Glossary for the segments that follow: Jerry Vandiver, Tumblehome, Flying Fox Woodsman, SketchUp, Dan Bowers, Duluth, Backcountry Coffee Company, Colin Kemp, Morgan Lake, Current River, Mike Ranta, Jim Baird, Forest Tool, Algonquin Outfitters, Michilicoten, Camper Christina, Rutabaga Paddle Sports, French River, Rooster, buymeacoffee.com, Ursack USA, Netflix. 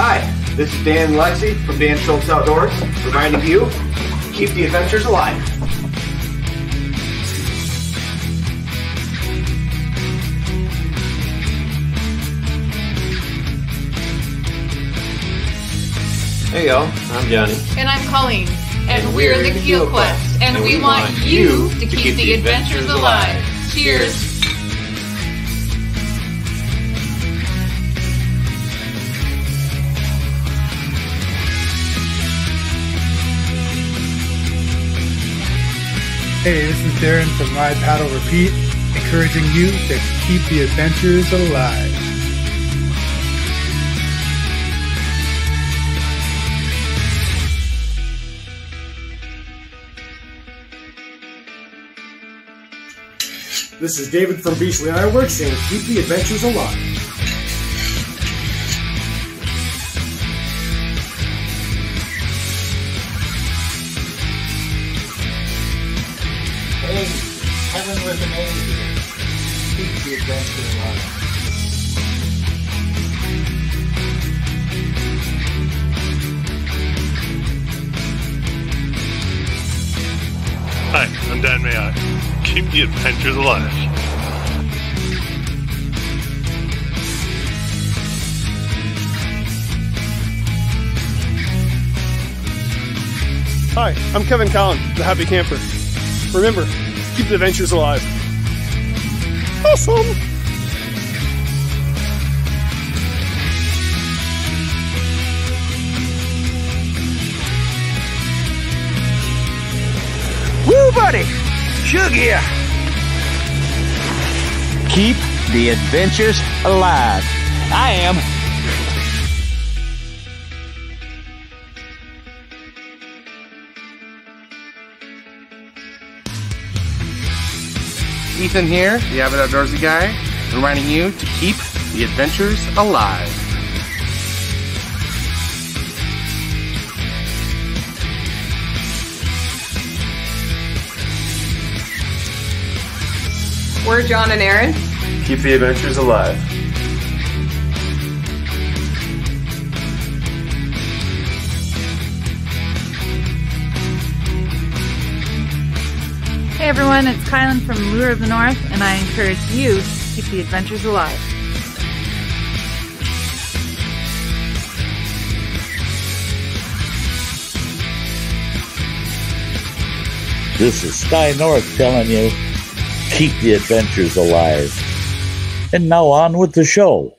Hi, this is Dan Lexi from Dan Schultz Outdoors, reminding you, keep the adventures alive. Hey y'all, I'm Johnny. And I'm Colleen. And we're the Kilo Quest. And we want you to keep the adventures alive. Cheers. Hey, this is Darren from Ride, Paddle, Repeat, encouraging you to keep the adventures alive. This is David from Beastly Ironworks saying keep the adventures alive. Kevin with an A here. Keep the adventure alive. Hi, I'm Dan Mayotte. Keep the adventures alive. Hi, I'm Kevin Callan, the Happy Camper. Remember, keep the adventures alive. Awesome! Woo, buddy! Chug here! Keep the adventures alive. I am. Ethan here, the avid outdoorsy guy, reminding you to keep the adventures alive. We're John and Aaron. Keep the adventures alive. Hey everyone, it's Kylan from Lure of the North, and I encourage you to keep the adventures alive. This is Sky North telling you, keep the adventures alive. And now on with the show.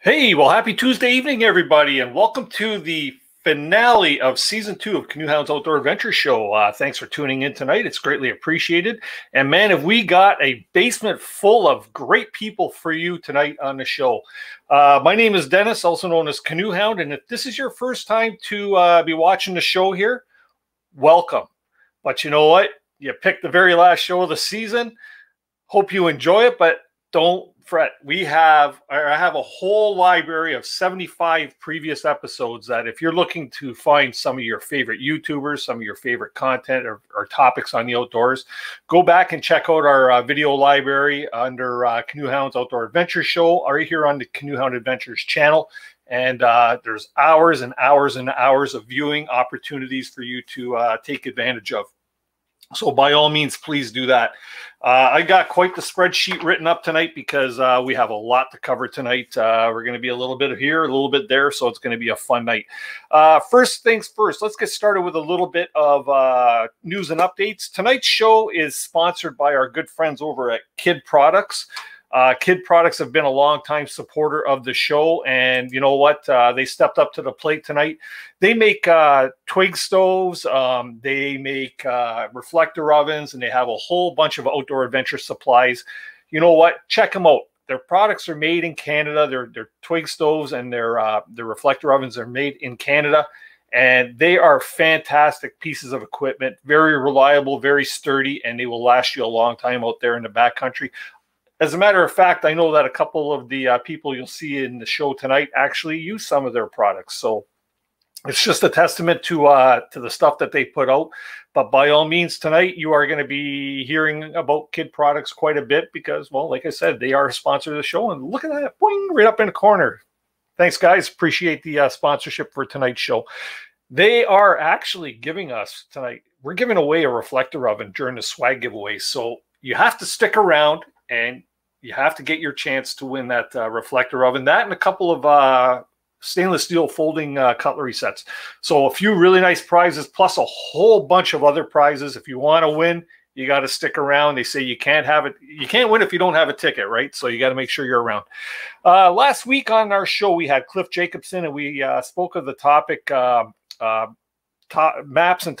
Hey, well, happy Tuesday evening, everybody, and welcome to the finale of season 2 of Canoe Hounds Outdoor Adventure Show. Thanks for tuning in tonight. It's greatly appreciated. And man, have we got a basement full of great people for you tonight on the show. My name is Dennis, also known as Canoe Hound. And if this is your first time to be watching the show here, welcome. But you know what? You picked the very last show of the season. Hope you enjoy it, but don't fret. I have a whole library of 75 previous episodes that if you're looking to find some of your favorite YouTubers, some of your favorite content or topics on the outdoors, go back and check out our video library under Canoe Hounds Outdoor Adventure Show or right here on the Canoe Hound Adventures channel. And there's hours and hours and hours of viewing opportunities for you to take advantage of. So by all means, please do that. I got quite the spreadsheet written up tonight because we have a lot to cover tonight. We're going to be a little bit here, a little bit there, so it's going to be a fun night. First things first, let's get started with a little bit of news and updates. Tonight's show is sponsored by our good friends over at KIHD Products. KIHD Products have been a longtime supporter of the show, and you know what? They stepped up to the plate tonight. They make twig stoves, they make reflector ovens, and they have a whole bunch of outdoor adventure supplies. You know what? Check them out. Their products are made in Canada. Their twig stoves and their reflector ovens are made in Canada, and they are fantastic pieces of equipment. Very reliable, very sturdy, and they will last you a long time out there in the backcountry. As a matter of fact, I know that a couple of the people you'll see in the show tonight actually use some of their products. So it's just a testament to the stuff that they put out. But by all means, tonight you are going to be hearing about kid products quite a bit because, well, like I said, they are a sponsor of the show. And look at that, boing, right up in the corner. Thanks, guys. Appreciate the sponsorship for tonight's show. They are actually giving us tonight, we're giving away a reflector oven during the swag giveaway. So you have to stick around and you have to get your chance to win that reflector oven. That and a couple of stainless steel folding cutlery sets. So a few really nice prizes, plus a whole bunch of other prizes. If you want to win, you got to stick around. They say you can't have it. You can't win if you don't have a ticket, right? So you got to make sure you're around. Last week on our show, we had Cliff Jacobson, and we spoke of the topic maps and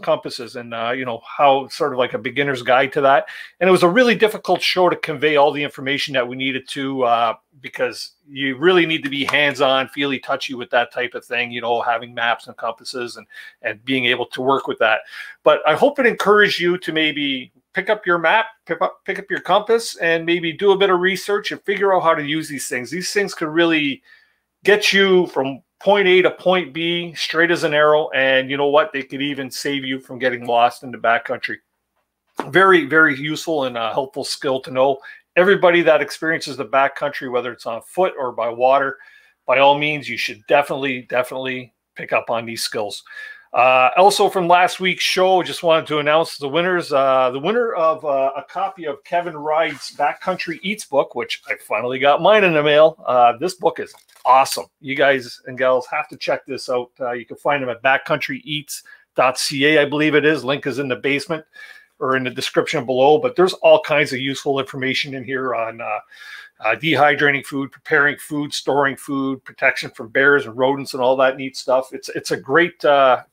compasses, and you know, how sort of like a beginner's guide to that. And it was a really difficult show to convey all the information that we needed to, because you really need to be hands-on, feely, touchy with that type of thing, you know, having maps and compasses and being able to work with that. But I hope it encouraged you to maybe pick up your map, pick up your compass, and maybe do a bit of research and figure out how to use these things. These things could really get you from point A to point B straight as an arrow. And you know what? They could even save you from getting lost in the backcountry. Very, very useful and helpful skill to know. Everybody that experiences the backcountry, whether it's on foot or by water, by all means, you should definitely, definitely pick up on these skills. Also from last week's show, just wanted to announce the winners. The winner of a copy of Kevin Ride's Backcountry Eats book, which I finally got mine in the mail. This book is awesome. You guys and gals have to check this out. You can find them at backcountryeats.ca, I believe it is. Link is in the basement or in the description below, but there's all kinds of useful information in here on dehydrating food, preparing food, storing food, protection from bears and rodents and all that neat stuff. It's a great,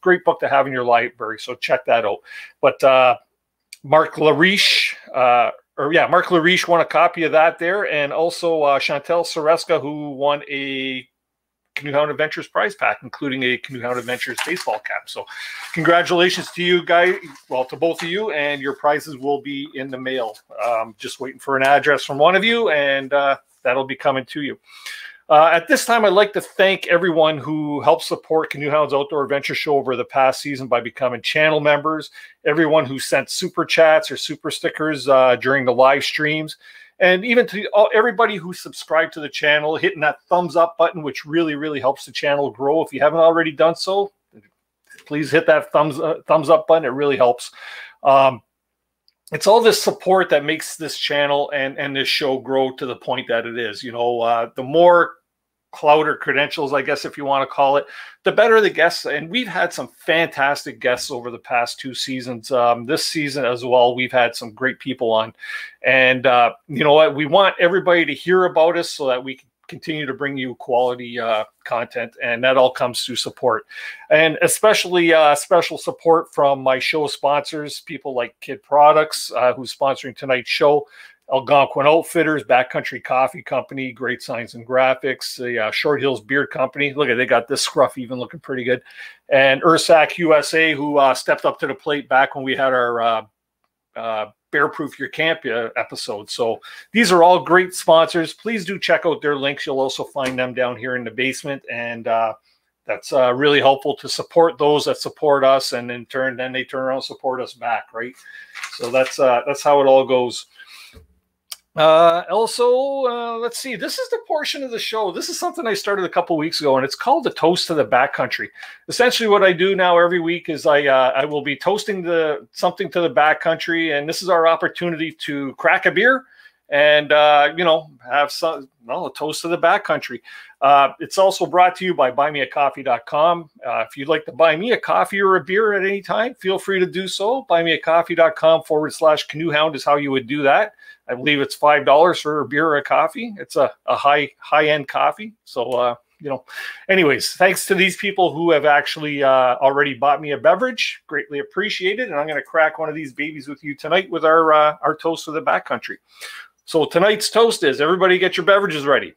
great book to have in your library. So check that out. But Mark Lariche won a copy of that there. And also Chantel Sereska, who won a Canoe Hound Adventures prize pack, including a Canoe Hound Adventures baseball cap. So congratulations to you guys, well, to both of you, and your prizes will be in the mail. Just waiting for an address from one of you, and that'll be coming to you. At this time, I'd like to thank everyone who helped support Canoe Hounds Outdoor Adventure Show over the past season by becoming channel members, everyone who sent super chats or super stickers during the live streams, and even to everybody who subscribed to the channel, hitting that thumbs up button, which really, really helps the channel grow. If you haven't already done so, please hit that thumbs up button. It really helps. It's all this support that makes this channel and this show grow to the point that it is. You know, the more clout or credentials, I guess, if you want to call it, the better the guests. And we've had some fantastic guests over the past two seasons. This season as well, we've had some great people on. And you know what? We want everybody to hear about us so that we can continue to bring you quality content, and that all comes through support, and especially special support from my show sponsors, people like Kid Products, who's sponsoring tonight's show, Algonquin Outfitters, Backcountry Coffee Company, Great Signs and Graphics, the Short Hills Beard Company. Look at, they got this scruff even looking pretty good. And Ursack USA, who stepped up to the plate back when we had our Bear Proof Your Camp episode. So these are all great sponsors. Please do check out their links. You'll also find them down here in the basement. And that's really helpful to support those that support us. And in turn, then they turn around and support us back, right? So that's how it all goes. Also, let's see, this is the portion of the show. This is something I started a couple weeks ago, and it's called the Toast to the Backcountry. Essentially what I do now every week is I will be toasting something to the backcountry, and this is our opportunity to crack a beer and, you know, have some, well, a toast to the backcountry. It's also brought to you by buymeacoffee.com. If you'd like to buy me a coffee or a beer at any time, feel free to do so. Buymeacoffee.com/Canoe Hound is how you would do that. I believe it's $5 for a beer or a coffee. It's a high-end coffee. So, you know, anyways, thanks to these people who have actually already bought me a beverage. Greatly appreciated. And I'm going to crack one of these babies with you tonight with our toast of the backcountry. So tonight's toast is, everybody get your beverages ready.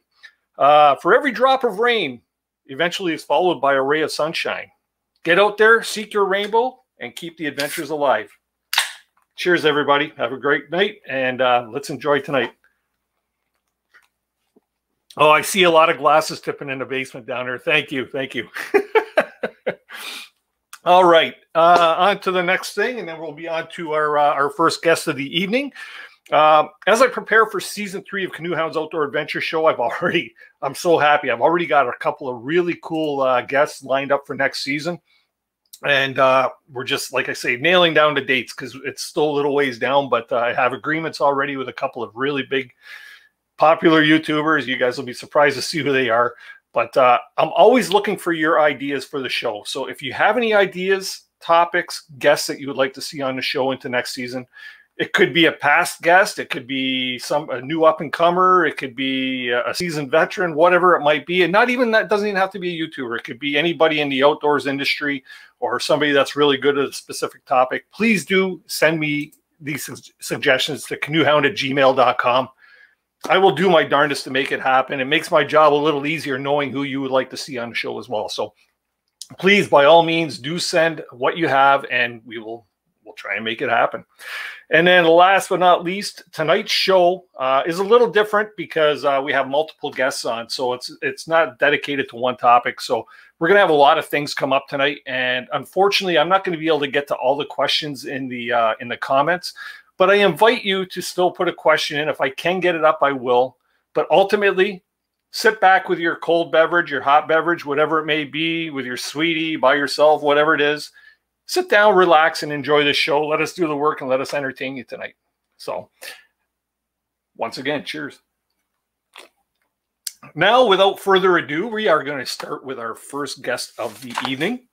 For every drop of rain, eventually is followed by a ray of sunshine. Get out there, seek your rainbow, and keep the adventures alive. Cheers, everybody. Have a great night, and let's enjoy tonight. Oh, I see a lot of glasses tipping in the basement down there. Thank you. Thank you. All right, on to the next thing, and then we'll be on to our first guest of the evening. As I prepare for season 3 of Canoe Hounds Outdoor Adventure Show, I'm so happy. I've already got a couple of really cool guests lined up for next season. And we're just, like I say, nailing down the dates because it's still a little ways down, but I have agreements already with a couple of really big, popular YouTubers. You guys will be surprised to see who they are. But I'm always looking for your ideas for the show. So if you have any ideas, topics, guests that you would like to see on the show into next season, it could be a past guest, it could be a new up-and-comer, it could be a seasoned veteran, whatever it might be. And that doesn't even have to be a YouTuber. It could be anybody in the outdoors industry or somebody that's really good at a specific topic. Please do send me these suggestions to canoehound@gmail.com. I will do my darndest to make it happen. It makes my job a little easier knowing who you would like to see on the show as well. So please, by all means, do send what you have, and we'll try and make it happen. And then last but not least, tonight's show is a little different because we have multiple guests on. So it's not dedicated to one topic. So we're going to have a lot of things come up tonight. And unfortunately, I'm not going to be able to get to all the questions in the comments. But I invite you to still put a question in. If I can get it up, I will. But ultimately, sit back with your cold beverage, your hot beverage, whatever it may be, with your sweetie, by yourself, whatever it is. Sit down, relax, and enjoy the show. Let us do the work and let us entertain you tonight. So, once again, cheers. Now, without further ado, we are going to start with our first guest of the evening.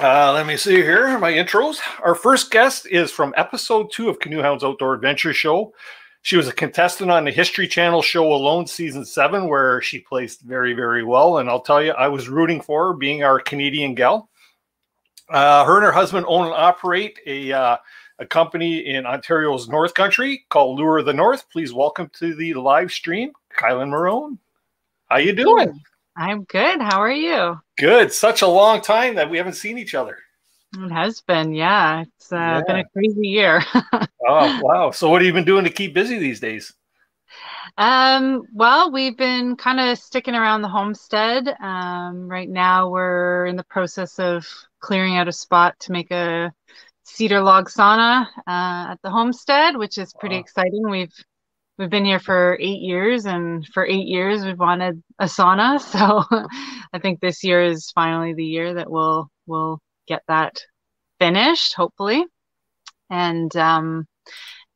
Let me see here, my intros. Our first guest is from episode 2 of Canoe Hounds Outdoor Adventure Show. She was a contestant on the History Channel show Alone Season 7, where she placed very, very well. And I'll tell you, I was rooting for her, being our Canadian gal. Her and her husband own and operate a company in Ontario's North Country called Lure of the North. Please welcome to the live stream, Kielyn Marrone. How you doing? I'm good. How are you? Good. Such a long time that we haven't seen each other. It has been, yeah. It's yeah. Been a crazy year. Oh, wow. So what have you been doing to keep busy these days? Well, we've been kind of sticking around the homestead. Right now we're in the process of clearing out a spot to make a cedar log sauna at the homestead, which is pretty exciting. We've been here for 8 years, and for 8 years we've wanted a sauna. So I think this year is finally the year that we'll get that finished, hopefully. And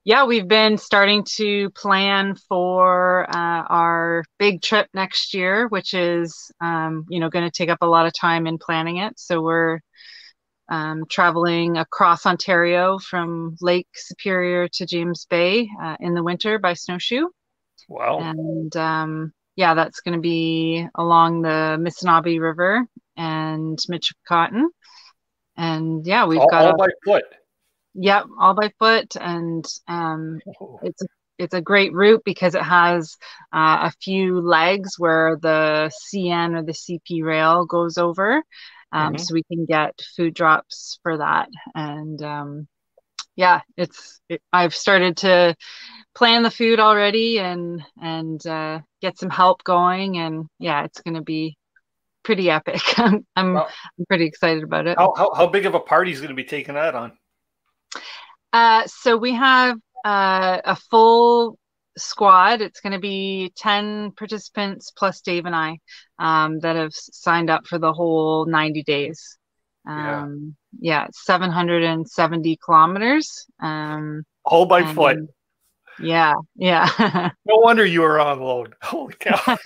yeah, we've been starting to plan for our big trip next year, which is, you know, going to take up a lot of time in planning it. So we're traveling across Ontario from Lake Superior to James Bay in the winter by snowshoe. Wow. And yeah, that's going to be along the Missinaba River and Michilicoten. And yeah, we've got all by foot. Yep, all by foot, and it's a great route because it has a few legs where the CN or the CP rail goes over, so we can get food drops for that. And yeah, I've started to plan the food already and get some help going, and yeah, it's going to be pretty epic. I'm pretty excited about it. How big of a party is going to be taking that on? So we have a full squad. It's going to be 10 participants plus Dave and I that have signed up for the whole 90 days. Yeah, 770 kilometers. All by foot. Yeah, yeah. No wonder you were on load. Holy cow.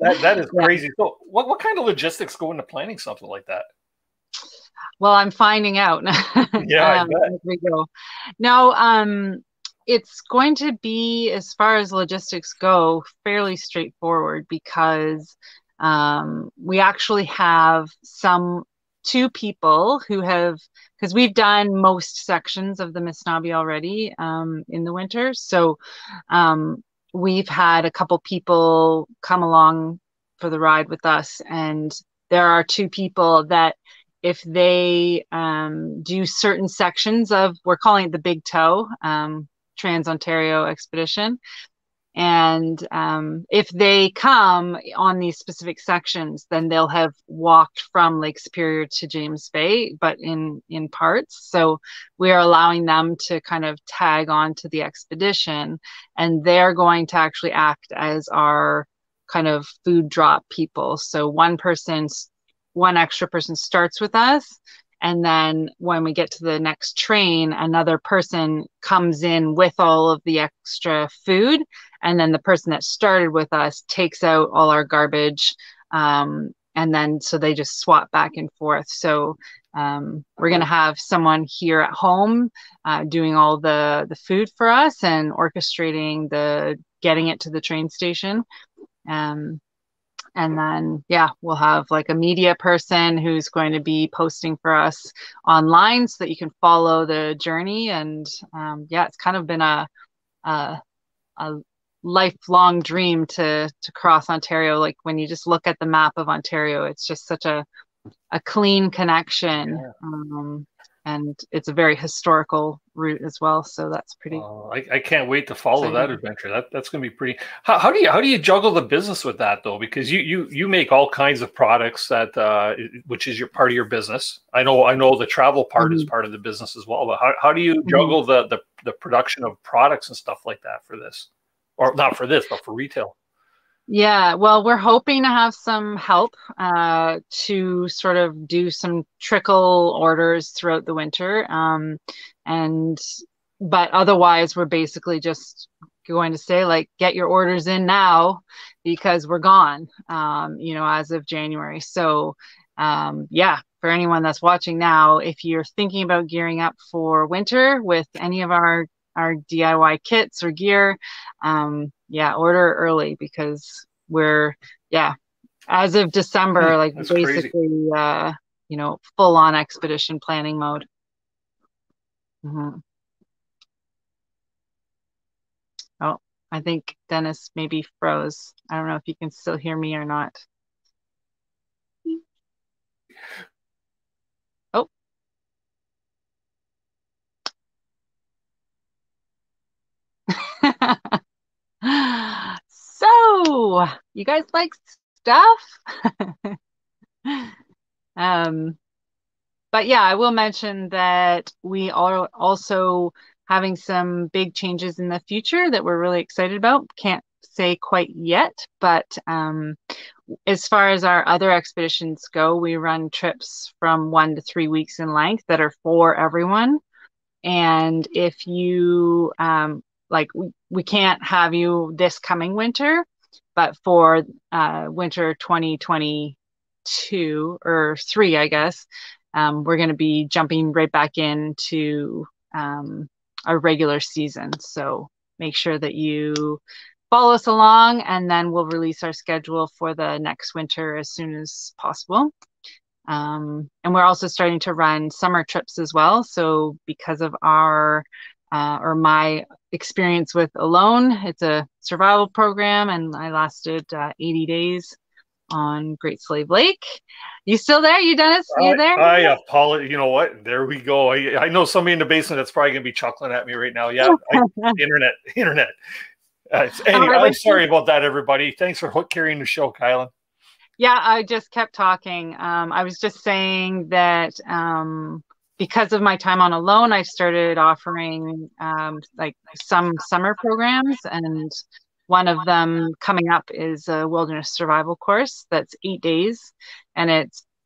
that is crazy. Yeah. So what kind of logistics go into planning something like that? Well, I'm finding out. Yeah, as we go. No, it's going to be, as far as logistics go, fairly straightforward because we actually have two people who have, because we've done most sections of the Missinaba already in the winter. So we've had a couple people come along for the ride with us, and there are two people that, if they do certain sections of, we're calling it the Big Toe, Trans-Ontario Expedition, And if they come on these specific sections, then they'll have walked from Lake Superior to James Bay, but in parts. So we are allowing them to kind of tag on to the expedition, and they're going to actually act as our kind of food drop people. So one extra person starts with us, and then when we get to the next train, another person comes in with all of the extra food. And then the person that started with us takes out all our garbage. And then so they just swap back and forth. So we're going to have someone here at home doing all the food for us and orchestrating getting it to the train station. And then, yeah, we'll have like a media person who's going to be posting for us online so that you can follow the journey. And yeah, it's kind of been a lifelong dream to cross Ontario. Like when you just look at the map of Ontario, it's just such a clean connection. Yeah. And it's a very historical route as well, so that's pretty. I can't wait to follow that adventure. That's going to be pretty. How do you juggle the business with that though? Because you make all kinds of products that which is your part of your business. I know the travel part is part of the business as well. But how do you juggle the production of products and stuff like that for this, or not for this, but for retail? Yeah, well, we're hoping to have some help to sort of do some trickle orders throughout the winter. But otherwise, we're basically just going to say, like, get your orders in now because we're gone, as of January. So, yeah, for anyone that's watching now, if you're thinking about gearing up for winter with any of our DIY kits or gear, yeah, order early because as of December, like that's basically, full on expedition planning mode. Oh, I think Dennis maybe froze. I don't know if you can still hear me or not. Oh. So, you guys like stuff? But yeah, I will mention that we are also having some big changes in the future that we're really excited about. Can't say quite yet, but as far as our other expeditions go, we run trips from 1 to 3 weeks in length that are for everyone. And if you we can't have you this coming winter, but for winter 2022 or 3, I guess, we're going to be jumping right back into our regular season. So make sure that you follow us along, and then we'll release our schedule for the next winter as soon as possible. And we're also starting to run summer trips as well. So because of my experience with Alone, it's a survival program, and I lasted 80 days on Great Slave Lake. You still there? You, Dennis? You there? I apologize. You know what? There we go. I know somebody in the basement that's probably going to be chuckling at me right now. Yeah, internet. Anyway, I'm sorry about that, everybody. Thanks for carrying the show, Kylan. Yeah, I just kept talking. I was just saying that because of my time on Alone, I started offering some summer programs, and one of them coming up is a wilderness survival course that's 8 days, and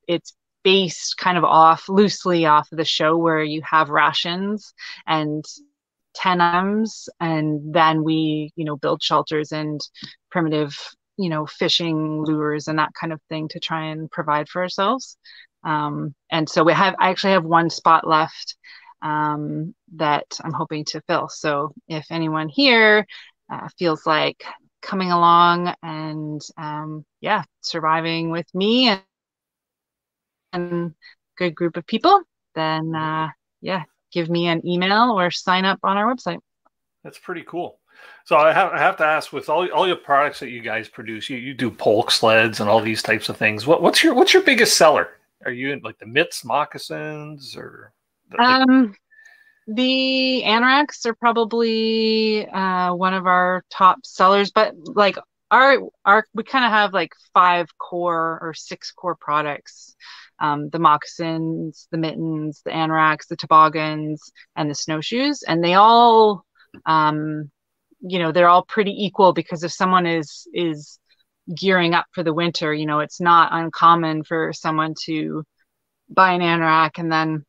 it's based kind of loosely off of the show, where you have rations and 10 items, and then we build shelters and primitive fishing lures and that kind of thing to try and provide for ourselves. And so I actually have one spot left that I'm hoping to fill. So if anyone here feels like coming along and surviving with me and a good group of people, then give me an email or sign up on our website. That's pretty cool. So I have to ask, with all your products that you guys produce, you do polk sleds and all these types of things. What's your biggest seller? Are you in like the mitts, moccasins, or? The anoraks are probably one of our top sellers, but like we kind of have like 5 core or 6 core products. The moccasins, the mittens, the anoraks, the toboggans, and the snowshoes. And they all, you know, they're all pretty equal, because if someone is gearing up for the winter, you know, it's not uncommon for someone to buy an anorak and then,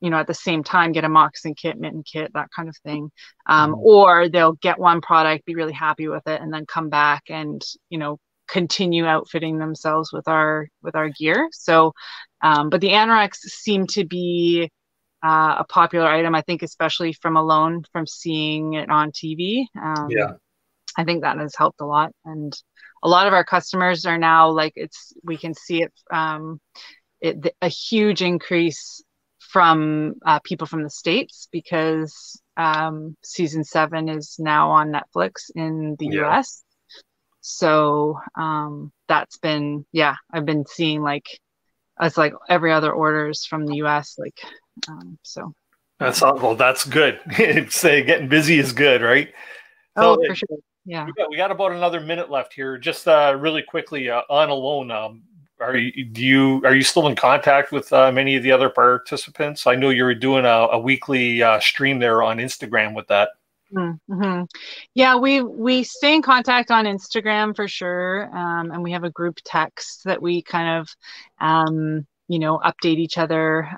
you know, at the same time, get a moccasin kit, mitten kit, that kind of thing. Or they'll get one product, be really happy with it, and then come back and, you know, continue outfitting themselves with our gear. So, but the anoraks seem to be a popular item, I think, especially from Alone, from seeing it on TV. Yeah. I think that has helped a lot. And a lot of our customers are now like, we can see it, a huge increase from people from the States, because season 7 is now on Netflix in the US. So that's been, I've been seeing like, it's like every other orders from the US, like, so. That's all, well, that's good. Say getting busy is good, right? Oh, so, for sure, yeah. We got about another minute left here. Just really quickly on Alone, are you still in contact with many of the other participants? I know you were doing a weekly stream there on Instagram with that. Mm-hmm. Yeah, we stay in contact on Instagram for sure, and we have a group text that we kind of you know, update each other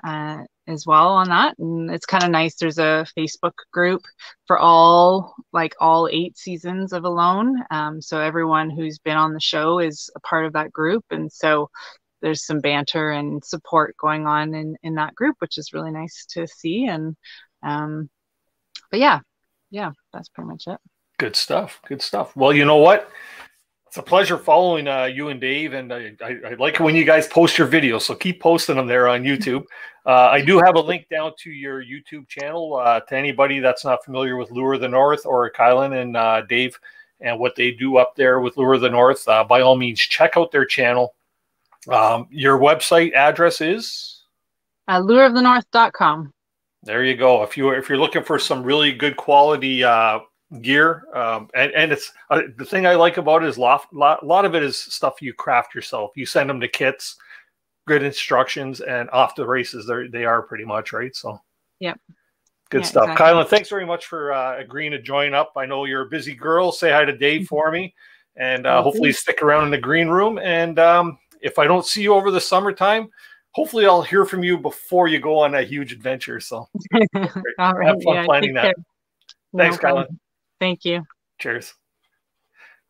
as well on that. And it's kind of nice. There's a Facebook group for all 8 seasons of Alone. So everyone who's been on the show is a part of that group. And so there's some banter and support going on in that group, which is really nice to see. And, but yeah, that's pretty much it. Good stuff. Good stuff. Well, you know what? It's a pleasure following you and Dave, and I like it when you guys post your videos, so keep posting them there on YouTube. I do have a link down to your YouTube channel to anybody that's not familiar with Lure of the North or Kielyn and Dave and what they do up there with Lure of the North. By all means, check out their channel. Your website address is? Lureofthenorth.com. There you go. If you're looking for some really good quality gear, and it's the thing I like about it is a lot of it is stuff you craft yourself. You send them to kits, good instructions, and off the races. They are pretty much right. So yep, good stuff. Exactly. Kielyn, thanks very much for agreeing to join up. I know you're a busy girl. Say hi to Dave for me, and hopefully stick around in the green room. And if I don't see you over the summertime, hopefully I'll hear from you before you go on a huge adventure. So all right, have fun planning that. Thanks, Kielyn. Thank you. Cheers.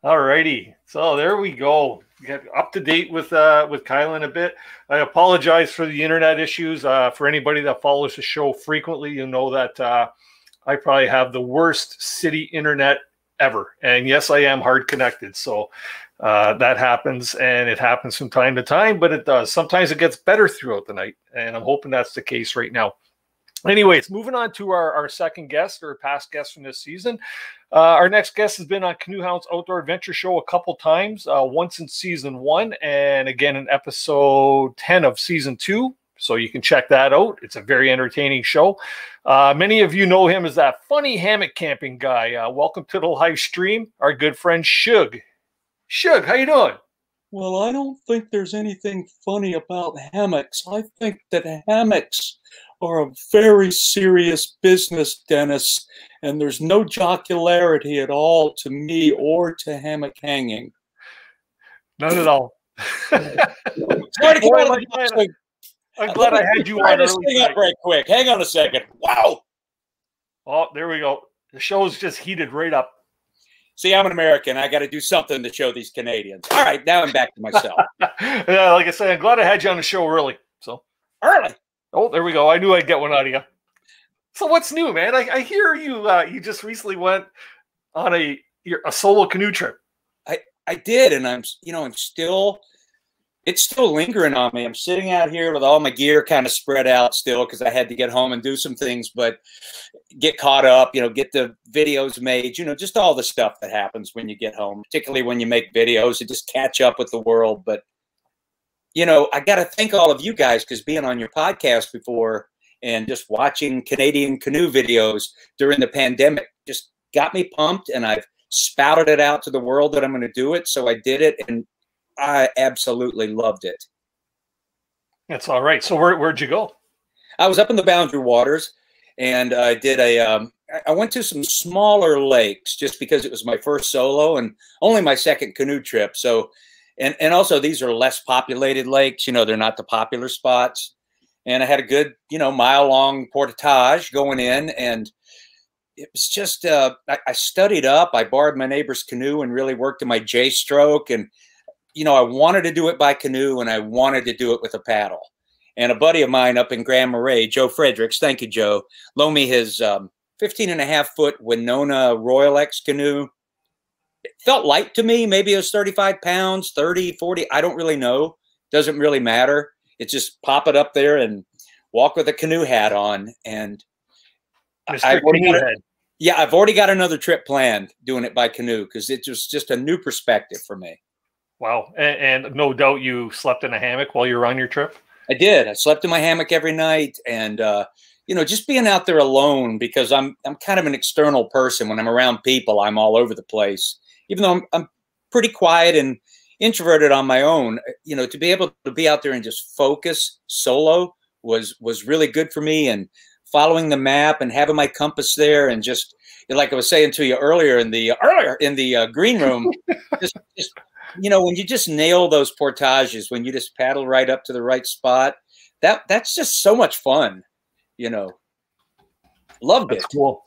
All righty. So there we go. Get up to date with Kielyn a bit. I apologize for the internet issues. For anybody that follows the show frequently, you know that I probably have the worst city internet ever. And yes, I am hard connected. So that happens, and it happens from time to time, but it does. Sometimes it gets better throughout the night, and I'm hoping that's the case right now. Anyways, moving on to our second guest, or past guest from this season. Our next guest has been on Canoe Hounds Outdoor Adventure Show a couple times, once in season 1 and again in episode 10 of season 2. So you can check that out. It's a very entertaining show. Many of you know him as that funny hammock camping guy. Welcome to the live stream, our good friend Shug. Shug, how you doing? Well, I don't think there's anything funny about hammocks. I think that hammocks are a very serious business, Dennis, and there's no jocularity at all to me or to hammock hanging. None at all. I'm glad I had you on. This thing up right quick. Hang on a second. Wow. Oh, there we go. The show's just heated right up. See, I'm an American. I got to do something to show these Canadians. All right, now I'm back to myself. Yeah, like I said, I'm glad I had you on the show early. So early. Oh, there we go. I knew I'd get one out of you. So what's new, man? I hear you you just recently went on a solo canoe trip. I did, and it's still lingering on me. I'm sitting out here with all my gear kind of spread out still, because I had to get home and do some things, but get caught up, you know, get the videos made, you know, just all the stuff that happens when you get home, particularly when you make videos and just catch up with the world. But you know, I got to thank all of you guys, because being on your podcast before and just watching Canadian canoe videos during the pandemic just got me pumped, and I've spouted it out to the world that I'm going to do it. So I did it, and I absolutely loved it. That's all right. So where'd you go? I was up in the Boundary Waters, and I did a, I went to some smaller lakes just because it was my first solo and only my second canoe trip. So, and also these are less populated lakes, you know, they're not the popular spots. And I had a good, you know, mile long portage going in, and it was just, I studied up, I borrowed my neighbor's canoe and really worked in my J stroke. And, you know, I wanted to do it by canoe, and I wanted to do it with a paddle. And a buddy of mine up in Grand Marais, Joe Fredericks, thank you, Joe, loaned me his 15.5-foot Winona Royal X canoe. It felt light to me. Maybe it was 35 pounds, 30, 40. I don't really know. Doesn't really matter. It's just pop it up there and walk with a canoe hat on. And I've already got another trip planned doing it by canoe, because it was just a new perspective for me. Wow. And no doubt you slept in a hammock while you were on your trip? I did. I slept in my hammock every night, and, you know, just being out there alone, because I'm kind of an external person. When I'm around people, I'm all over the place, even though I'm pretty quiet and introverted on my own. You know, to be able to be out there and just focus solo was really good for me, and following the map and having my compass there, and just, like I was saying to you earlier in the green room, just you know, when you just nail those portages, when you just paddle right up to the right spot, that's just so much fun, you know. Loved it. That's cool.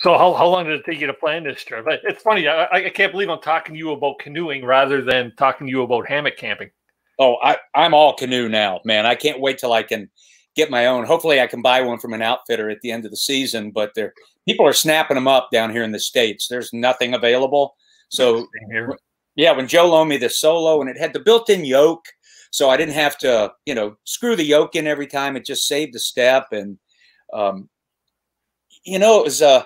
So how long did it take you to plan this trip? It's funny. I can't believe I'm talking to you about canoeing rather than talking to you about hammock camping. Oh, I'm all canoe now, man. I can't wait till I can get my own. Hopefully I can buy one from an outfitter at the end of the season, but people are snapping them up down here in the States. There's nothing available. So yeah, when Joe loaned me the solo, and it had the built-in yoke, so I didn't have to, you know, screw the yoke in every time. It just saved a step. And, you know, it was the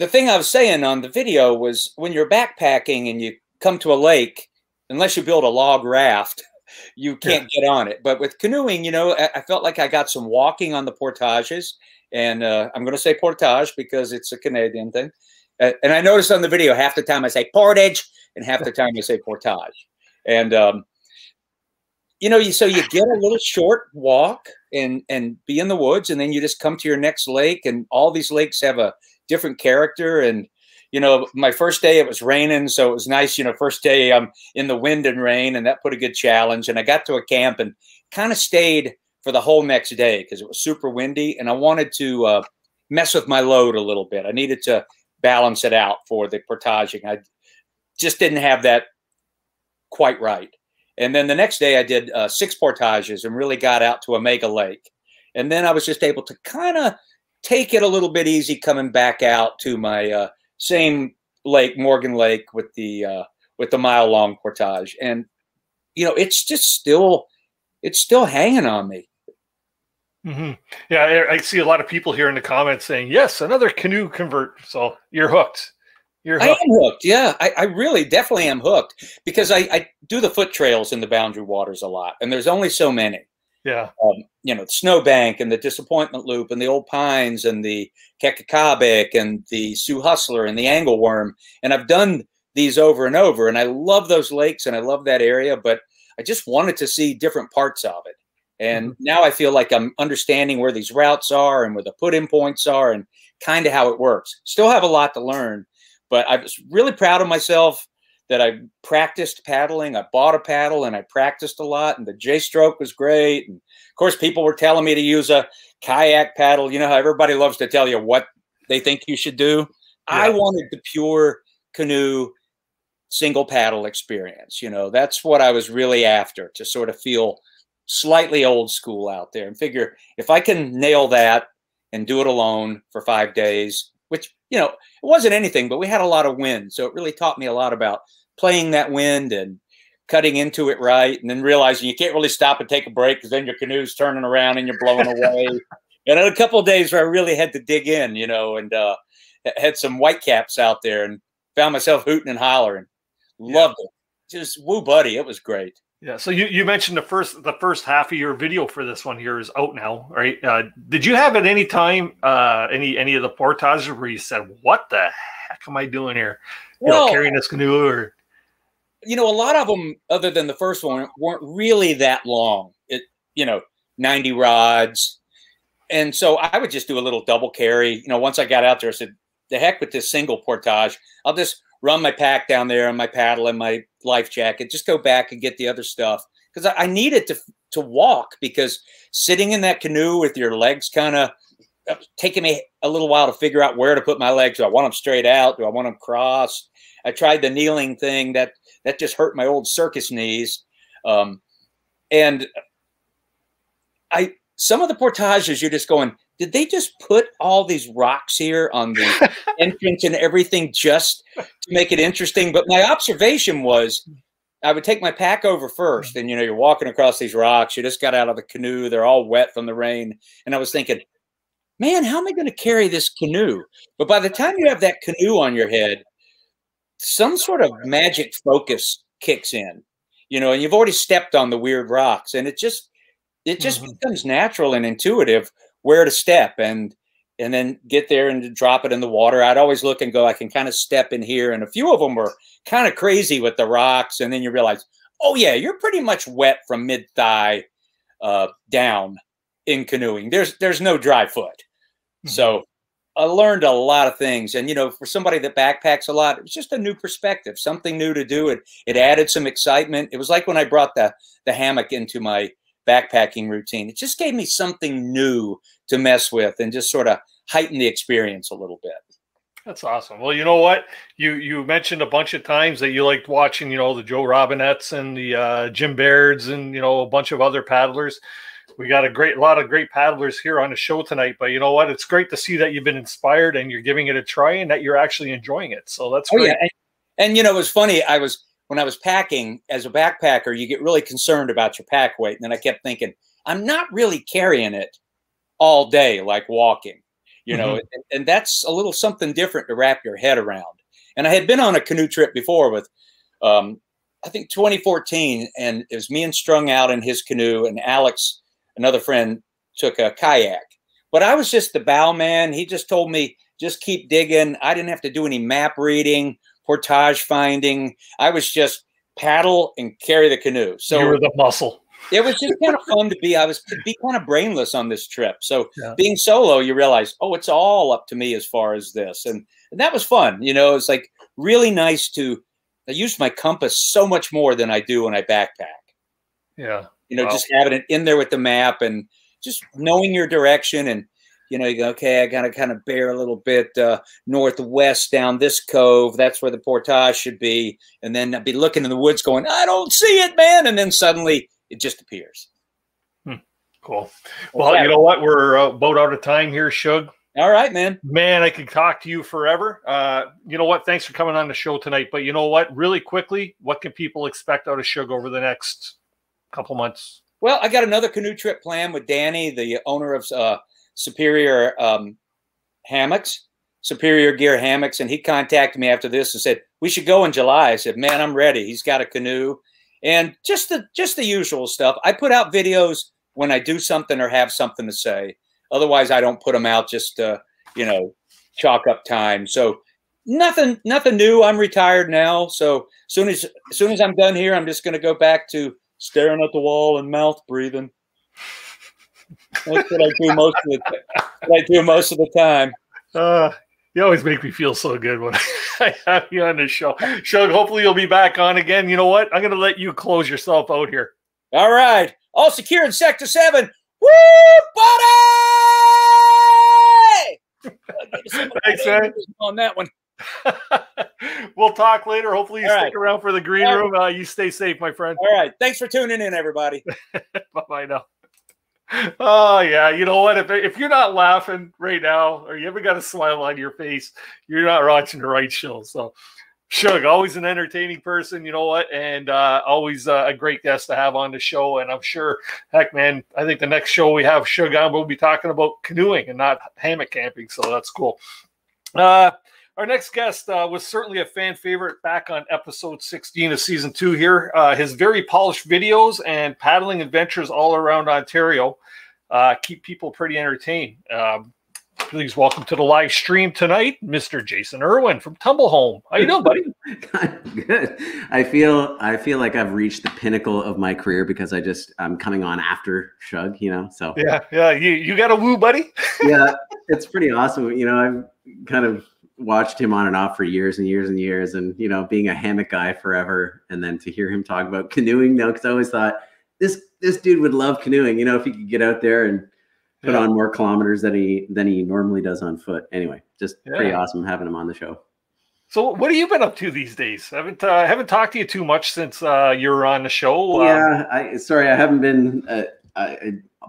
thing I was saying on the video was, when you're backpacking and you come to a lake, unless you build a log raft, you can't get on it. But with canoeing, you know, I felt like I got some walking on the portages. And I'm going to say portage because it's a Canadian thing. And I noticed on the video, half the time I say portage, and half the time I say portage. And, you know, so you get a little short walk and be in the woods, and then you just come to your next lake, and all these lakes have a different character. And, you know, my first day it was raining, so it was nice. You know, first day I'm in the wind and rain, and that put a good challenge. And I got to a camp and kind of stayed for the whole next day because it was super windy, and I wanted to mess with my load a little bit. I needed to balance it out for the portaging. I just didn't have that quite right. And then the next day I did 6 portages and really got out to a mega lake. And then I was just able to kind of take it a little bit easy coming back out to my same lake, Morgan Lake, with the mile long portage. And, you know, it's just still, it's still hanging on me. Mm-hmm. Yeah, I see a lot of people here in the comments saying, yes, another canoe convert. So you're hooked. You're hooked. I am hooked, yeah. I really definitely am hooked, because I do the foot trails in the Boundary Waters a lot, and there's only so many. Yeah. You know, the Snowbank and the Disappointment Loop and the Old Pines and the Kekakabek and the Sioux Hustler and the Angleworm. And I've done these over and over, and I love those lakes and I love that area, but I just wanted to see different parts of it. And now I feel like I'm understanding where these routes are and where the put-in points are and kind of how it works. Still have a lot to learn, but I was really proud of myself that I practiced paddling. I bought a paddle and I practiced a lot, and the J-stroke was great. And of course, people were telling me to use a kayak paddle. You know how everybody loves to tell you what they think you should do? Yeah. I wanted the pure canoe single paddle experience. You know, that's what I was really after, to sort of feel slightly old school out there, and figure if I can nail that and do it alone for 5 days, which, you know, it wasn't anything, but we had a lot of wind. So it really taught me a lot about playing that wind and cutting into it right. And then realizing you can't really stop and take a break, because then your canoe's turning around and you're blowing away. And I had a couple of days where I really had to dig in, you know, and had some whitecaps out there and found myself hooting and hollering. Loved it. Just woo buddy. It was great. Yeah. So you mentioned the first half of your video for this one here is out now, right? Did you have at any time any of the portages where you said, "What the heck am I doing here? You know, carrying this canoe?" Or you know, a lot of them, other than the first one, weren't really that long. It, you know, 90 rods. And so I would just do a little double carry. You know, once I got out there, I said, the heck with this single portage. I'll just run my pack down there and my paddle and my life jacket, just go back and get the other stuff. Because I needed to walk, because sitting in that canoe with your legs kind of taking me a little while to figure out where to put my legs. Do I want them straight out? Do I want them crossed? I tried the kneeling thing. That just hurt my old circus knees. Some of the portages, you're just going, did they just put all these rocks here on the entrance and everything just to make it interesting? But my observation was, I would take my pack over first, and, you know, you're walking across these rocks. You just got out of the canoe. They're all wet from the rain. And I was thinking, man, how am I going to carry this canoe? But by the time you have that canoe on your head, some sort of magic focus kicks in, you know, and you've already stepped on the weird rocks, and it just becomes natural and intuitive where to step and then get there and drop it in the water. I'd always look and go, I can kind of step in here. And a few of them were kind of crazy with the rocks. And then you realize, oh yeah, you're pretty much wet from mid thigh down in canoeing. There's no dry foot. Mm-hmm. So I learned a lot of things. And, you know, for somebody that backpacks a lot, it was just a new perspective, something new to do. It added some excitement. It was like when I brought the hammock into my backpacking routine. It just gave me something new to mess with and just sort of heighten the experience a little bit. That's awesome. Well, you know what? You mentioned a bunch of times that you liked watching, you know, the Joe Robinettes and the Jim Bairds and, you know, a bunch of other paddlers. We got a lot of great paddlers here on the show tonight, but you know what? It's great to see that you've been inspired and you're giving it a try and that you're actually enjoying it. So that's great. Yeah. And you know, it was funny. When I was packing as a backpacker, you get really concerned about your pack weight. And then I kept thinking, I'm not really carrying it all day, like walking, you know, and that's a little something different to wrap your head around. And I had been on a canoe trip before with, I think 2014, and it was me and Strung out in his canoe, and Alex, another friend, took a kayak, but I was just the bow man. He just told me, just keep digging. I didn't have to do any map reading, portage finding. I was just paddle and carry the canoe. So you were the muscle. It was just kind of fun to be. I was to be kind of brainless on this trip. So being solo, you realize, oh, it's all up to me as far as this. And that was fun. You know, it's like really nice to, I use my compass so much more than I do when I backpack. Yeah. You know, just having it in there with the map and just knowing your direction. And you know, you go, okay, I got to kind of bear a little bit northwest down this cove. That's where the portage should be. And then I'd be looking in the woods going, I don't see it, man. And then suddenly it just appears. Hmm. Cool. Well, you know what? We're about out of time here, Shug. All right, man. Man, I could talk to you forever. You know what? Thanks for coming on the show tonight. But you know what? Really quickly, what can people expect out of Shug over the next couple months? Well, I got another canoe trip planned with Danny, the owner of Superior Hammocks, Superior Gear Hammocks. And he contacted me after this and said, we should go in July. I said, man, I'm ready. He's got a canoe. And just the usual stuff. I put out videos when I do something or have something to say. Otherwise, I don't put them out just to, you know, chalk up time. So nothing new. I'm retired now. So as soon as I'm done here, I'm just going to go back to staring at the wall and mouth breathing. That's what I do most of the time. You always make me feel so good when I have you on this show. Shug, hopefully you'll be back on again. You know what? I'm going to let you close yourself out here. All right. All secure in Sector 7. Woo, buddy! Thanks, man. On that one. We'll talk later. Hopefully you stick around for the green room. You stay safe, my friend. All right. Thanks for tuning in, everybody. Bye-bye now. Oh yeah, you know what? If you're not laughing right now, or you ever got a smile on your face, you're not watching the right show. So, Shug, always an entertaining person, you know what? And always a great guest to have on the show. And I'm sure, heck, man, I think the next show we have Shug on, we'll be talking about canoeing and not hammock camping. So that's cool. Our next guest was certainly a fan favorite back on episode 16 of season 2 here. His very polished videos and paddling adventures all around Ontario keep people pretty entertained. Please welcome to the live stream tonight, Mr. Jason Irwin from Tumblehome. How you doing, buddy? Good. I feel like I've reached the pinnacle of my career because I'm coming on after Shug, you know. So yeah. You got a woo, buddy. Yeah, it's pretty awesome. You know, I've kind of watched him on and off for years and years and years, and you know, being a hammock guy forever, and then to hear him talk about canoeing now, because I always thought this dude would love canoeing. You know, if he could get out there and put on more kilometers than he normally does on foot. Anyway, just pretty awesome having him on the show. So what have you been up to these days? I haven't talked to you too much since you were on the show. Yeah, sorry, I haven't been a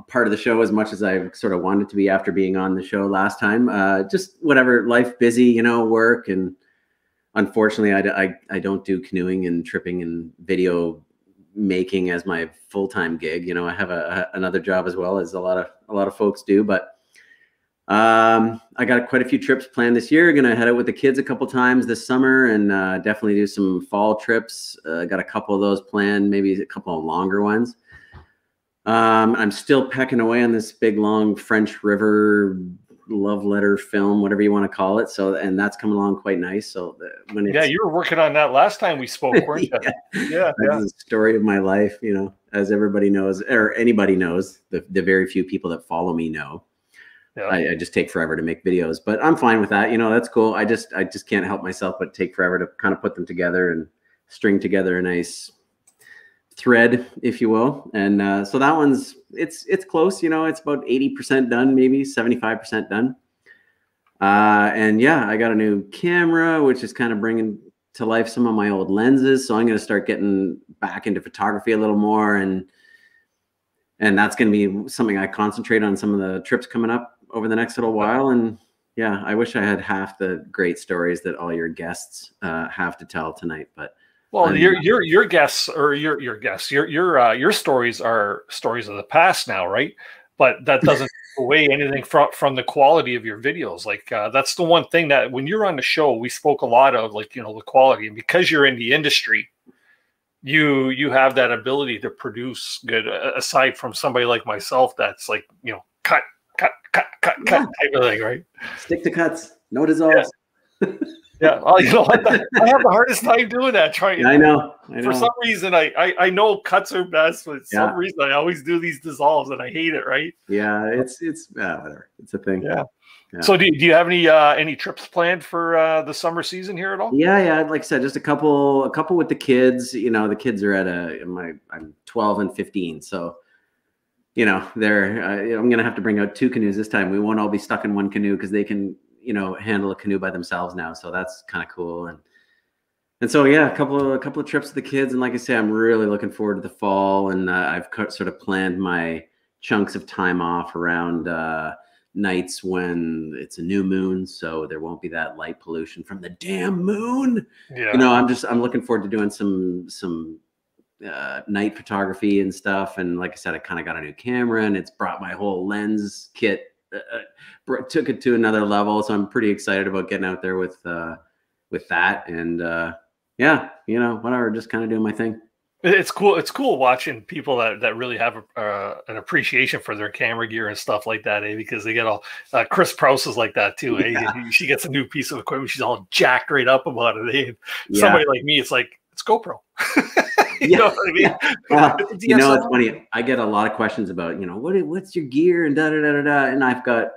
part of the show as much as I sort of wanted to be after being on the show last time. Just whatever, life busy, you know, work. And unfortunately, I don't do canoeing and tripping and video making as my full-time gig. You know, I have another job as well, as a lot of folks do, but I got quite a few trips planned this year. Gonna head out with the kids a couple times this summer, and definitely do some fall trips. Got a couple of those planned, maybe a couple of longer ones. I'm still pecking away on this big long French River love letter film, whatever you want to call it. So, and that's coming along quite nice. So when it's, you were working on that last time we spoke, weren't you? Yeah. The story of my life, you know, as everybody knows, or anybody knows, the very few people that follow me know. Yeah. I just take forever to make videos, but I'm fine with that. You know, that's cool. I just can't help myself but take forever to kind of put them together and string together a nice thread, if you will. And so that one's, it's close, you know, it's about 80% done, maybe 75% done. And yeah, I got a new camera, which is kind of bringing to life some of my old lenses. So I'm going to start getting back into photography a little more. And that's going to be something I concentrate on some of the trips coming up over the next little while. And yeah, I wish I had half the great stories that all your guests have to tell tonight, but well, your guests, or your guests, your stories are stories of the past now, right? But that doesn't take away anything from the quality of your videos. Like that's the one thing that when you're on the show, we spoke a lot of, like, you know, the quality, and because you're in the industry, you have that ability to produce good. Aside from somebody like myself, that's like, you know, cut type of thing, right? Stick to cuts, no dissolves. Yeah. Yeah, you know, I have the hardest time doing that. Trying, I know. For some reason, I know cuts are best, but for some reason, I always do these dissolves, and I hate it. Right? Yeah, it's whatever. It's a thing. Yeah. So do you have any trips planned for the summer season here at all? Yeah. Like I said, just a couple with the kids. You know, the kids are I'm 12 and 15, so. You know, I'm gonna have to bring out two canoes this time. We won't all be stuck in one canoe because they can, you know, handle a canoe by themselves now. So that's kind of cool. And so, yeah, a couple of trips with the kids. And like I say, I'm really looking forward to the fall. And I've sort of planned my chunks of time off around nights when it's a new moon. So there won't be that light pollution from the damn moon. Yeah. You know, I'm looking forward to doing some night photography and stuff. And like I said, I kind of got a new camera, and it's brought my whole lens kit. Took it to another level, so I'm pretty excited about getting out there with that, and yeah, you know, whatever, just kind of doing my thing. It's cool watching people that really have an appreciation for their camera gear and stuff like that, because they get all Chris Prouse is like that too, She gets a new piece of equipment, she's all jacked right up about it, Somebody like me, it's like, it's GoPro. You know what I mean? Yeah. You know, it's funny. I get a lot of questions about, you know, what's your gear and da-da-da-da-da. And I've got,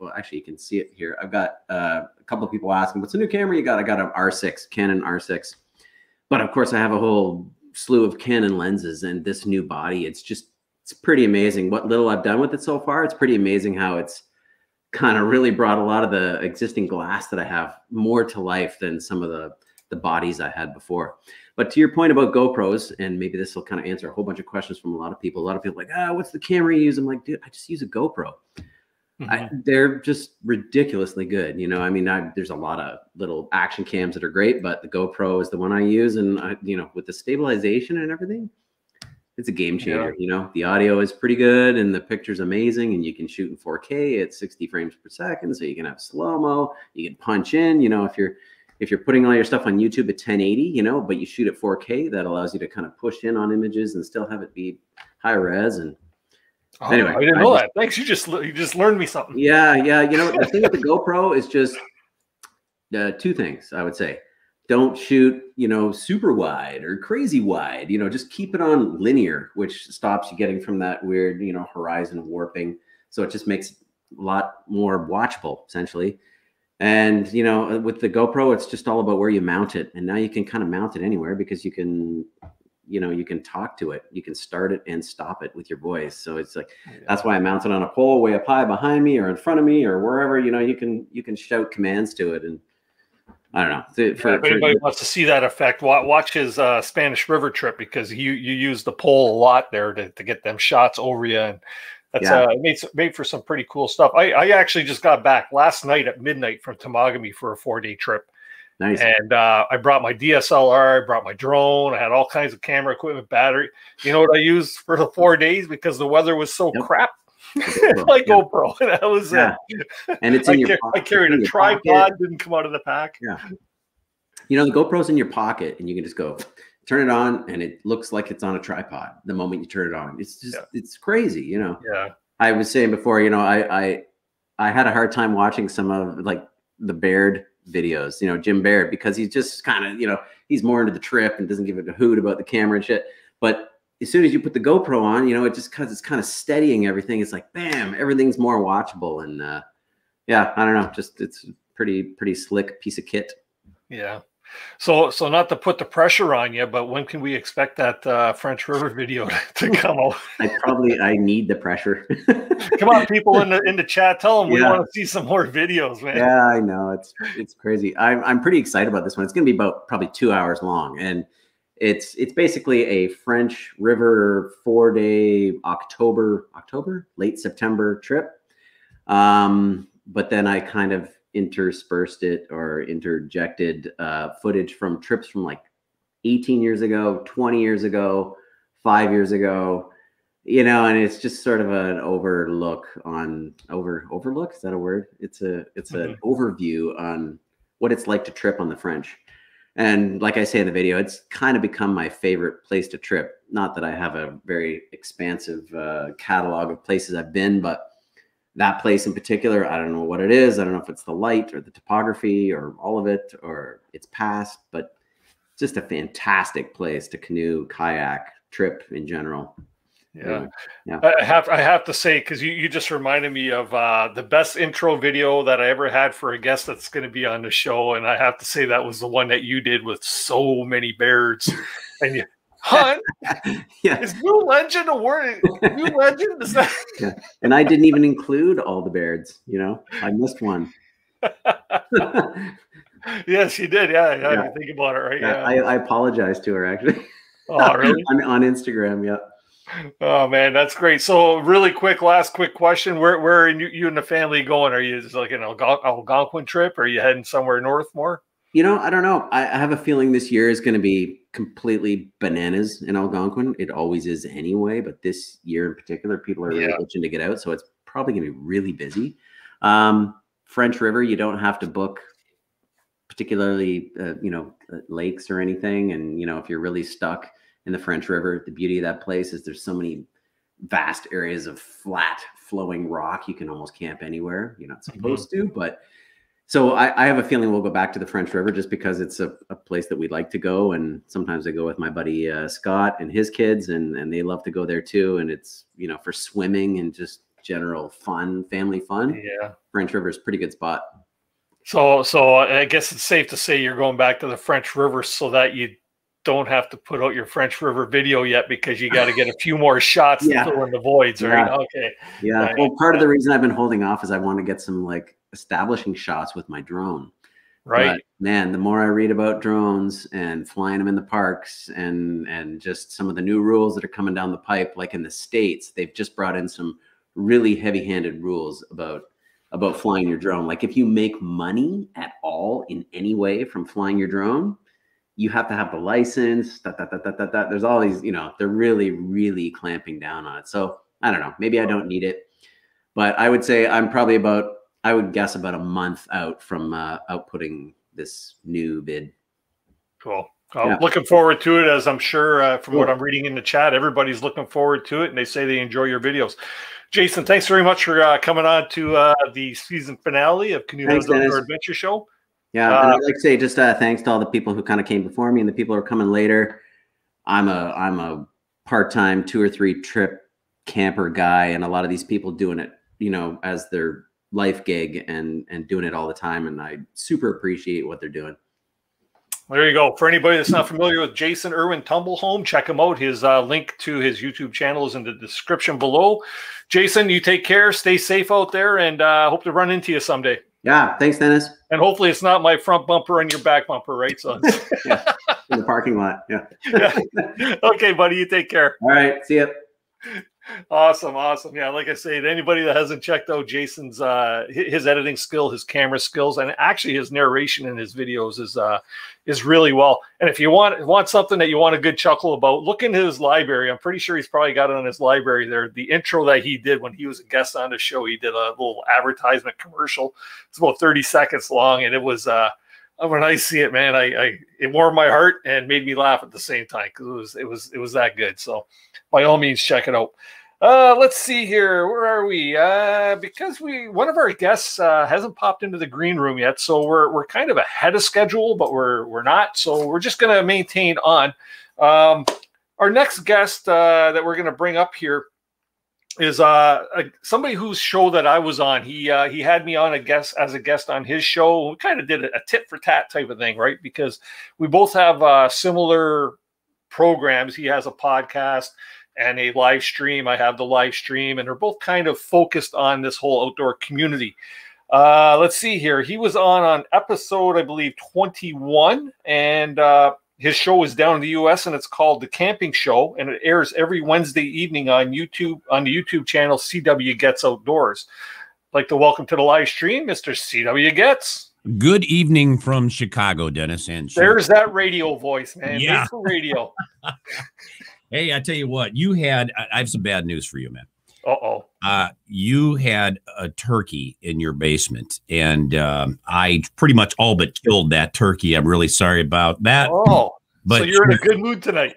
well, actually, you can see it here. I've got a couple of people asking, what's the new camera you got? I got an R6, Canon R6. But, of course, I have a whole slew of Canon lenses and this new body. It's pretty amazing. What little I've done with it so far, it's pretty amazing how it's kind of really brought a lot of the existing glass that I have more to life than some of the bodies I had before. But to your point about GoPros, and maybe this will kind of answer a whole bunch of questions from a lot of people. A lot of people are like, what's the camera you use? I'm like, dude, I just use a GoPro. Mm-hmm. They're just ridiculously good. You know, I mean, there's a lot of little action cams that are great, but the GoPro is the one I use. And, you know, with the stabilization and everything, it's a game changer. Yeah. You know, the audio is pretty good and the picture's amazing, and you can shoot in 4K at 60 frames per second, so you can have slow-mo, you can punch in, you know, if you're putting all your stuff on YouTube at 1080, you know, but you shoot at 4K, that allows you to kind of push in on images and still have it be high res. And anyway, I didn't know that. Thanks. You just learned me something. Yeah. You know, the thing with the GoPro is just two things, I would say. Don't shoot, you know, super wide or crazy wide, you know, just keep it on linear, which stops you getting from that weird, you know, horizon warping. So it just makes it a lot more watchable, essentially. And, you know, with the GoPro, it's just all about where you mount it. And now you can kind of mount it anywhere because you can, you know, you can talk to it. You can start it and stop it with your voice. So it's like, that's why I mount it on a pole way up high behind me or in front of me or wherever, you know, you can shout commands to it. And I don't know. If anybody wants to see that effect, watch his Spanish River trip, because you use the pole a lot there to get them shots over you. And that's made for some pretty cool stuff. I actually just got back last night at midnight from Temagami for a 4-day trip. Nice. And I brought my DSLR, I brought my drone, I had all kinds of camera equipment, battery. You know what I used for the 4 days? Because the weather was so crap. Like GoPro. That was it. And it's in your pocket. I carried a tripod, didn't come out of the pack. Yeah. You know, the GoPro's in your pocket and you can just go turn it on and it looks like it's on a tripod the moment you turn it on. It's just it's crazy, you know. Yeah. I was saying before, you know, I had a hard time watching some of like the Baird videos, you know, Jim Baird, because he's just kind of, you know, he's more into the trip and doesn't give a hoot about the camera and shit. But as soon as you put the GoPro on, you know, it just, because it's kind of steadying everything, it's like, bam, everything's more watchable. And yeah, I don't know, just it's pretty slick piece of kit. Yeah. So not to put the pressure on you, but when can we expect that French River video to come out? I need the pressure. Come on, people in the chat, tell them we want to see some more videos, man. Yeah, I know, it's crazy. I'm pretty excited about this one. It's going to be about probably 2 hours long, and it's basically a French River 4-day October, late September trip. But then I kind of interspersed it or interjected footage from trips from like 18 years ago, 20 years ago, 5 years ago, you know, and it's just sort of an overlook. Is that a word? It's an overview on what it's like to trip on the French. And like I say in the video, it's kind of become my favorite place to trip. Not that I have a very expansive catalog of places I've been, but that place in particular, I don't know what it is. I don't know if it's the light or the topography or all of it or its past, but just a fantastic place to canoe, kayak, trip in general. Yeah. I have to say, because you just reminded me of the best intro video that I ever had for a guest that's going to be on the show. And I have to say that was the one that you did with so many Bairds. And you, Hunt, is New Legend a word? New Legend? Is that... Yeah. And I didn't even include all the Bairds, you know, I missed one. Yes, you did. Yeah. You think about it, right? Yeah. I apologize to her, actually. Oh, really? on Instagram, yeah. Oh man, that's great. So really quick, last quick question. Where are you and the family going? Are you just like an Algonquin trip? Or are you heading somewhere north more? You know, I don't know. I have a feeling this year is going to be completely bananas in Algonquin. It always is anyway, but this year in particular, people are really itching to get out. So it's probably going to be really busy. French River, you don't have to book particularly, you know, lakes or anything. And, you know, if you're really stuck in the French River, the beauty of that place is there's so many vast areas of flat flowing rock. You can almost camp anywhere. You're not supposed to, but so I have a feeling we'll go back to the French River just because it's a place that we'd like to go. And sometimes I go with my buddy Scott and his kids, and they love to go there too. And it's, you know, for swimming and just general fun, family fun. Yeah, French River is a pretty good spot. So I guess it's safe to say you're going back to the French River so that you don't have to put out your French River video yet, because you got to get a few more shots to fill in the voids, right? Okay. Yeah. Right. Well, part of the reason I've been holding off is I want to get some like establishing shots with my drone. Right. But, man, the more I read about drones and flying them in the parks and just some of the new rules that are coming down the pipe, like in the States, they've just brought in some really heavy-handed rules about flying your drone. Like if you make money at all in any way from flying your drone, you have to have the license, there's all these, you know, they're really, really clamping down on it. So I don't know, maybe I don't need it, but I would say I'm probably about, I would guess about a month out from outputting this new bid. Cool. Yeah. Looking forward to it, as I'm sure from what I'm reading in the chat, everybody's looking forward to it, and they say they enjoy your videos. Jason, thanks very much for coming on to the season finale of Canoe Hounds Outdoor Adventure Show. Yeah, and I'd like to say just thanks to all the people who kind of came before me and the people who are coming later. I'm a part-time 2 or 3 trip camper guy, and a lot of these people doing it, you know, as their life gig and doing it all the time, and I super appreciate what they're doing. There you go. For anybody that's not familiar with Jason Irwin Tumblehome, check him out. His link to his YouTube channel is in the description below. Jason, you take care. Stay safe out there, and hope to run into you someday. Yeah. Thanks, Dennis. And hopefully it's not my front bumper and your back bumper, right, son? Yeah. In the parking lot. Yeah. Yeah. Okay, buddy. You take care. All right. See ya. Awesome. Awesome. Yeah. Like I said, anybody that hasn't checked out Jason's, his editing skill, his camera skills, and actually his narration in his videos is really well. And if you want something that you want a good chuckle about, look into his library. I'm pretty sure he's probably got it on his library there. The intro that he did when he was a guest on the show, he did a little advertisement commercial. It's about 30 seconds long. And it was, when I see it, man, it warmed my heart and made me laugh at the same time, because it was that good. So by all means, check it out. Let's see here. Where are we? Because one of our guests hasn't popped into the green room yet, so we're kind of ahead of schedule, but we're not. So we're just going to maintain on. Our next guest that we're going to bring up here is somebody whose show that I was on. He had me on as a guest on his show. We kind of did a tit for tat type of thing, right? Because we both have similar programs. He has a podcast and a live stream. I have the live stream, and they're both kind of focused on this whole outdoor community. Let's see here. He was on episode, I believe, 21, and his show is down in the U.S., and it's called The Camping Show, and it airs every Wednesday evening on YouTube, on the YouTube channel CW Gets Outdoors. I'd like to welcome to the live stream, Mr. CW Gets. Good evening from Chicago, Dennis. And there's that radio voice, man. Yeah. Baseball radio. Hey, I tell you what, I have some bad news for you, man. Uh-oh. You had a turkey in your basement, and I pretty much all but killed that turkey. I'm really sorry about that. Oh, but so you're in a good mood tonight.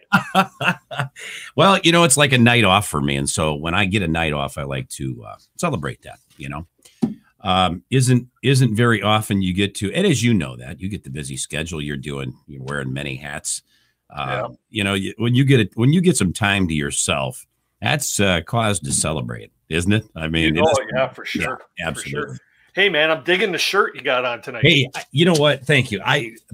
Well, you know, it's like a night off for me, and so when I get a night off, I like to celebrate that, you know. Isn't very often you get to, and as you know that, you get the busy schedule you're doing, you're wearing many hats. Yeah. You know, when you get some time to yourself, that's cause to celebrate, isn't it? I mean, oh, yeah, for sure. Yeah, absolutely. For sure. Hey, man, I'm digging the shirt you got on tonight. Hey, you know what? Thank you.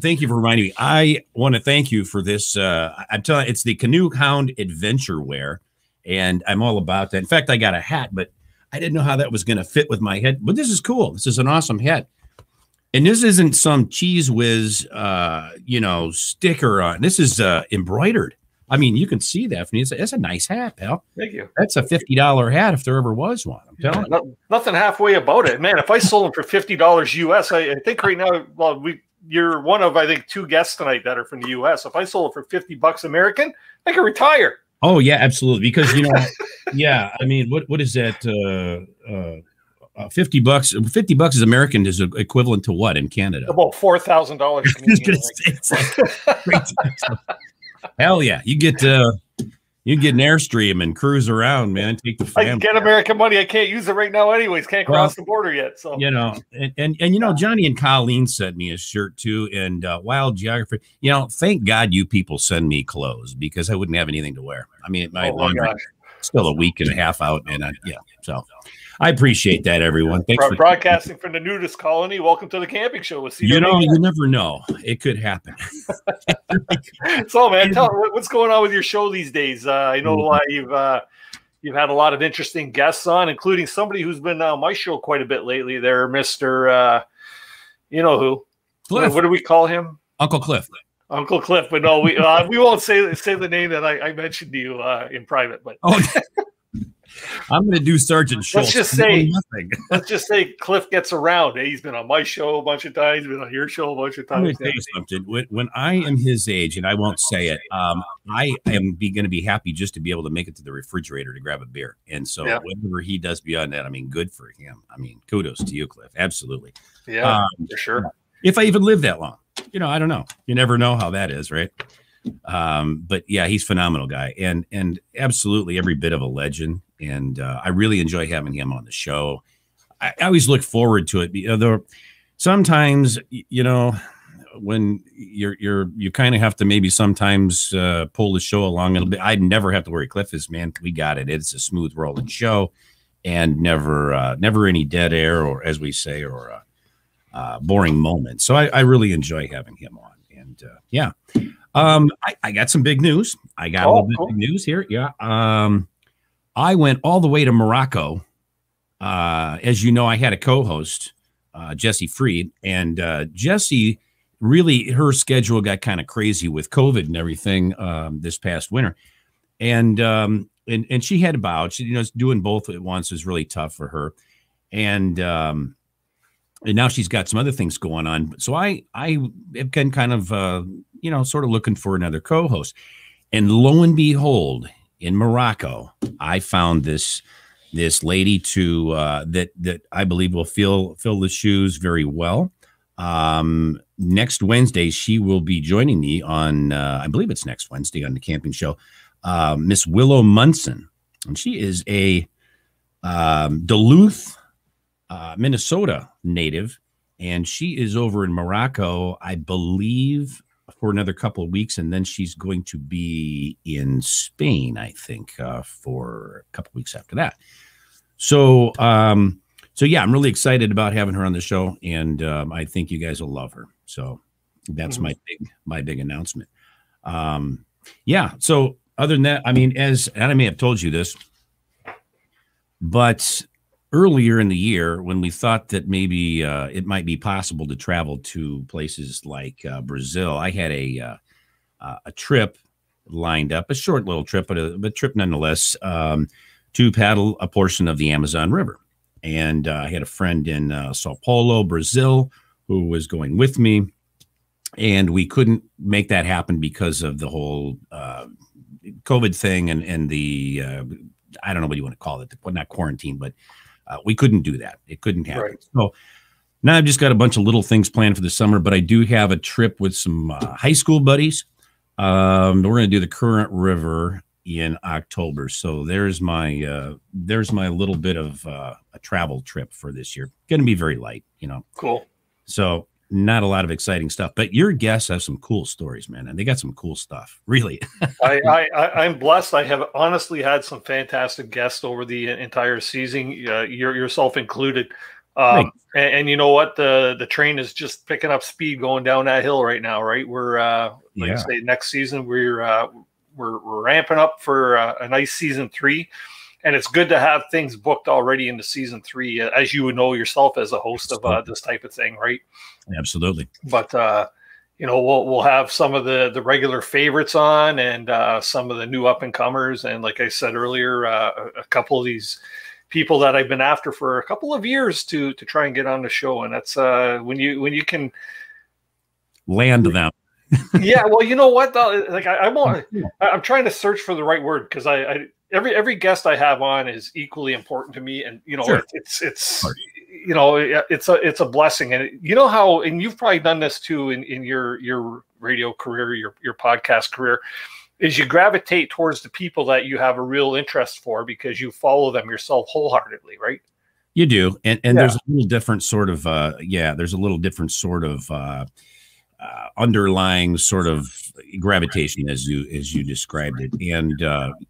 Thank you for reminding me. I want to thank you for this. I'm telling you, it's the Canoe Hound Adventure Wear, and I'm all about that. In fact, I got a hat, but I didn't know how that was going to fit with my head. But this is cool. This is an awesome hat. And this isn't some Cheese Whiz, you know, sticker on. This is embroidered. I mean, you can see that from it's a nice hat, pal. Thank you. That's a $50 hat if there ever was one. I'm telling you. Nothing halfway about it, man. If I sold them for $50 US, I think right now, well, you're one of, I think, 2 guests tonight that are from the US. If I sold it for $50 American, I could retire. Oh yeah, absolutely. Because you know, yeah. I mean, what is that? $50. $50 is American, is equivalent to what in Canada? About $4,000. It's like crazy. Hell yeah! You get an Airstream and cruise around, man. Take the family. I get American money. I can't use it right now, anyways. Can't cross the border yet. So you know, and you know, Johnny and Colleen sent me a shirt too, and Wild Geography. You know, thank God you people send me clothes, because I wouldn't have anything to wear. I mean, my laundry still a week and a half out, and yeah, so. I appreciate that, everyone. Thanks for broadcasting from the nudist colony. Welcome to the Camping Show with CW. You know, you never know; it could happen. So, man, tell what's going on with your show these days. I know you've had a lot of interesting guests on, including somebody who's been on my show quite a bit lately. There, Mister, you know who? Cliff. What do we call him? Uncle Cliff. Uncle Cliff. But no, we won't say the name that I mentioned to you in private. But. Oh. I'm going to do Sergeant Schultz. Let's just say Cliff gets around. He's been on my show a bunch of times. He's been on your show a bunch of times. Tell you something. When I am his age, and I won't say it, I am going to be happy just to be able to make it to the refrigerator to grab a beer. And so whatever he does beyond that, I mean, good for him. I mean, kudos to you, Cliff. Absolutely. Yeah, for sure. If I even live that long, you know, I don't know. You never know how that is, right? But yeah, he's a phenomenal guy, and absolutely every bit of a legend. And I really enjoy having him on the show. I always look forward to it. Sometimes, you know, when you kind of have to maybe sometimes pull the show along a little bit. I never have to worry. Cliff is, man, we got it. It's a smooth rolling show, and never any dead air, or as we say, or boring moments. So I really enjoy having him on. And yeah. I got some big news. I got a little bit of news here. Yeah. I went all the way to Morocco. As you know, I had a co-host, Jesse Freed, and Jesse really, her schedule got kind of crazy with COVID and everything this past winter. And she had you know, doing both at once is really tough for her. And now she's got some other things going on. So I have been kind of, you know, sort of looking for another co-host. And lo and behold, in Morocco, I found this lady that I believe will fill the shoes very well. Next Wednesday, she will be joining me on, I believe it's next Wednesday on The Camping Show, Miss Willow Munson. And she is a Duluth, Minnesota native, and she is over in Morocco, I believe, for another couple of weeks, and then she's going to be in Spain, I think, for a couple of weeks after that. So, so yeah, I'm really excited about having her on the show, and I think you guys will love her. So that's my big announcement. Yeah. So other than that, I mean, and I may have told you this, but earlier in the year, when we thought that maybe it might be possible to travel to places like Brazil, I had a trip lined up, a short little trip, but trip nonetheless, to paddle a portion of the Amazon River. And I had a friend in Sao Paulo, Brazil, who was going with me, and we couldn't make that happen because of the whole COVID thing and the, I don't know what you want to call it, not quarantine, but we couldn't do that. It couldn't happen. Right. So now I've just got a bunch of little things planned for the summer, but I do have a trip with some high school buddies. We're going to do the Current River in October. So there's my little bit of a travel trip for this year. Going to be very light, you know. Cool. So not a lot of exciting stuff, but your guests have some cool stories, man. And they got some cool stuff, really. I'm blessed. I have honestly had some fantastic guests over the entire season, yourself included. And you know what? The train is just picking up speed going down that hill right now, right? We're, like I say, next season, we're ramping up for a nice season three. And it's good to have things booked already into season three, as you would know yourself as a host of this type of thing, right? Absolutely. But, you know, we'll have some of the regular favorites on, and some of the new up-and-comers. And like I said earlier, a couple of these people that I've been after for a couple of years to try and get on the show. And that's when you can land them. Yeah, well, you know what? Though? Like I'm trying to search for the right word, because every guest I have on is equally important to me, and you know, sure. it's you know, it's a blessing. And you know how, and you've probably done this too in your radio career, your podcast career, is you gravitate towards the people that you have a real interest for, because you follow them yourself wholeheartedly, right? You do, and there's a little different sort of underlying sort of gravitation, as you described it,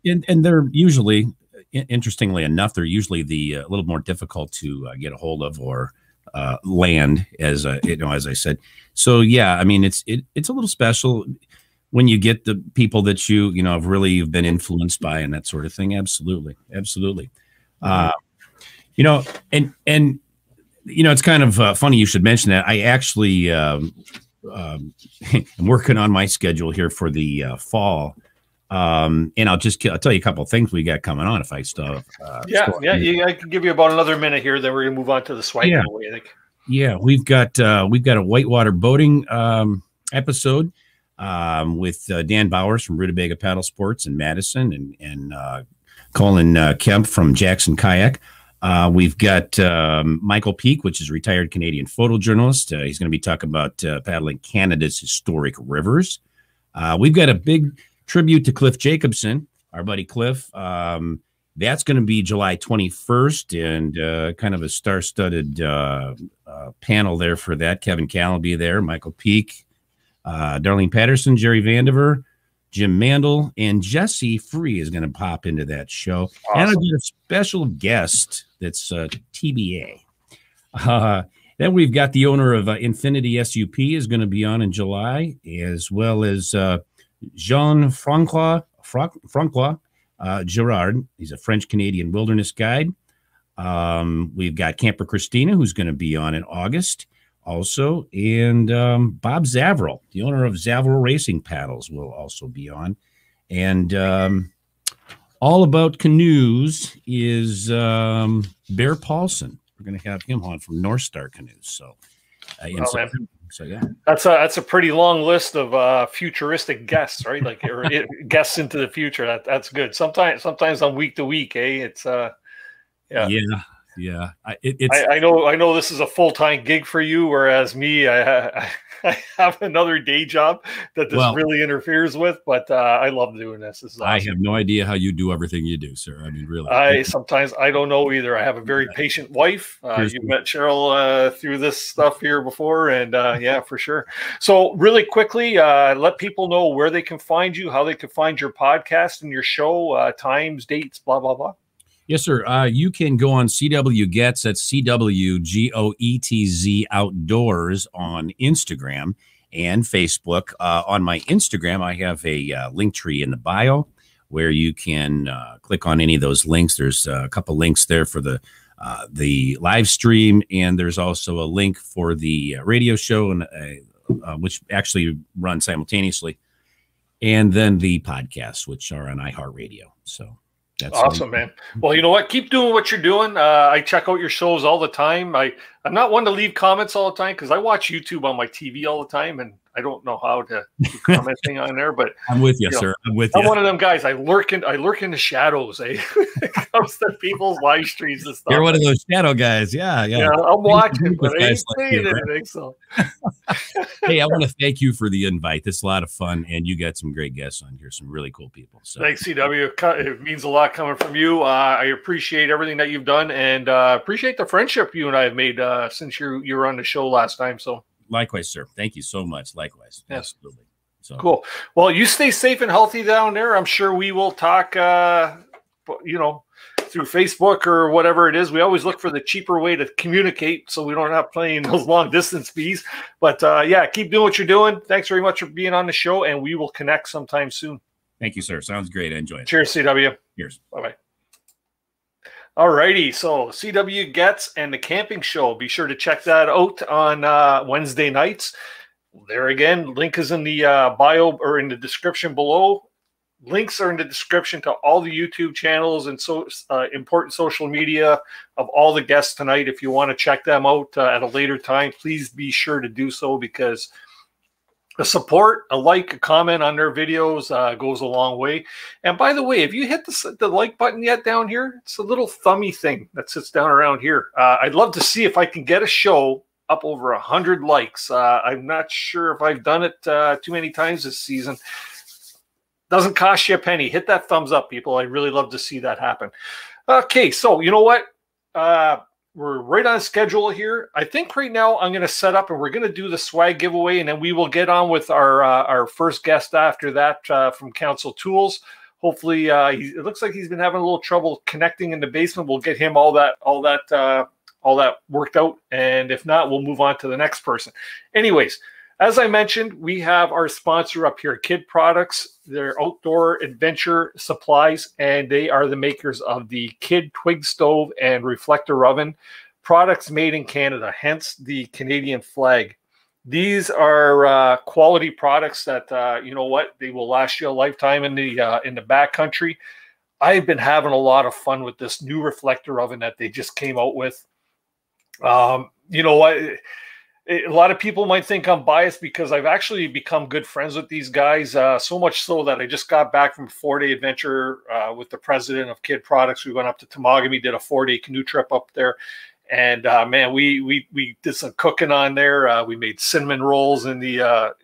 and they're usually, interestingly enough, they're usually the little more difficult to get a hold of or land, as you know, as I said. So yeah, I mean, it's a little special when you get the people that you know have really been influenced by and that sort of thing. Absolutely, absolutely. You know, and you know, it's kind of funny you should mention that. I actually. I'm working on my schedule here for the fall And I'll tell you a couple of things we got coming on if I still have, I can give you about another minute here, then we're gonna move on to the swipe away, I think. Yeah, we've got a whitewater boating episode with Dan Bowers from Rutabaga Paddle Sports in Madison, and Colin Kemp from Jackson Kayak. We've got Michael Peake, which is a retired Canadian photojournalist. He's going to be talking about paddling Canada's historic rivers. We've got a big tribute to Cliff Jacobson, our buddy Cliff. That's going to be July 21st, and kind of a star-studded panel there for that. Kevin Callan will be there, Michael Peake, Darlene Patterson, Jerry Vandiver, Jim Mandel, and Jesse Free is going to pop into that show. Awesome. And I've got a special guest that's TBA. Then we've got the owner of Infinity SUP is going to be on in July, as well as Jean-Francois Girard. He's a French-Canadian wilderness guide. We've got Camper Christina, who's going to be on in August also. And Bob Zavril, the owner of Zavril Racing Paddles, will also be on. And All About Canoes is Bear Paulson. We're going to have him on from North Star Canoes. So, yeah. That's a pretty long list of futuristic guests, right? Like guests into the future. That's good. Sometimes on week to week, eh? It's yeah. I know this is a full-time gig for you, whereas me, I have another day job that this really interferes with, but I love doing this. This is awesome. I have no idea how you do everything you do, sir. I mean, really. I sometimes don't know either. I have a very patient wife. You met Cheryl through this stuff here before, and yeah, for sure. So really quickly, let people know where they can find you, how they can find your podcast and your show, times, dates, blah, blah, blah. Yes, sir. You can go on CW Gets, that's CWGOETZ Outdoors on Instagram and Facebook. On my Instagram, I have a link tree in the bio where you can click on any of those links. There's a couple links there for the live stream, and there's also a link for the radio show, and which actually run simultaneously, and then the podcasts, which are on iHeartRadio. So. That's awesome, man. Well, you know what? Keep doing what you're doing. I check out your shows all the time. I'm not one to leave comments all the time because I watch YouTube on my TV all the time, and I don't know how to do commenting on there. But I'm with you, sir. I'm with you. I'm one of them guys. I lurk in the shadows. Eh? It comes to people's live streams and stuff. You're one of those shadow guys. Yeah. I'm watching, but I ain't saying anything. So, hey, I want to thank you for the invite. This is a lot of fun, and you got some great guests on here, some really cool people. So thanks, CW. It means a lot coming from you. I appreciate everything that you've done, and appreciate the friendship you and I have made since you were on the show last time. So. Likewise, sir. Thank you so much. Likewise. Yes. Absolutely. So cool. Well, you stay safe and healthy down there. I'm sure we will talk, through Facebook or whatever it is. We always look for the cheaper way to communicate so we don't have playing those long distance fees. But yeah, keep doing what you're doing. Thanks very much for being on the show, and we will connect sometime soon. Thank you, sir. Sounds great. I enjoy it. Cheers, CW. Cheers. Bye-bye. Alrighty, so CW Gets and The Camping Show. Be sure to check that out on Wednesday nights. There again, link is in the bio or in the description below. Links are in the description to all the YouTube channels and so important social media of all the guests tonight. If you want to check them out at a later time, please be sure to do so, because a support, a like, a comment on their videos goes a long way. And by the way, if you hit the like button yet down here, it's a little thummy thing that sits down around here. I'd love to see if I can get a show up over 100 likes. I'm not sure if I've done it too many times this season. Doesn't cost you a penny. Hit that thumbs up, people. I really love to see that happen. Okay, so you know what? We're right on schedule here. I think right now I'm going to set up and we're going to do the swag giveaway, and then we will get on with our first guest after that from Council Tools. Hopefully, it looks like he's been having a little trouble connecting in the basement. We'll get him all that worked out, and if not, we'll move on to the next person. Anyways, as I mentioned, we have our sponsor up here, KIHD Products. They're outdoor adventure supplies, and they are the makers of the KIHD Twig Stove and Reflector Oven, products made in Canada, hence the Canadian flag. These are quality products that, you know what, they will last you a lifetime in the backcountry. I've been having a lot of fun with this new reflector oven that they just came out with. You know what, a lot of people might think I'm biased because I've actually become good friends with these guys, so much so that I just got back from a 4-day adventure with the president of KIHD Products. We went up to Temagami, did a 4-day canoe trip up there. And man, we did some cooking on there. We made cinnamon rolls in the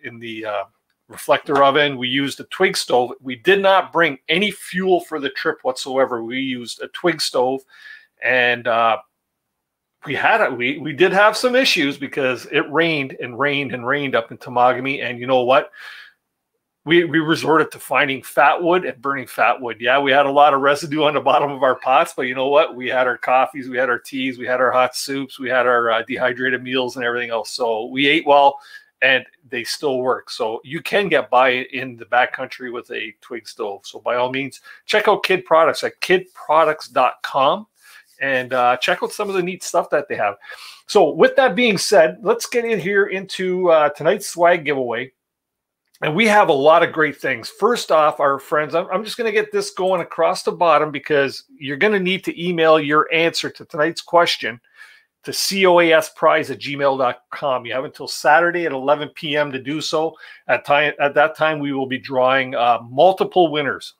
reflector oven. We used a twig stove. We did not bring any fuel for the trip whatsoever. We used a twig stove, and we did have some issues because it rained and rained and rained up in Temagami. And you know what? We resorted to finding fat wood and burning fat wood. Yeah, we had a lot of residue on the bottom of our pots, but you know what? We had our coffees, we had our teas, we had our hot soups, we had our dehydrated meals and everything else. So we ate well, and they still work. So you can get by in the backcountry with a twig stove. So by all means, check out KIHD Products at kidproducts.com and check out some of the neat stuff that they have. So with that being said, let's get in here into tonight's swag giveaway. And we have a lot of great things. First off, our friends, I'm just going to get this going across the bottom because you're going to need to email your answer to tonight's question to coasprize@gmail.com. You have until Saturday at 11 p.m. to do so. At that time, we will be drawing multiple winners,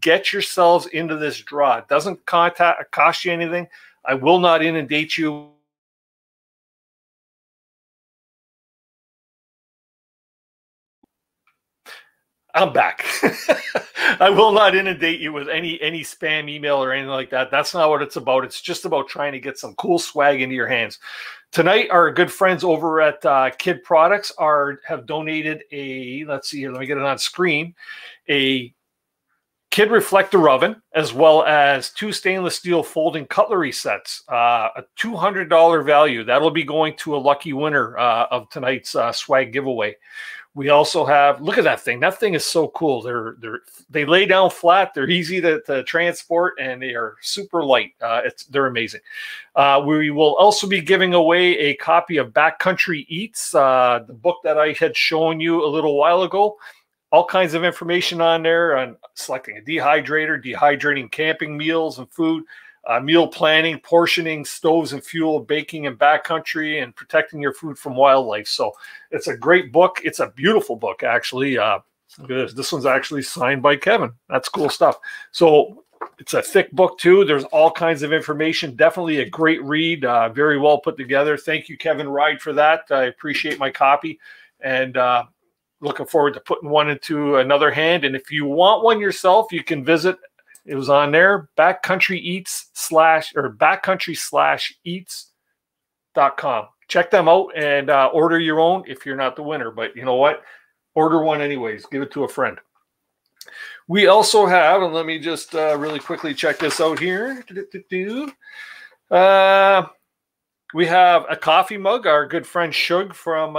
Get yourselves into this draw. It doesn't cost you anything. I will not inundate you I will not inundate you with any spam email or anything like that. That's not what it's about. It's just about trying to get some cool swag into your hands. Tonight, our good friends over at KIHD Products have donated a, let's see here, let me get it on screen, a KIHD reflector oven, as well as 2 stainless steel folding cutlery sets, a $200 value. That'll be going to a lucky winner of tonight's swag giveaway. We also have, look at that thing. That thing is so cool. They lay down flat. They're easy to transport, and they are super light. They're amazing. We will also be giving away a copy of Backcountry Eats, the book that I had shown you a little while ago. All kinds of information on there on selecting a dehydrator, dehydrating camping meals and food, meal planning, portioning, stoves and fuel, baking in backcountry, and protecting your food from wildlife. So it's a great book. It's a beautiful book, actually. Look at this. This one's actually signed by Kevin. That's cool stuff. So it's a thick book, too. There's all kinds of information. Definitely a great read. Very well put together. Thank you, Kevin Ride, for that. I appreciate my copy. And looking forward to putting one into another hand. And if you want one yourself, you can visit. It was on there, backcountry/eats.com. Check them out and order your own if you're not the winner. But you know what? Order one anyways. Give it to a friend. We also have, and let me just really quickly check this out here. We have a coffee mug. Our good friend Shug from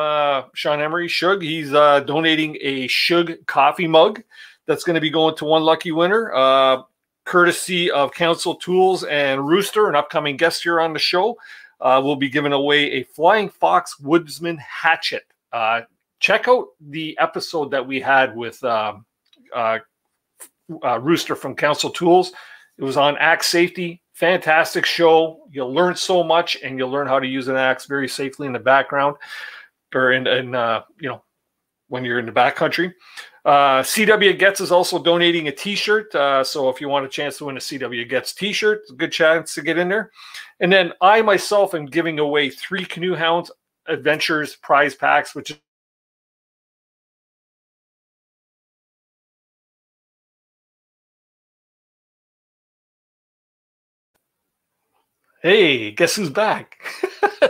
Sean Emery. Shug, he's donating a Shug coffee mug. That's going to be going to one lucky winner. Courtesy of Council Tools and Rooster, an upcoming guest here on the show, will be giving away a Flying Fox Woodsman hatchet. Check out the episode that we had with Rooster from Council Tools. It was on axe safety. Fantastic show. You'll learn so much, and you'll learn how to use an axe very safely in the background, or you know, when you're in the backcountry. CW Gets is also donating a t-shirt, so if you want a chance to win a CW Gets t-shirt, it's a good chance to get in there. And then I myself am giving away 3 Canoe Hounds Adventures prize packs, which hey, guess who's back?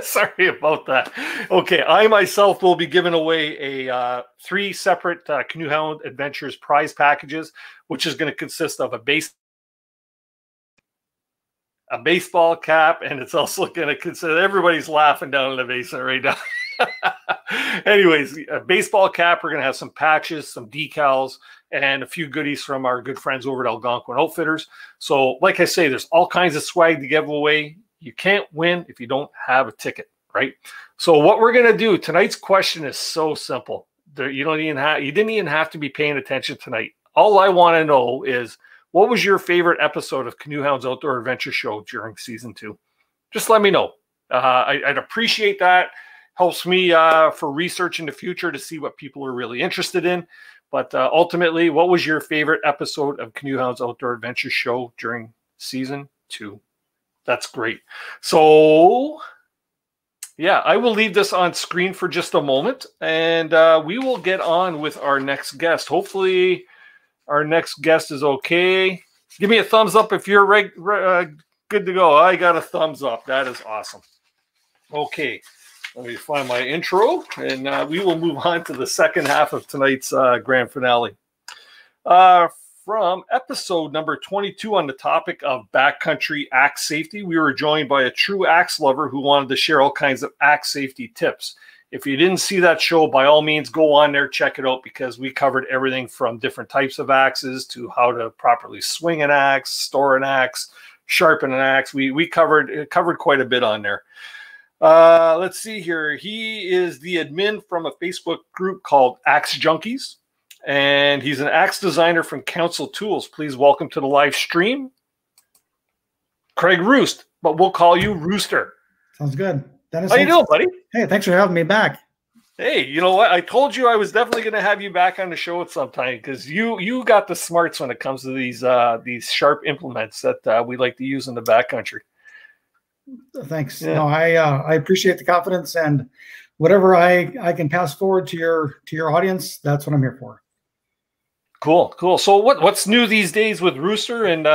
Sorry about that. Okay, I myself will be giving away a 3 separate Canoe Hound Adventures prize packages, which is going to consist of a baseball cap, and it's also going to consist. Everybody's laughing down in the basement right now. Anyways, a baseball cap. We're going to have some patches, some decals, and a few goodies from our good friends over at Algonquin Outfitters. So like I say, there's all kinds of swag to give away. You can't win if you don't have a ticket, right? So what we're going to do, tonight's question is so simple. You didn't even have to be paying attention tonight. All I want to know is, what was your favorite episode of Canoe Hounds Outdoor Adventure Show during season 2? Just let me know. I'd appreciate that. Helps me for research in the future to see what people are really interested in. But ultimately, what was your favorite episode of Canoe Hounds Outdoor Adventure Show during season 2? That's great. So, yeah, I will leave this on screen for just a moment, and we will get on with our next guest. Hopefully, our next guest is okay. Give me a thumbs up if you're good to go. I got a thumbs up. That is awesome. Okay, let me find my intro, and we will move on to the second half of tonight's grand finale. From episode number 22 on the topic of backcountry axe safety, we were joined by a true axe lover who wanted to share all kinds of axe safety tips. If you didn't see that show, by all means, go on there, check it out, because we covered everything from different types of axes to how to properly swing an axe, store an axe, sharpen an axe. We covered quite a bit on there. Let's see here. He is the admin from a Facebook group called Axe Junkies, and he's an axe designer from Council Tools. Please welcome to the live stream, Craig Roost, but we'll call you Rooster. Sounds good. Dennis, how you doing, buddy? Hey, thanks for having me back. Hey, you know what? I told you I was definitely going to have you back on the show at some time, because you got the smarts when it comes to these sharp implements that we like to use in the backcountry. Thanks. Yeah. No, I appreciate the confidence, and whatever I can pass forward to your audience, that's what I'm here for. Cool, cool. So what's new these days with Rooster and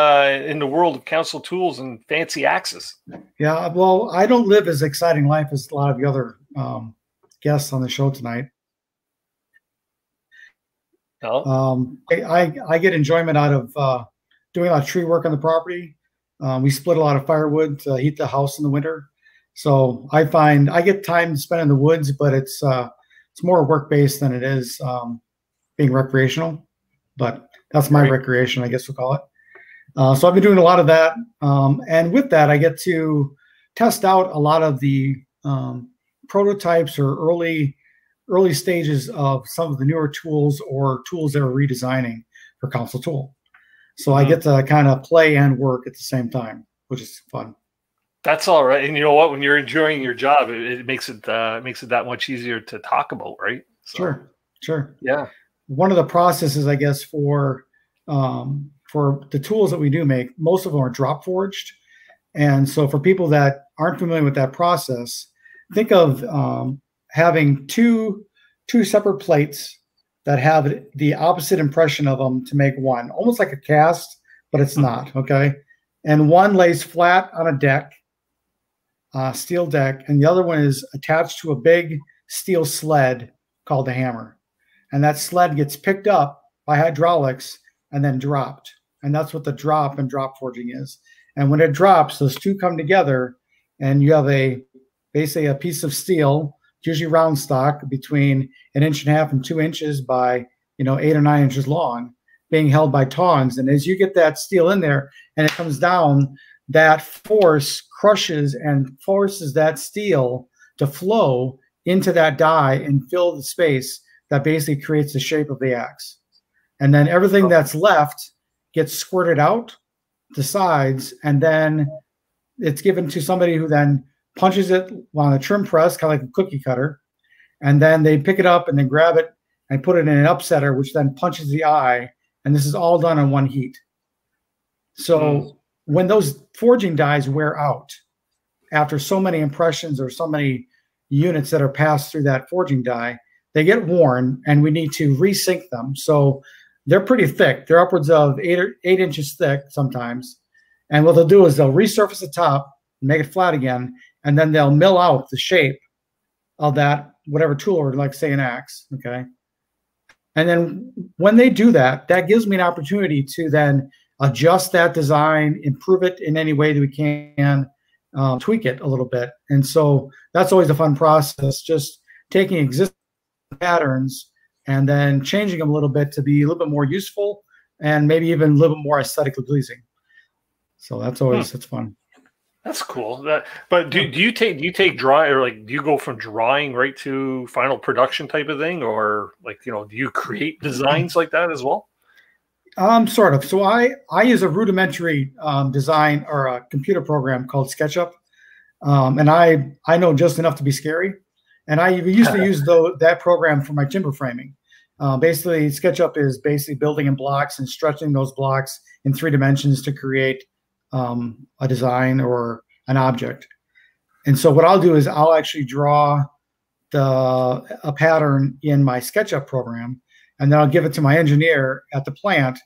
in the world of Council Tools and fancy axes? Yeah, well, I don't live as exciting life as a lot of the other guests on the show tonight. Oh. I get enjoyment out of doing a lot of tree work on the property. We split a lot of firewood to heat the house in the winter. So I find I get time spent in the woods, but it's more work-based than it is being recreational. But that's my recreation, I guess we'll call it. So I've been doing a lot of that. And with that, I get to test out a lot of the prototypes or early stages of some of the newer tools or tools that are redesigning for Council Tool. So I get to kind of play and work at the same time, which is fun. That's all right. And you know what? When you're enjoying your job, it makes it that much easier to talk about, right? So, sure. Yeah. One of the processes, I guess, for the tools that we do make, most of them are drop forged. And so for people that aren't familiar with that process, think of having two separate plates that have the opposite impression of them to make one, almost like a cast, but it's not, okay? And one lays flat on a deck, steel deck, and the other one is attached to a big steel sled called a hammer. And that sled gets picked up by hydraulics and then dropped. And that's what the drop and drop forging is. And when it drops, those two come together and you have basically a piece of steel, usually round stock, between 1.5 inches and 2 inches by 8 or 9 inches long, being held by tongs. And as you get that steel in there and it comes down, that force crushes and forces that steel to flow into that die and fill the space that basically creates the shape of the axe. And then everything that's left gets squirted out the sides, and then it's given to somebody who then punches it on a trim press, kind of like a cookie cutter, and then they pick it up and then grab it and put it in an upsetter, which then punches the eye, and this is all done in one heat. So when those forging dies wear out, after so many impressions or so many units that are passed through that forging die, they get worn, and we need to resync them. So they're pretty thick. They're upwards of 8 inches thick sometimes. And what they'll do is they'll resurface the top, make it flat again, and then they'll mill out the shape of that, whatever tool, or like, say, an axe, okay? And then when they do that, that gives me an opportunity to then adjust that design, improve it in any way that we can, tweak it a little bit. And so that's always a fun process, just taking existing patterns and then changing them a little bit to be a little bit more useful and maybe even a little bit more aesthetically pleasing. So that's always, it's fun. That's cool. That, but do you take drawing, or like do you go from drawing right to final production type of thing, or like, you know, do you create designs like that as well? Sort of. So I use a rudimentary design or a computer program called SketchUp, and I know just enough to be scary. And I used to use that program for my timber framing. Basically, SketchUp is basically building in blocks and stretching those blocks in 3 dimensions to create a design or an object. And so what I'll do is I'll actually draw a pattern in my SketchUp program, and then I'll give it to my engineer at the plant,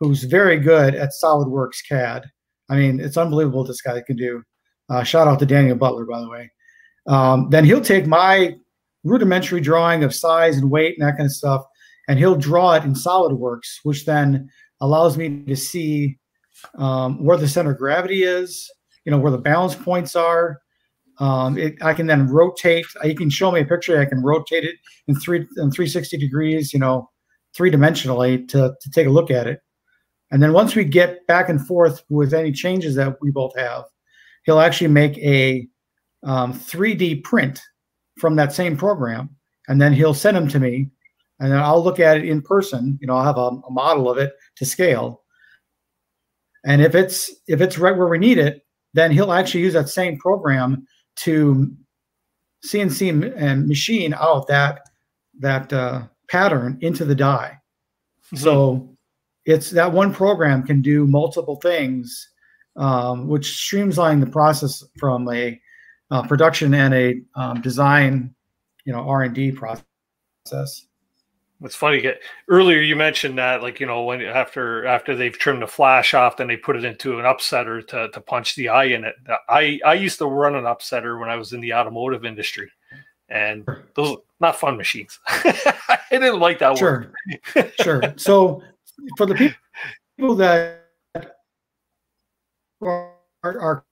who's very good at SolidWorks CAD. I mean, it's unbelievable what this guy can do. Shout out to Daniel Butler, by the way. Then he'll take my rudimentary drawing of size and weight and that kind of stuff, and he'll draw it in SolidWorks, which then allows me to see where the center of gravity is, you know, where the balance points are. I can then rotate. You can show me a picture. I can rotate it in 360 degrees, you know, 3-dimensionally to take a look at it. And then once we get back and forth with any changes that we both have, he'll actually make a 3D print from that same program, and then he'll send them to me, and then I'll look at it in person. You know, I'll have a model of it to scale. And if it's right where we need it, then he'll actually use that same program to CNC and machine out that pattern into the die. Mm-hmm. So it's that one program can do multiple things, which streamlines the process from a production and a design, you know, R&D process. It's funny. Earlier you mentioned that, like, you know, when after they've trimmed the flash off, then they put it into an upsetter to punch the eye in it. I used to run an upsetter when I was in the automotive industry, and those are not fun machines. I didn't like that word. Sure, sure. So for the people that are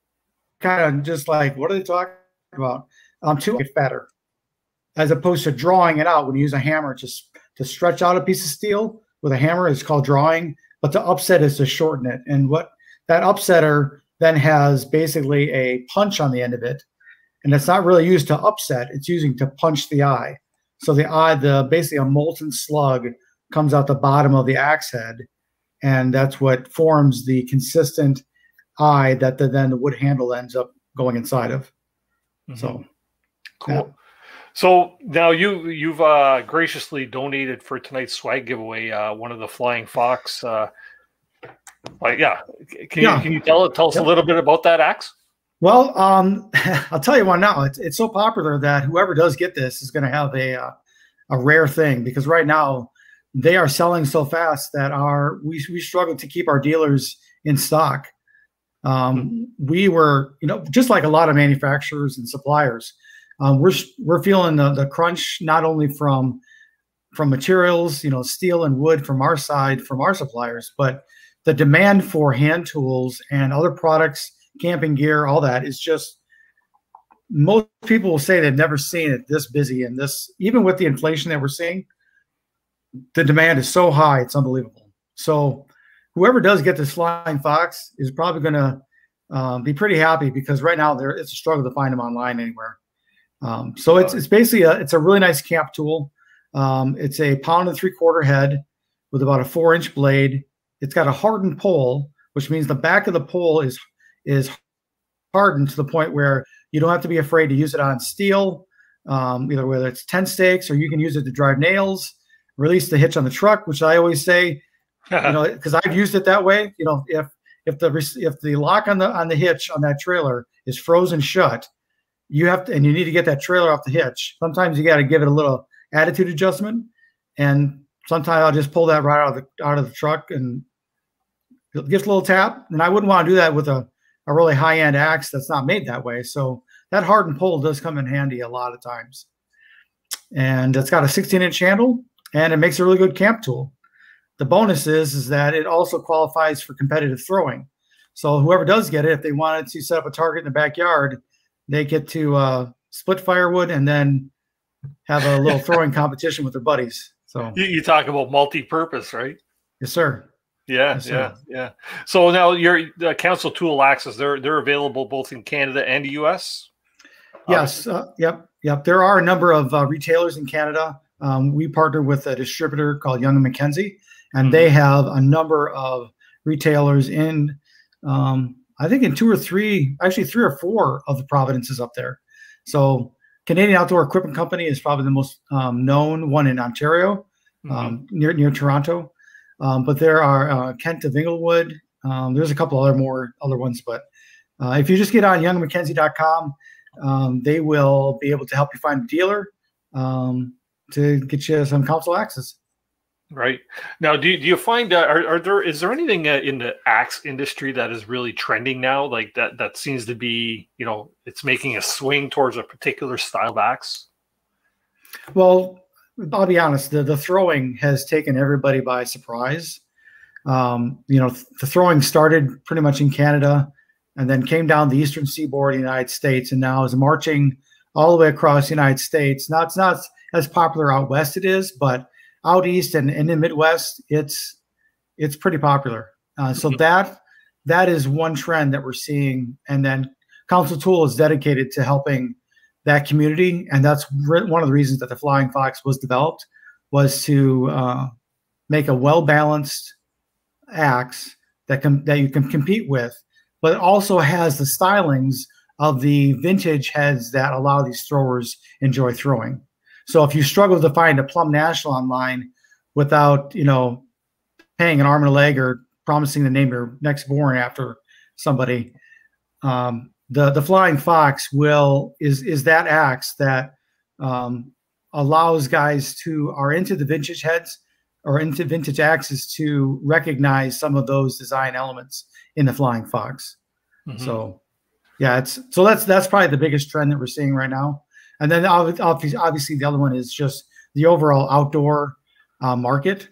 kind of just like, what are they talking about? To get better, as opposed to drawing it out. When you use a hammer, just to stretch out a piece of steel with a hammer is called drawing, but to upset is to shorten it. And what that upsetter then has basically a punch on the end of it, and it's not really used to upset; it's using to punch the eye. So the eye, basically a molten slug, comes out the bottom of the axe head, and that's what forms the consistent eye that then the wood handle ends up going inside of. Mm-hmm. So cool. Yeah. So now you've graciously donated for tonight's swag giveaway one of the Flying Fox. Can you tell us a little bit about that axe? Well, I'll tell you one now. It's so popular that whoever does get this is going to have a rare thing, because right now they are selling so fast that we struggle to keep our dealers in stock. We were, you know, just like a lot of manufacturers and suppliers. We're feeling the crunch, not only from materials, you know, steel and wood from our side, from our suppliers, but the demand for hand tools and other products, camping gear, all that is just, most people will say they've never seen it this busy, and this, even with the inflation that we're seeing, the demand is so high, it's unbelievable. So whoever does get this Flying Fox is probably going to be pretty happy, because right now it's a struggle to find them online anywhere. So it's basically it's a really nice camp tool. It's a 1.75-pound head with about a 4-inch blade. It's got a hardened pole, which means the back of the pole is hardened to the point where you don't have to be afraid to use it on steel, either whether it's tent stakes, or you can use it to drive nails, release the hitch on the truck, which I always say, you know, because I've used it that way. You know, if the lock on the hitch on that trailer is frozen shut, you have to, and you need to get that trailer off the hitch. Sometimes you got to give it a little attitude adjustment, and sometimes I'll just pull that right out of the truck and it gives a little tap. And I wouldn't want to do that with a really high end axe that's not made that way. So that hardened pole does come in handy a lot of times. And it's got a 16-inch handle, and it makes a really good camp tool. The bonus is that it also qualifies for competitive throwing. So whoever does get it, if they wanted to set up a target in the backyard, they get to split firewood and then have a little throwing competition with their buddies. So you talk about multi-purpose, right? Yes, sir. Yeah, so, yeah. So now your Council Tool Axes, they're available both in Canada and the U.S.? Yes. Yep. There are a number of retailers in Canada. We partner with a distributor called Young & McKenzie, and they have a number of retailers in, I think in three or four of the provinces up there. So Canadian Outdoor Equipment Company is probably the most known one in Ontario, near Toronto. But there are Kent of Inglewood. There's a couple other ones, but if you just get on youngmckenzie.com, they will be able to help you find a dealer to get you some Council axes. Right now, do you find is there anything in the axe industry that is really trending now, like that seems to be, you know, it's making a swing towards a particular style of axe? Well, I'll be honest, the throwing has taken everybody by surprise. You know, the throwing started pretty much in Canada and then came down the eastern seaboard of the United States and now is marching all the way across the United States. Now, it's not as popular out west it is, but out east and in the Midwest, it's pretty popular. So that is one trend that we're seeing. And then Council Tool is dedicated to helping that community, and that's one of the reasons that the Flying Fox was developed, was to make a well-balanced axe that you can compete with, but it also has the stylings of the vintage heads that a lot of these throwers enjoy throwing. So if you struggle to find a Plum National online without, you know, paying an arm and a leg or promising to name your next born after somebody, the Flying Fox is that axe that allows guys who are into the vintage heads or into vintage axes to recognize some of those design elements in the Flying Fox. So yeah, that's probably the biggest trend that we're seeing right now. And then obviously the other one is just the overall outdoor market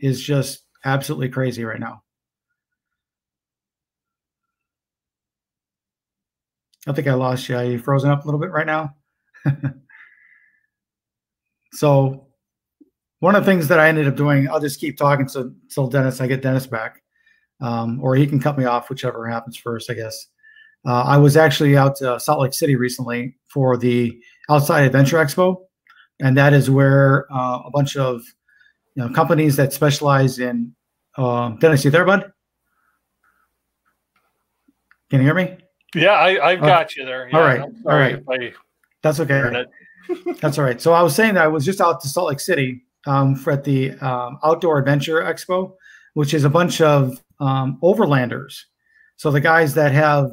is just absolutely crazy right now. I think I lost you. Are you frozen up a little bit right now? So one of the things that I ended up doing, I'll just keep talking till Dennis, I get Dennis back, or he can cut me off, whichever happens first, I guess. I was actually out to Salt Lake City recently for the Outside Adventure Expo, and that is where a bunch of companies that specialize in Dennis, you there, bud? Can you hear me? Yeah, I've got you there. Yeah, all right. That's okay. That's all right. So I was saying that I was just out to Salt Lake City at the Outdoor Adventure Expo, which is a bunch of overlanders. So the guys that have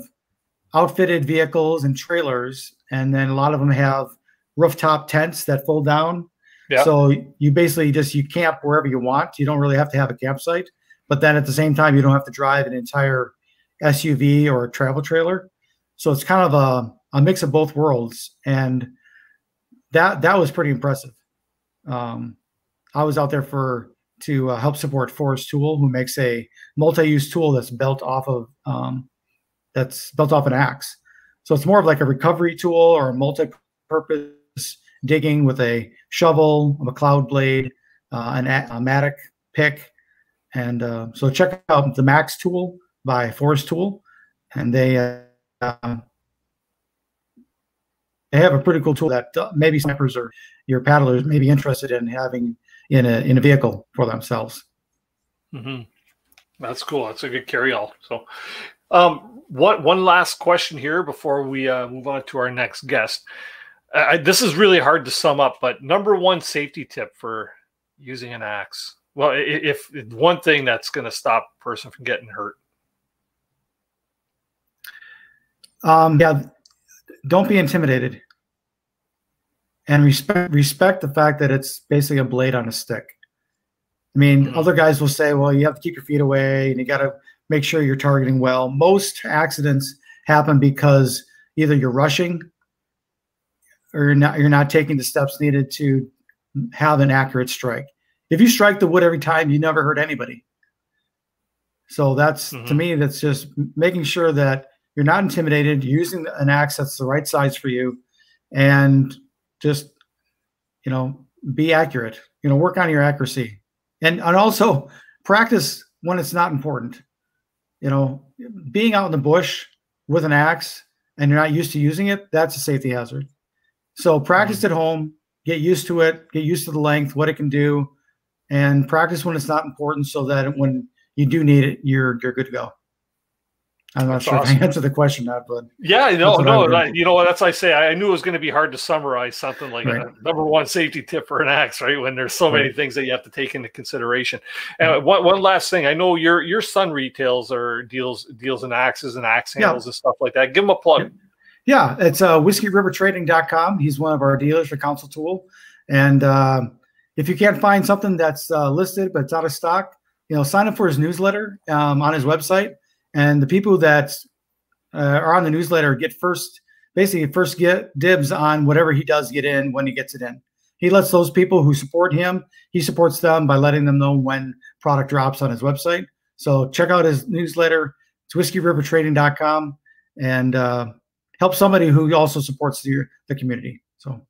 outfitted vehicles and trailers, and then a lot of them have rooftop tents that fold down. Yeah. So you basically you camp wherever you want. You don't really have to have a campsite, but then at the same time, you don't have to drive an entire SUV or a travel trailer. So it's kind of a mix of both worlds, and that was pretty impressive. I was out there to help support Forest Tool, who makes a multi-use tool that's built off of an axe. So it's more of like a recovery tool or a multi-purpose digging with a shovel, a cloud blade, a mattock pick, and so check out the Max tool by Forest Tool, and they have a pretty cool tool that maybe snipers or your paddlers may be interested in having in a vehicle for themselves. That's cool. That's a good carry-all. So one last question here before we move on to our next guest. This is really hard to sum up, but #1 safety tip for using an axe. Well, if one thing that's going to stop a person from getting hurt. Yeah, don't be intimidated, and respect the fact that it's basically a blade on a stick. I mean, other guys will say, well, you have to keep your feet away and you got to make sure you're targeting well. Most accidents happen because either you're rushing or you're not taking the steps needed to have an accurate strike. If you strike the wood every time, you never hurt anybody. So that's, to me, that's just making sure that you're not intimidated, using an axe that's the right size for you, and just, you know, be accurate, you know, work on your accuracy, and also practice when it's not important. You know, being out in the bush with an axe and you're not used to using it, that's a safety hazard. So practice at home, get used to it, get used to the length, what it can do, and practice when it's not important so that when you do need it, you're good to go. I'm not sure if I answered the question, but yeah, you know what? That's why I say I knew it was going to be hard to summarize something like a #1 safety tip for an axe, right? When there's so many things that you have to take into consideration. And one last thing, I know your son retails or deals in axes and axe handles and stuff like that. Give him a plug. Yeah, it's whiskeyrivertrading.com. He's one of our dealers for Council Tool, and if you can't find something that's listed but it's out of stock, you know, sign up for his newsletter on his website. And the people that are on the newsletter get basically first get dibs on whatever he does get in when he gets it in. He lets those people who support him, he supports them by letting them know when product drops on his website. So check out his newsletter. It's whiskeyrivertrading.com, and help somebody who also supports the community. So.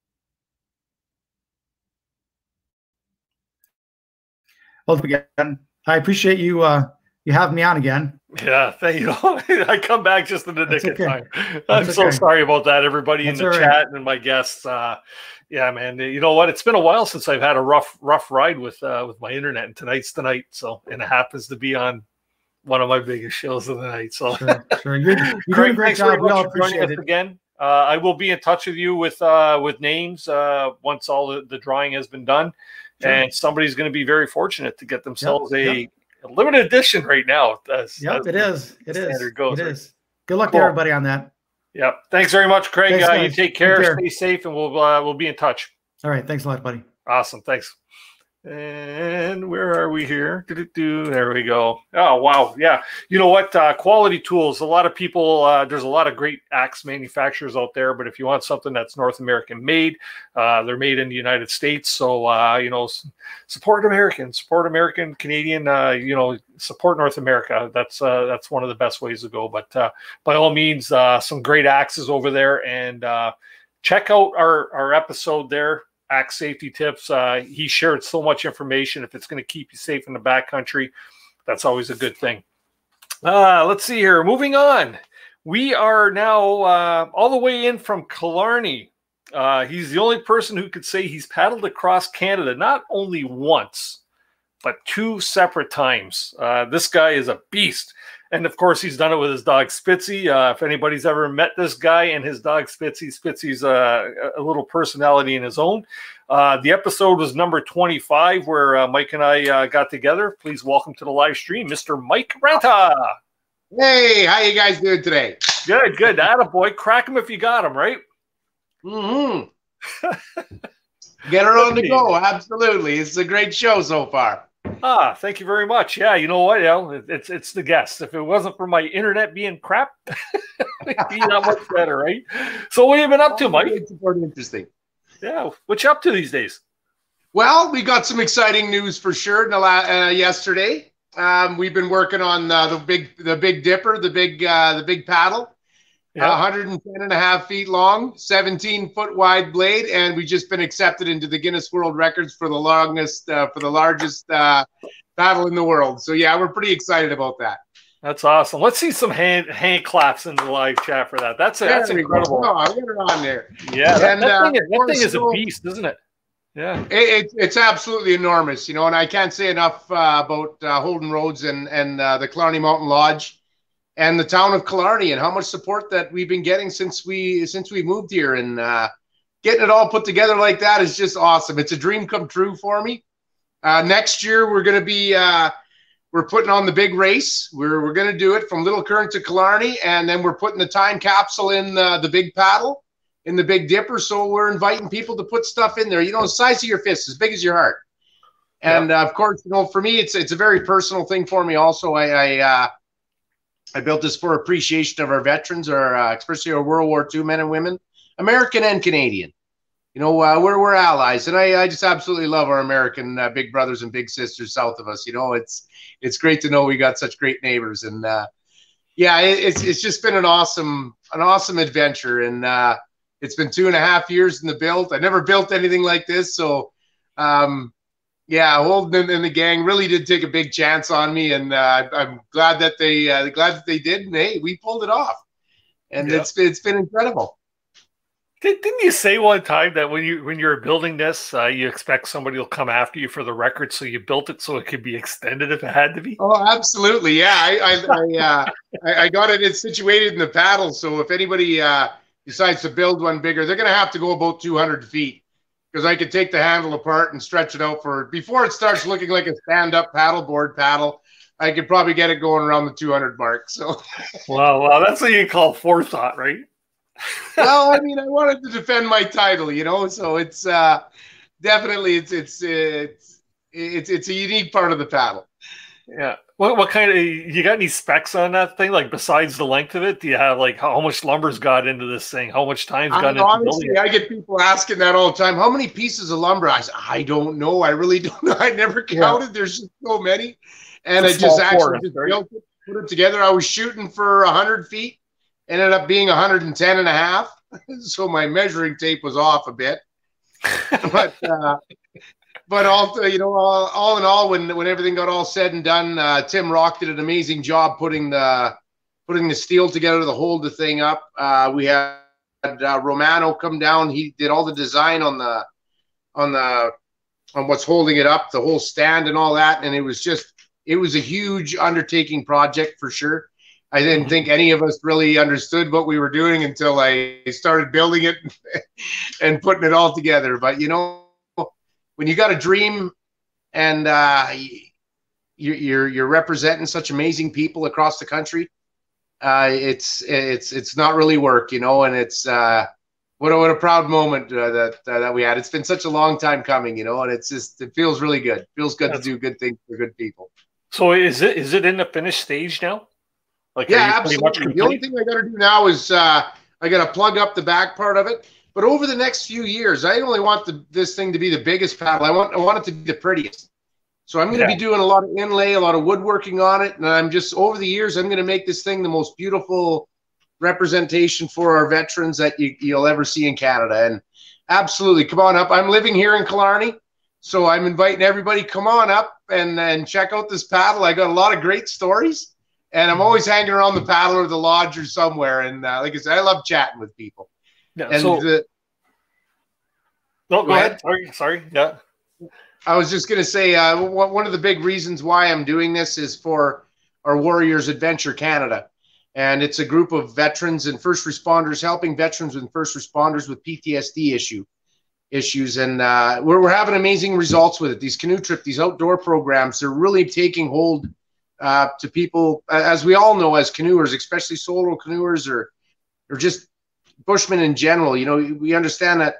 Well, again, I appreciate you. You have me on again. Yeah, thank you. I come back just in the nick of time. I'm so sorry about that, everybody in the chat and my guests. Yeah, man, you know what? It's been a while since I've had a rough ride with my internet, and tonight's the night. So, and it happens to be on one of my biggest shows of the night. So, Craig, thanks very much for joining us again. I will be in touch with you with names once all the drawing has been done, and somebody's going to be very fortunate to get themselves a limited edition right now. Yep, it is. Good luck to everybody on that. Yep. Thanks very much, Craig. You take care, stay safe, and we'll be in touch. All right. Thanks a lot, buddy. Awesome. Thanks. And where are we here? There we go. Oh, wow. Yeah. You know what? Quality tools. A lot of people, there's a lot of great axe manufacturers out there, but if you want something that's North American made, they're made in the United States. So, you know, support American, Canadian, you know, support North America. That's one of the best ways to go. But by all means, some great axes over there, and check out our episode there. Axe safety tips. He shared so much information. If it's going to keep you safe in the backcountry, that's always a good thing. Let's see here. Moving on. We are now all the way in from Killarney. He's the only person who could say he's paddled across Canada, not only once, but 2 separate times. This guy is a beast. And, of course, he's done it with his dog, Spitzy. If anybody's ever met this guy and his dog, Spitzy, Spitzy's a little personality in his own. The episode was number 25, where Mike and I got together. Please welcome to the live stream, Mr. Mike Ranta. Hey, how you guys doing today? Good, good. Attaboy. Crack him if you got him, right? Mm-hmm. Get her on the go. Absolutely. It's a great show so far. Ah, thank you very much. Yeah, you know what? You know, it's the guest. If it wasn't for my internet being crap, it'd be not much better, right? So what have you been up to, Mike? It's pretty interesting. Yeah, what you up to these days? Well, we got some exciting news for sure yesterday. We've been working on the big dipper, the big paddle. Yeah. 110.5 feet long, 17-foot wide blade, and we've just been accepted into the Guinness World Records for the longest, for the largest paddle in the world. So yeah, we're pretty excited about that. That's awesome. Let's see some hand claps in the live chat for that. That's incredible. Oh, I get it on there. Yeah, that thing is a beast, isn't it? Yeah, it's absolutely enormous, you know. And I can't say enough about Holden Roads and the Killarney Mountain Lodge. And the town of Killarney, and how much support that we've been getting since we moved here, and getting it all put together like that is just awesome. It's a dream come true for me. Next year we're going to be we're putting on the big race. We're going to do it from Little Current to Killarney, and then we're putting the time capsule in the big paddle in the big dipper. So we're inviting people to put stuff in there. You know, the size of your fist, as big as your heart. And of course, you know, for me, it's a very personal thing for me. Also, I built this for appreciation of our veterans, especially our World War II men and women, American and Canadian. You know, we're allies, and I just absolutely love our American big brothers and big sisters south of us. You know, it's great to know we got such great neighbors, and yeah, it's just been an awesome adventure, and it's been 2.5 years in the build. I never built anything like this, so Yeah, Holden and the gang really did take a big chance on me, and I'm glad that they did. And hey, we pulled it off, and it's been incredible. Didn't you say one time that when you're building this, you expect somebody will come after you for the record, so you built it so it could be extended if it had to be? Oh, absolutely, yeah. I got it. It's situated in the paddle, so if anybody decides to build one bigger, they're going to have to go about 200 feet. Because I could take the handle apart and stretch it out for before it starts looking like a stand-up paddleboard paddle. I could probably get it going around the 200 mark. So, wow, that's what you call forethought, right? Well, I mean, I wanted to defend my title, you know. So it's definitely it's a unique part of the paddle. Yeah. What kind of, you got any specs on that thing? Like besides the length of it, do you have like how much lumber's got into this thing? How much time's gone into building it? I get people asking that all the time. How many pieces of lumber? I said, I don't know. I really don't know. I never counted. Yeah. There's just so many. And I just actually put it together. I was shooting for 100 feet. Ended up being 110 and a half. So my measuring tape was off a bit. But... But also, you know, all in all, when everything got all said and done, Tim Rock did an amazing job putting the steel together to hold the thing up. We had Romano come down; he did all the design on what's holding it up, the whole stand and all that. And it was a huge undertaking project for sure. I didn't think any of us really understood what we were doing until I started building it and putting it all together. But you know, when you got a dream and you're representing such amazing people across the country, it's not really work, you know. And it's what a proud moment that we had. It's been such a long time coming, you know. And it's just it feels really good. It feels good to do good things for good people. So is it in the finished stage now? Like yeah, absolutely. The only thing I got to do now is I got to plug up the back part of it. But over the next few years, I only want this thing to be the biggest paddle. I want it to be the prettiest. So I'm going to be doing a lot of inlay, a lot of woodworking on it. And I'm just, over the years, I'm going to make this thing the most beautiful representation for our veterans that you'll ever see in Canada. And absolutely, come on up. I'm living here in Killarney. So I'm inviting everybody, come on up and check out this paddle. I got a lot of great stories. And I'm always hanging around the paddle or the lodge or somewhere. And like I said, I love chatting with people. Yeah, and so, no, go ahead. Sorry. Yeah. I was just going to say one of the big reasons why I'm doing this is for our Warriors Adventure Canada. And it's a group of veterans and first responders helping veterans and first responders with PTSD issues. And we're having amazing results with it. These canoe trips, these outdoor programs, they're really taking hold to people, as we all know, as canoers, especially solo canoers or just bushmen in general. You know, we understand that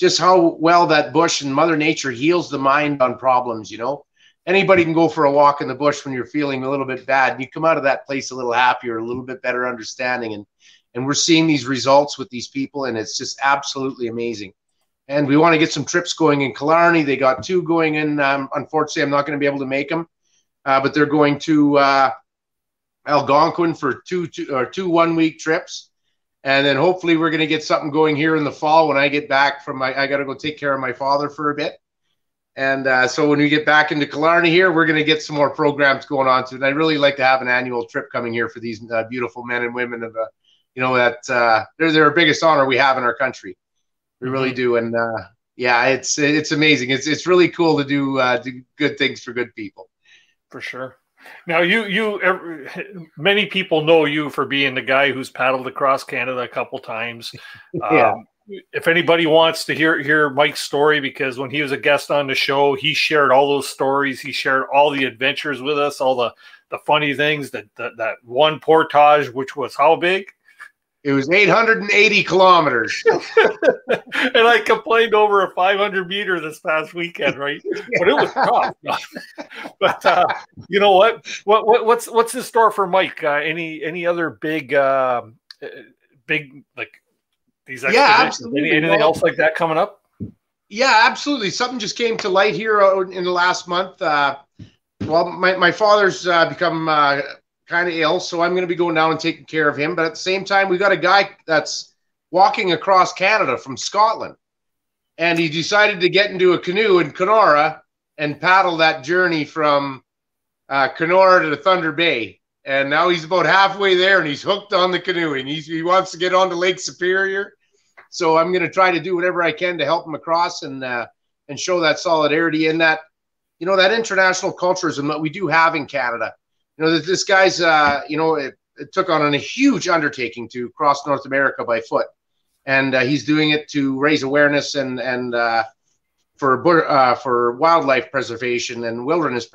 just how well that bush and Mother Nature heals the mind on problems. You know, anybody can go for a walk in the bush when you're feeling a little bit bad, and you come out of that place a little happier, a little bit better understanding. And we're seeing these results with these people, and it's just absolutely amazing. And we want to get some trips going in Killarney. They got two going in. Unfortunately, I'm not going to be able to make them, but they're going to Algonquin for two 1-week trips. And then hopefully we're going to get something going here in the fall when I get back from I got to go take care of my father for a bit. And so when we get back into Killarney here, we're going to get some more programs going on. And I'd really like to have an annual trip coming here for these beautiful men and women of, you know, that they're our biggest honor we have in our country. We really do. And yeah, it's amazing. It's really cool to do good things for good people. For sure. Now, many people know you for being the guy who's paddled across Canada a couple times. Yeah. If anybody wants to hear Mike's story, because when he was a guest on the show, he shared all those stories. He shared all the adventures with us, all the funny things, that one portage, which was how big? It was 880 kilometers. And I complained over a 500-meter this past weekend, right? But it was tough. But you know what? What's in store for Mike? Any other big like these exhibitions? Yeah, absolutely. Anything else like that coming up? Yeah, absolutely. Something just came to light here in the last month. Well, my father's become kind of ill, so I'm going to be going down and taking care of him. But at the same time, we got a guy that's walking across Canada from Scotland, and he decided to get into a canoe in Kenora and paddle that journey from Kenora to Thunder Bay. And now he's about halfway there, and he's hooked on the canoeing. He wants to get onto Lake Superior. So I'm going to try to do whatever I can to help him across and show that solidarity and that, you know, that international culturism that we do have in Canada. You know, this guy's, you know, it took on a huge undertaking to cross North America by foot. And he's doing it to raise awareness and for wildlife preservation and wilderness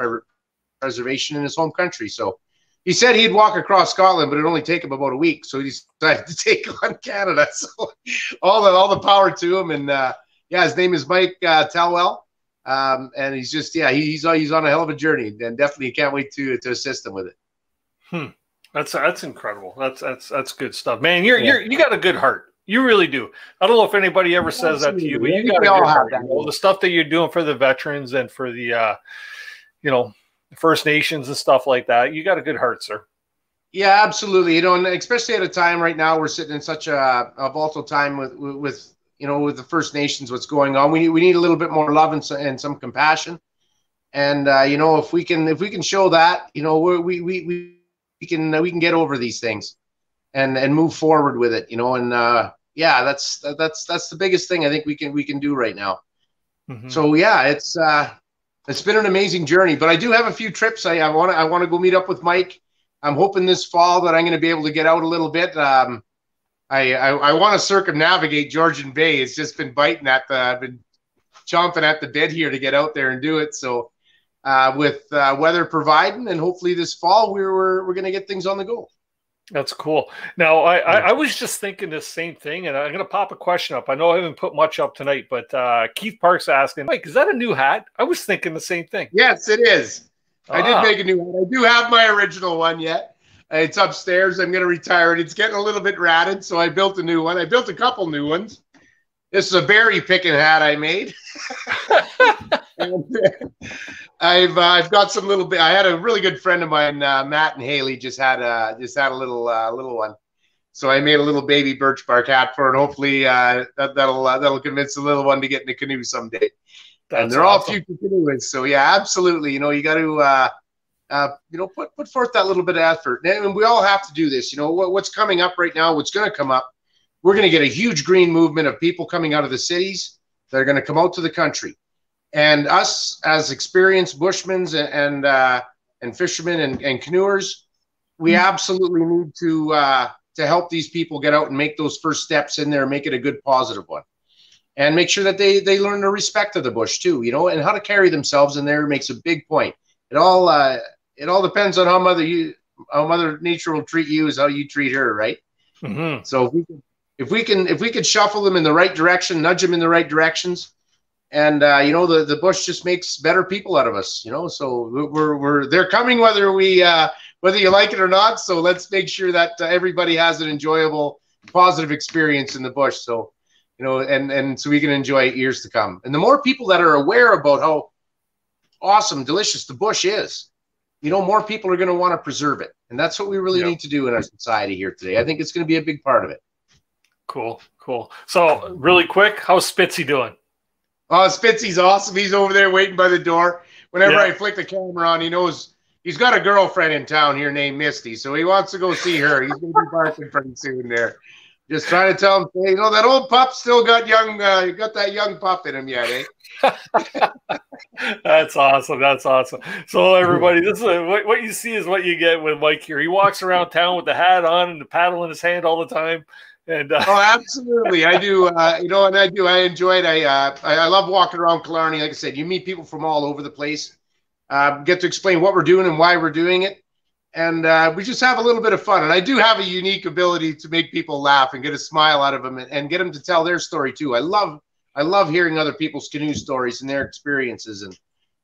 preservation in his home country. So he said he'd walk across Scotland, but it'd only take him about a week. So he decided to take on Canada. So all the power to him. And yeah, his name is Mike Talwell, and he's just he's on a hell of a journey, and definitely can't wait to assist him with it. Hmm, that's incredible. That's good stuff, man. You got a good heart. You really do. I don't know if anybody ever says that to you, but you got all the stuff that you're doing for the veterans and for the, you know, First Nations and stuff like that. You got a good heart, sir. Yeah, absolutely. You know, and especially at a time right now, we're sitting in such a volatile time with you know, with the First Nations, what's going on. We need a little bit more love and some compassion. And you know, if we can show that, you know, we can get over these things and move forward with it, you know. And yeah, that's the biggest thing I think we can do right now. Mm-hmm. So yeah, it's been an amazing journey, but I do have a few trips. I want to go meet up with Mike. I'm hoping this fall that I'm going to be able to get out a little bit. I want to circumnavigate Georgian Bay. It's just been biting at the, I've been chomping at the bit here to get out there and do it. So with weather providing, and hopefully this fall we're going to get things on the go. That's cool. Now, I was just thinking the same thing, and I'm going to pop a question up. I know I haven't put much up tonight, but Keith Park's asking, Mike, is that a new hat? I was thinking the same thing. Yes, it is. Ah. I did make a new one. I do have my original one yet. It's upstairs. I'm going to retire it. It's getting a little bit ratted, so I built a new one. I built a couple new ones. This is a berry picking hat I made. I've got some little bit. I had a really good friend of mine, Matt and Haley, just had a little one. So I made a little baby birch bark hat for it. Hopefully that'll convince the little one to get in a canoe someday. That's and they're awesome. All future canoeists. So yeah, absolutely. You know, you got to you know, put forth that little bit of effort, and we all have to do this. You know, what's coming up right now, what's going to come up. We're going to get a huge green movement of people coming out of the cities that are going to come out to the country. And us as experienced bushmen and fishermen and canoers, we absolutely need to help these people get out and make those first steps in there and make it a good positive one. And make sure that they learn the respect of the bush too, you know, and how to carry themselves in there makes a big point. It all depends on how Mother Nature will treat you is how you treat her, right? Mm-hmm. So if we could shuffle them in the right direction, nudge them in the right directions, and you know, the bush just makes better people out of us. You know, so they're coming whether you like it or not. So let's make sure that everybody has an enjoyable, positive experience in the bush. So you know, and so we can enjoy it years to come. And the more people that are aware about how awesome, delicious the bush is, you know, more people are going to want to preserve it, and that's what we really need to do in our society here today. I think it's going to be a big part of it. Cool. So really quick, how's Spitzy doing? Oh, Spitzy's awesome. He's over there waiting by the door. Whenever I flick the camera on, he knows he's got a girlfriend in town here named Misty, so he wants to go see her. He's going to be barking pretty soon there. Just trying to tell him, hey, you know, that old pup still got that young pup in him yet, eh? That's awesome. So everybody, this is what you see is what you get with Mike here. He walks around town with the hat on and the paddle in his hand all the time. And oh, absolutely. I do. You know, and I do. I enjoy it. I love walking around Killarney. Like I said, you meet people from all over the place, get to explain what we're doing and why we're doing it. And we just have a little bit of fun. And I do have a unique ability to make people laugh and get a smile out of them and get them to tell their story too. I love hearing other people's canoe stories and their experiences. And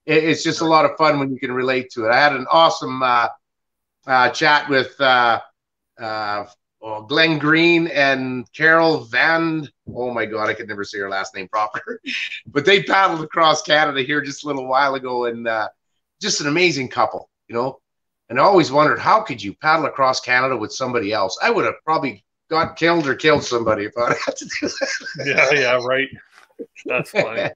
it's just a lot of fun when you can relate to it. I had an awesome chat with Glenn Green and Carol Van, oh my God, I could never say her last name proper, but they paddled across Canada here just a little while ago, and just an amazing couple, you know. And I always wondered, how could you paddle across Canada with somebody else? I would have probably got killed or killed somebody if I had to do that. Yeah, right. That's funny.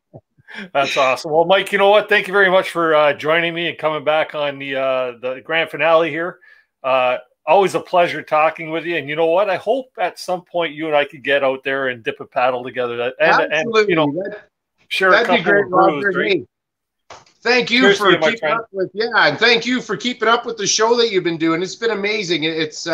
That's awesome. Well, Mike, you know what? Thank you very much for joining me and coming back on the grand finale here. Always a pleasure talking with you. And you know what? I hope at some point you and I could get out there and dip a paddle together. And, absolutely. And, you know, share a couple of brews, right? Thank you for keeping up with, and thank you for keeping up with the show that you've been doing. It's been amazing. It's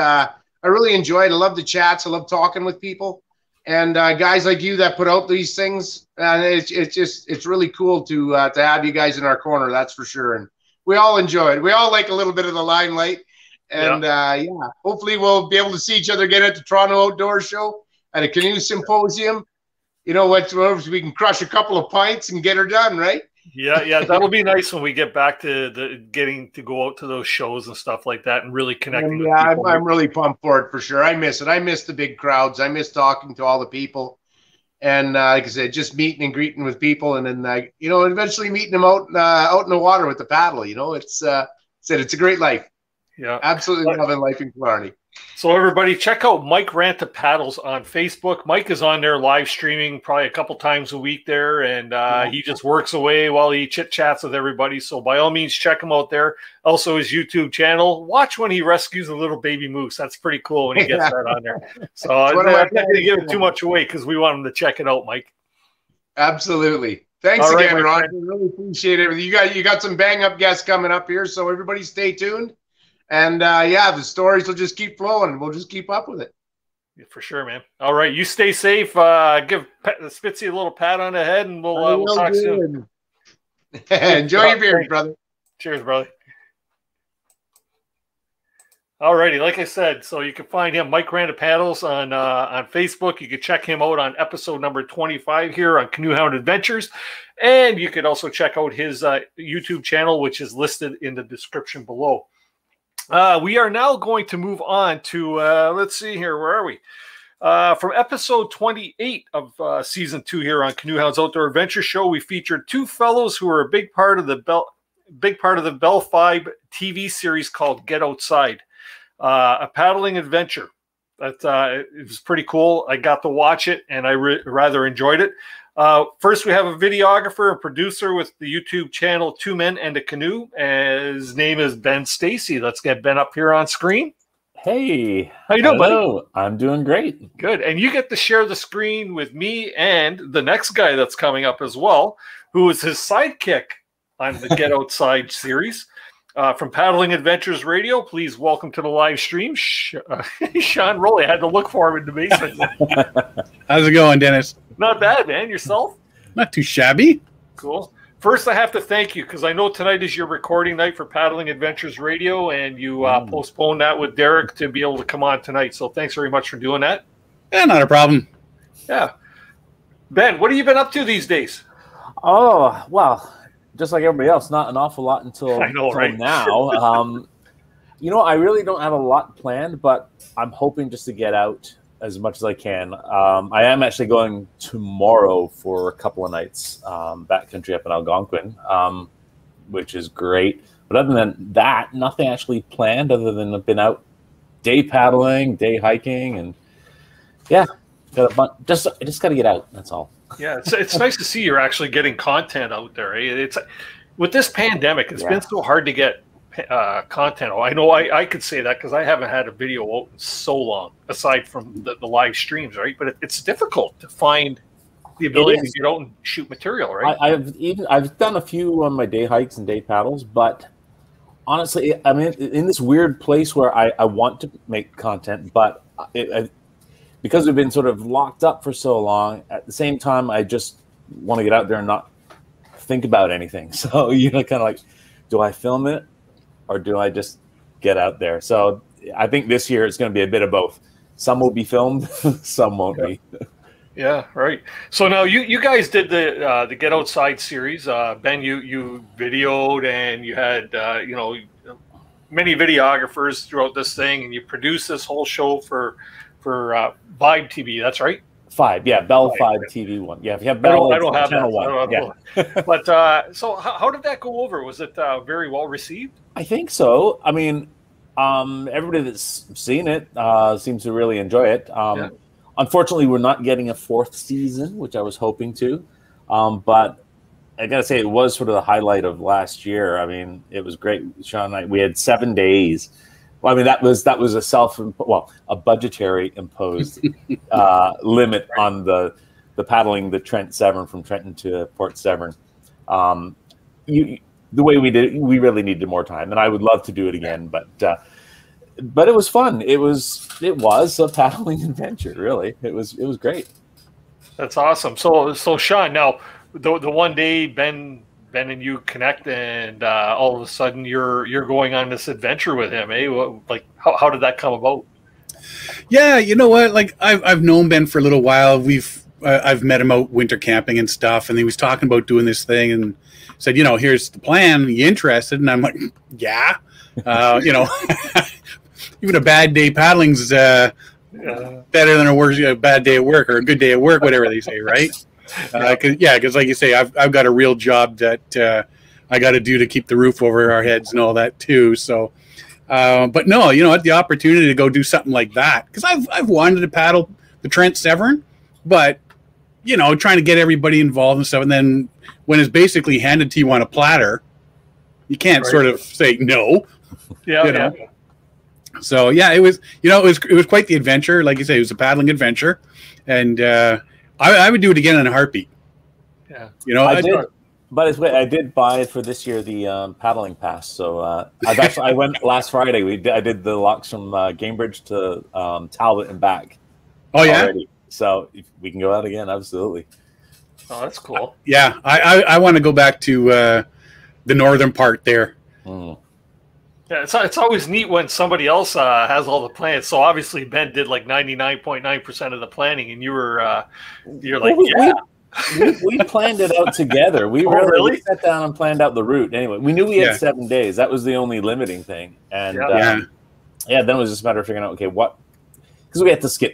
I really enjoy it. I love the chats. I love talking with people, and guys like you that put out these things. And it's really cool to have you guys in our corner. That's for sure. And we all enjoy it. We all like a little bit of the limelight. And yeah, hopefully we'll be able to see each other again at the Toronto Outdoor Show, at a canoe symposium. You know what? We can crush a couple of pints and get her done, right? Yeah, yeah, that'll be nice when we get back to getting to go out to those shows and stuff like that and really connecting with people. I'm really pumped for it, for sure. I miss it. I miss the big crowds. I miss talking to all the people. And like I said, just meeting and greeting with people, and then, you know, eventually meeting them out, out in the water with the paddle. You know, it's a great life. Yeah, absolutely loving life in Killarney. So everybody, check out Mike Ranta Paddles on Facebook. Mike is on there live streaming probably a couple times a week there, and he just works away while he chit-chats with everybody. So by all means, check him out there. Also his YouTube channel. Watch when he rescues a little baby moose. That's pretty cool when he gets that on there. So I'm not going to give it too much away because we want him to check it out, Mike. Absolutely. Thanks again, Ron. I really appreciate everything. You got some bang-up guests coming up here, so everybody stay tuned. And, yeah, the stories will just keep flowing, and we'll just keep up with it. Yeah, for sure, man. All right, you stay safe. Give Spitzy a little pat on the head, and we'll talk soon. Enjoy your beer, brother. Cheers, brother. All righty, like I said, so you can find him, Mike Ranta Paddles, on Facebook. You can check him out on episode number 25 here on Canoe Hound Adventures. And you can also check out his YouTube channel, which is listed in the description below. We are now going to move on to, let's see here, where are we? From episode 28 of season 2 here on Canoe Hounds Outdoor Adventure Show, we featured two fellows who are a big part of the Bell 5 TV series called Get Outside, a paddling adventure. That it was pretty cool. I got to watch it, and I rather enjoyed it. First, we have a videographer and producer with the YouTube channel Two Men and a Canoe. His name is Ben Stacy. Let's get Ben up here on screen. Hey. How you doing, buddy? I'm doing great. Good. And you get to share the screen with me and the next guy that's coming up as well, who is his sidekick on the Get Outside series. From Paddling Adventures Radio, please welcome to the live stream, Sean Rowley. I had to look for him in the basement. How's it going, Dennis? Not bad, man. Yourself? Not too shabby. Cool. First, I have to thank you because I know tonight is your recording night for Paddling Adventures Radio, and you postponed that with Derek to be able to come on tonight. So thanks very much for doing that. Yeah, not a problem. Yeah. Ben, what have you been up to these days? Oh, well, just like everybody else, not an awful lot until now. You know, I really don't have a lot planned, but I'm hoping just to get out as much as I can. I am actually going tomorrow for a couple of nights backcountry up in Algonquin, which is great. But other than that, nothing actually planned other than I've been out day paddling, day hiking, and yeah, got a bunch. I just got to get out. That's all. Yeah, it's nice to see you're actually getting content out there. Eh? It's with this pandemic, it's been so hard to get content. I know I could say that because I haven't had a video out in so long, aside from the live streams, right? But it's difficult to find the ability to get out and shoot material, right? I've done a few on my day hikes and day paddles, but honestly, I mean, in this weird place where I want to make content, but because we've been sort of locked up for so long, at the same time, I just want to get out there and not think about anything. So, you know, kind of like, do I film it or do I just get out there? So I think this year it's going to be a bit of both. Some will be filmed, some won't be. Yeah, right. So now you guys did the Get Outside series. Ben, you videoed and you had, you know, many videographers throughout this thing, and you produced this whole show for Vibe TV, that's right? Five, yeah, Bell 5 TV one. Yeah, if you have Bell, I don't have channel that. One. Yeah. But so how did that go over? Was it very well received? I think so. I mean, everybody that's seen it seems to really enjoy it. Unfortunately, we're not getting a fourth season, which I was hoping to. But I gotta say, it was sort of the highlight of last year. I mean, it was great. Sean and I, we had 7 days. Well, I mean, that was a a budgetary imposed limit on the paddling the Trent Severn from Trenton to Port Severn. The way we did it, we really needed more time, and I would love to do it again, but it was fun. It was a paddling adventure, really. It was great. That's awesome. So Sean, now the one day Ben and you connect, and all of a sudden you're going on this adventure with him, eh? How did that come about? Yeah, you know what? Like I've known Ben for a little while. I've met him out winter camping and stuff, and he was talking about doing this thing and said, you know, here's the plan. Are you interested? And I'm like, yeah. You know, even a bad day paddling's better than a bad day at work or a good day at work, whatever they say, right? Because like you say, I've got a real job that I got to do to keep the roof over our heads and all that too. So, but no, you know, the opportunity to go do something like that, because I've wanted to paddle the Trent Severn, but you know, trying to get everybody involved and stuff, and then when it's basically handed to you on a platter, you can't sort of say no. Yeah. You know? Yeah. So yeah, it was quite the adventure. Like you say, it was a paddling adventure, and I would do it again in a heartbeat. Yeah, you know, I did buy for this year the paddling pass. So I went last Friday. I did the locks from Gamebridge to Talbot and back. Oh yeah. Already. So if we can go out again, absolutely. Oh, that's cool. Yeah, I want to go back to the northern part there. Mm. Yeah, it's always neat when somebody else has all the plans. So obviously Ben did like 99.9% of the planning, and you were we planned it out together. We really sat down and planned out the route. Anyway, we knew we had 7 days. That was the only limiting thing, and then it was just a matter of figuring out, okay, what, because we had to skip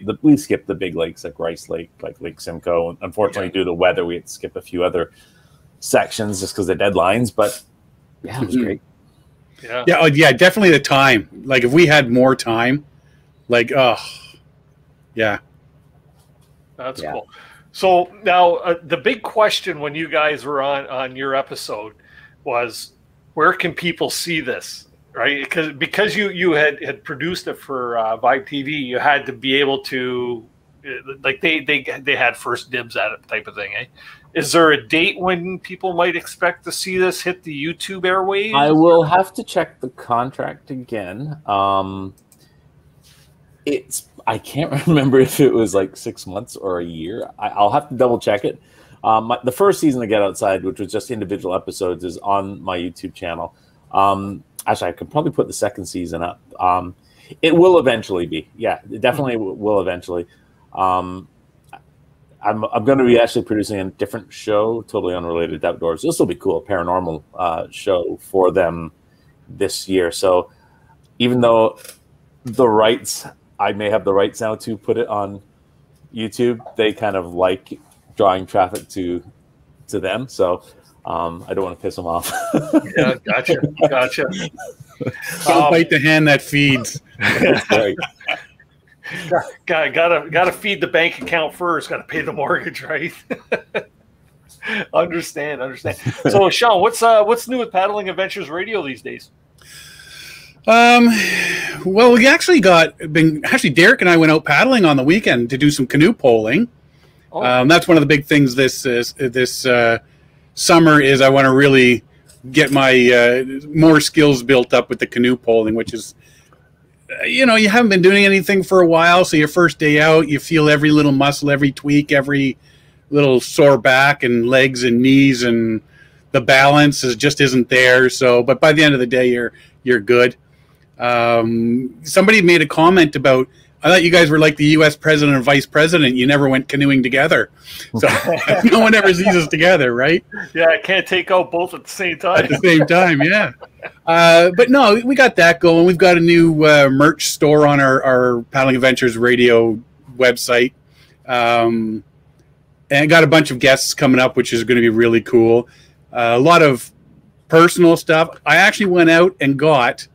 the big lakes like Rice Lake, like Lake Simcoe, and unfortunately due to weather we had to skip a few other sections just because of the deadlines. But yeah, it was great. Yeah. Yeah. Oh, yeah. Definitely the time. Like, if we had more time, like, oh, yeah. That's cool. So now the big question when you guys were on your episode was, where can people see this, right? Because you had produced it for Vibe TV, you had to be able to, like, they had first dibs at it, type of thing, eh? Is there a date when people might expect to see this hit the YouTube airwaves? I will have to check the contract again. I can't remember if it was like 6 months or a year. I'll have to double check it. The first season of Get Outside, which was just individual episodes, is on my YouTube channel. Actually, I could probably put the second season up. It will eventually be. Yeah, it definitely will eventually. I'm going to be actually producing a different show, totally unrelated to outdoors. This will be cool, a paranormal show for them this year. So even though I may have the rights now to put it on YouTube, they kind of like drawing traffic to them. So I don't want to piss them off. Yeah, gotcha. Don't bite the hand that feeds. That's right. Gotta feed the bank account first. Gotta pay the mortgage, right? Understand. So, Sean, what's new with Paddling Adventures Radio these days? Well, we actually Derek and I went out paddling on the weekend to do some canoe polling. Oh. That's one of the big things this summer is I want to really get my more skills built up with the canoe polling, which is, you know, you haven't been doing anything for a while, so your first day out, you feel every little muscle, every tweak, every little sore back and legs and knees, and the balance just isn't there. So, but by the end of the day, you're good. Somebody made a comment about, I thought you guys were like the U.S. president and vice president. You never went canoeing together. So no one ever sees us together, right? Yeah, I can't take out both at the same time. At the same time, yeah. But no, we got that going. We've got a new merch store on our Paddling Adventures Radio website. And got a bunch of guests coming up, which is going to be really cool. A lot of personal stuff. I actually went out and got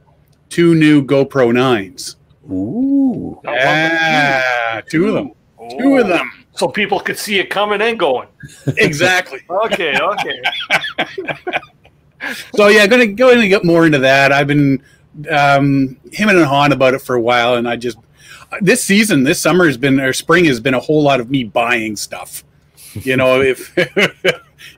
2 new GoPro 9s. Ooh. Yeah, 2 of them. Oh. 2 of them. so people could see it coming and going. Exactly. Okay, okay. So yeah, going to go in and get more into that. I've been hemming and hawing about it for a while, and I just this season, this summer has been, or spring has been, a whole lot of me buying stuff. You know, if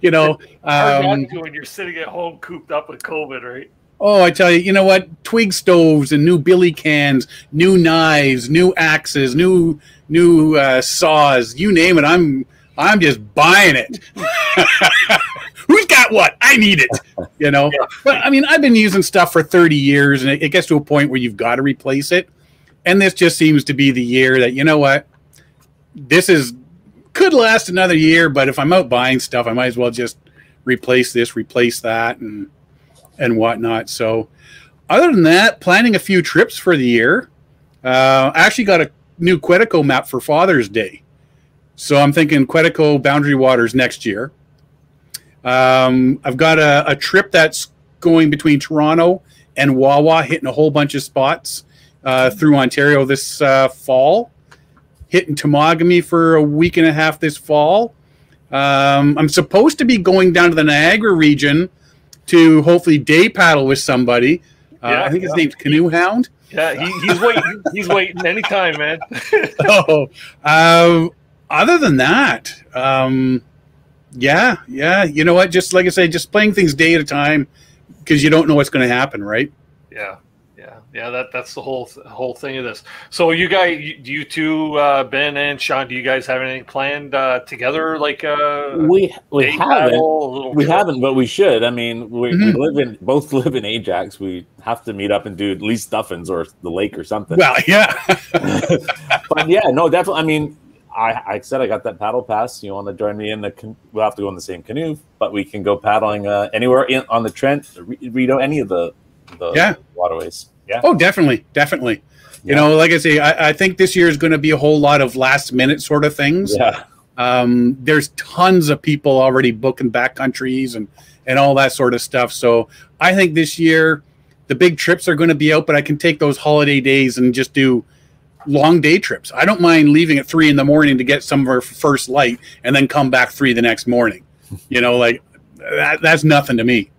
you know, when you're sitting at home cooped up with COVID, right? Oh, I tell you, you know what? Twig stoves and new billy cans, new knives, new axes, new saws. You name it, I'm just buying it. Who's got what? I need it, you know. Yeah. But I mean, I've been using stuff for 30 years, and it gets to a point where you've got to replace it. And this just seems to be the year that, you know what, this is could last another year, but if I'm out buying stuff, I might as well just replace this, replace that, and whatnot. So other than that, planning a few trips for the year. I actually got a new Quetico map for Father's Day. So I'm thinking Quetico Boundary Waters next year. I've got a trip that's going between Toronto and Wawa, hitting a whole bunch of spots through Ontario this fall. Hitting Temagami for a week and a half this fall. I'm supposed to be going down to the Niagara region to hopefully day paddle with somebody. Yeah, I think his name's Canoe Hound. Yeah, he's waiting. He's waiting anytime, man. Oh, other than that, yeah. You know what? Just like I say, just playing things day at a time because you don't know what's going to happen, right? Yeah. Yeah, that's the whole thing of this. So you guys, you two, Ben and Sean, do you guys have anything planned together? Like we haven't, but we should. I mean, we both live in Ajax. We have to meet up and do at least Duffins or the lake or something. Well, yeah, but yeah, no, definitely. I mean, I said I got that paddle pass. You want to join me in the? We'll have to go in the same canoe, but we can go paddling anywhere on the Trent, Rideau, any of the waterways. Yeah. Oh, definitely. Yeah. You know, like I say, I think this year is going to be a whole lot of last minute sort of things. Yeah. There's tons of people already booking backcountries and all that sort of stuff. So I think this year the big trips are going to be out, but I can take those holiday days and just do long day trips. I don't mind leaving at 3 in the morning to get somewhere for first light and then come back 3 the next morning. You know, like that's nothing to me,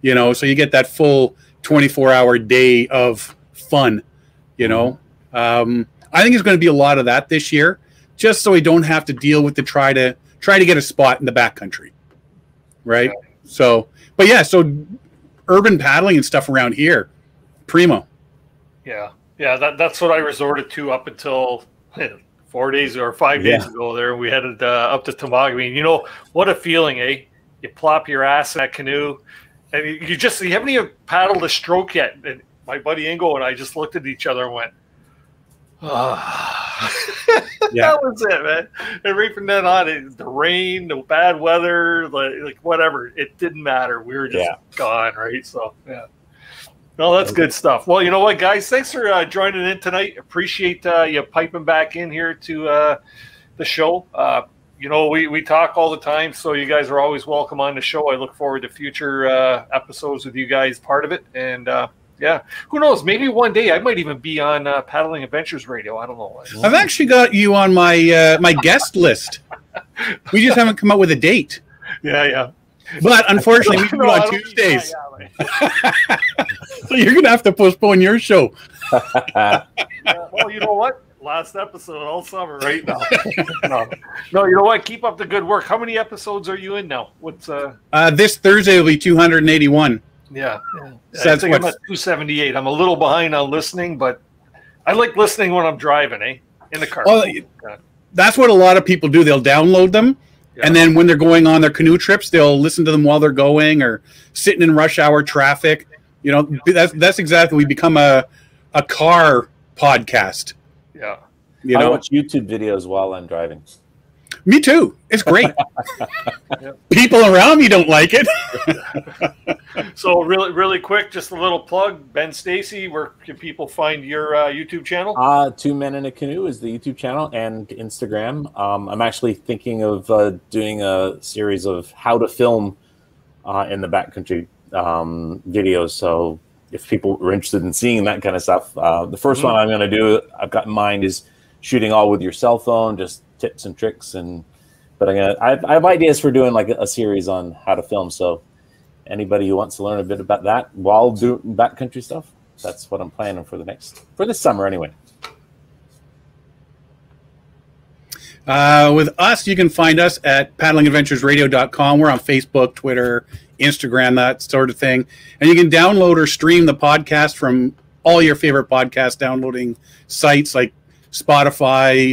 you know, so you get that full 24-hour day of fun, you know. I think it's going to be a lot of that this year, just so we don't have to deal with the try to get a spot in the backcountry, right? Yeah. So, but yeah, so urban paddling and stuff around here, primo. Yeah, that's what I resorted to up until 4 days or 5 days ago. There, we headed up to Temagami. And you know what a feeling, eh? You plop your ass in that canoe. And you haven't even paddled a stroke yet. And my buddy Ingo and I just looked at each other and went, "Ah." Oh. Yeah. That was it, man. And right from then on, the rain, the bad weather, like whatever, it didn't matter. We were just gone, right? So, yeah. No, that's good stuff. Well, you know what, guys? Thanks for joining in tonight. Appreciate you piping back in here to the show. You know, we talk all the time, so you guys are always welcome on the show. I look forward to future episodes with you guys, part of it. And, yeah, who knows? Maybe one day I might even be on Paddling Adventures Radio. I don't know. I've actually got you on my guest list. We just haven't come up with a date. Yeah. But, unfortunately, we do on Tuesdays. So you're going to have to postpone your show. Well, you know what? Last episode all summer right now. No, you know what? Keep up the good work. How many episodes are you in now? What's this Thursday will be 281. Yeah. So that's I'm at 278. I'm a little behind on listening, but I like listening when I'm driving, eh? In the car. Well, that's what a lot of people do. They'll download them, and then when they're going on their canoe trips, they'll listen to them while they're going or sitting in rush hour traffic. You know, that's exactly. We become a car podcast. Yeah, you know? I watch YouTube videos while I'm driving. Me too. It's great. People around me don't like it. So really, really quick, just a little plug. Ben Stacy, where can people find your YouTube channel? 2 Men in a Canoe is the YouTube channel and Instagram. I'm actually thinking of doing a series of how to film in the backcountry videos. So if people are interested in seeing that kind of stuff, the first one I'm going to do, I've got in mind, is shooting all with your cell phone, just tips and tricks. And but I'm gonna, I have ideas for doing like a series on how to film. So anybody who wants to learn a bit about that while doing backcountry stuff, that's what I'm planning for the next, for this summer anyway. With us, you can find us at paddlingadventuresradio.com. We're on Facebook, Twitter, Instagram, that sort of thing. And you can download or stream the podcast from all your favorite podcast downloading sites like Spotify,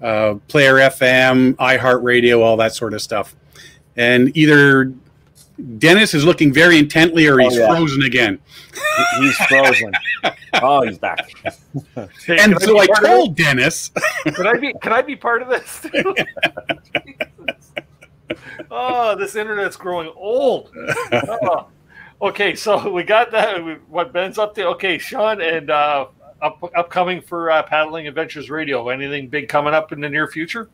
Player FM, iHeartRadio, all that sort of stuff. And either Dennis is looking very intently or he's frozen again. He's frozen. Oh, he's back. Hey, and so I told Dennis. Can I be part of this? Oh, this internet's growing old. Oh. Okay, so we got that. What Ben's up to. Okay, Sean, and upcoming for Paddling Adventures Radio. Anything big coming up in the near future?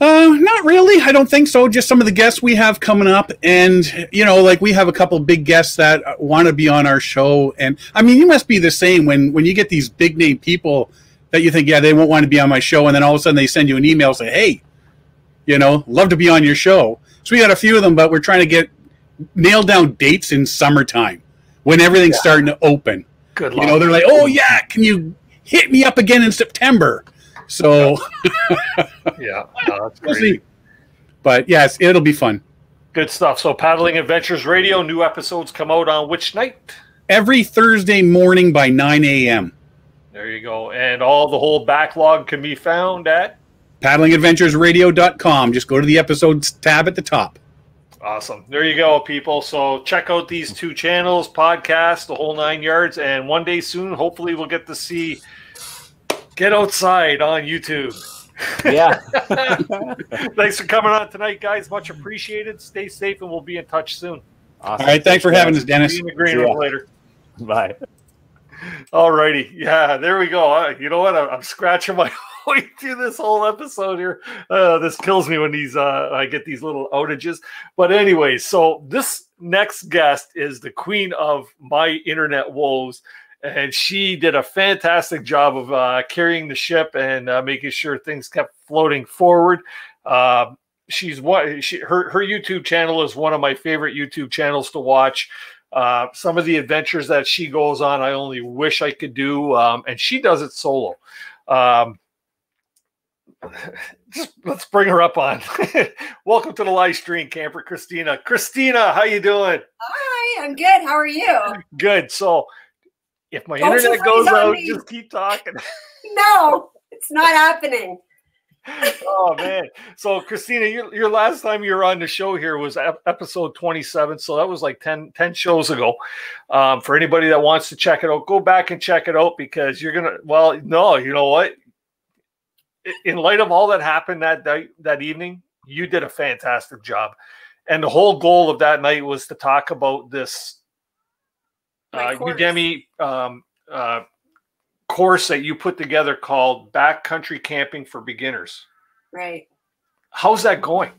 Not really. I don't think so. Just some of the guests we have coming up, and you know, like we have a couple big guests that want to be on our show. And I mean, you must be the same when you get these big name people that you think, yeah, they won't want to be on my show, and then all of a sudden they send you an email say, hey, you know, love to be on your show. So we got a few of them, but we're trying to get nailed down dates in summertime when everything's starting to open. Good luck. You know, they're like, oh yeah, can you hit me up again in September? So yeah, no, that's crazy. But yes, it'll be fun. Good stuff. So Paddling Adventures Radio, new episodes come out on which night? Every Thursday morning by 9 a.m. There you go. And all the whole backlog can be found at paddlingadventuresradio.com. Just go to the episodes tab at the top. Awesome. There you go, people. So check out these two channels, podcast, the whole 9 yards, and one day soon, hopefully we'll get to see Get Outside on YouTube. Yeah. Thanks for coming on tonight, guys. Much appreciated. Stay safe, and we'll be in touch soon. Awesome. All right. Thanks for having us, Dennis. See you in the green room later. Bye. All righty. Yeah, there we go. You know what? I'm scratching my way through this whole episode here. This kills me when these I get these little outages. But anyway, so this next guest is the queen of my internet woes. And she did a fantastic job of carrying the ship and making sure things kept floating forward. She's what her YouTube channel is one of my favorite YouTube channels to watch. Some of the adventures that she goes on, I only wish I could do. And she does it solo. Just let's bring her up on. Welcome to the live stream, Camper Christina. Christina, how you doing? Hi, I'm good. How are you? Good. So, if my internet goes out, just keep talking. No, it's not happening. Oh, man. So, Christina, your last time you were on the show here was episode 27. So that was like 10 shows ago. For anybody that wants to check it out, go back and check it out because you're going to – well, no, you know what? In light of all that happened that evening, you did a fantastic job. And the whole goal of that night was to talk about this – Udemy course that you put together called Backcountry Camping for Beginners. Right. How's that going?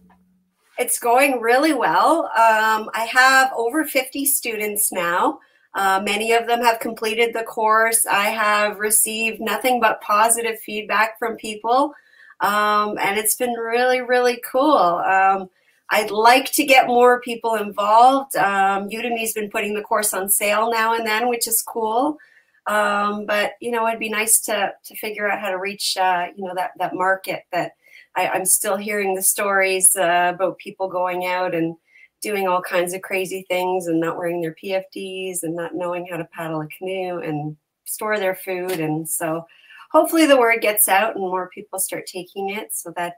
It's going really well. I have over 50 students now. Many of them have completed the course. I have received nothing but positive feedback from people. And it's been really, really cool. I'd like to get more people involved. Udemy's been putting the course on sale now and then, which is cool. But, you know, it'd be nice to figure out how to reach, you know, that market that I'm still hearing the stories about people going out and doing all kinds of crazy things and not wearing their PFDs and not knowing how to paddle a canoe and store their food. And so hopefully the word gets out and more people start taking it so that,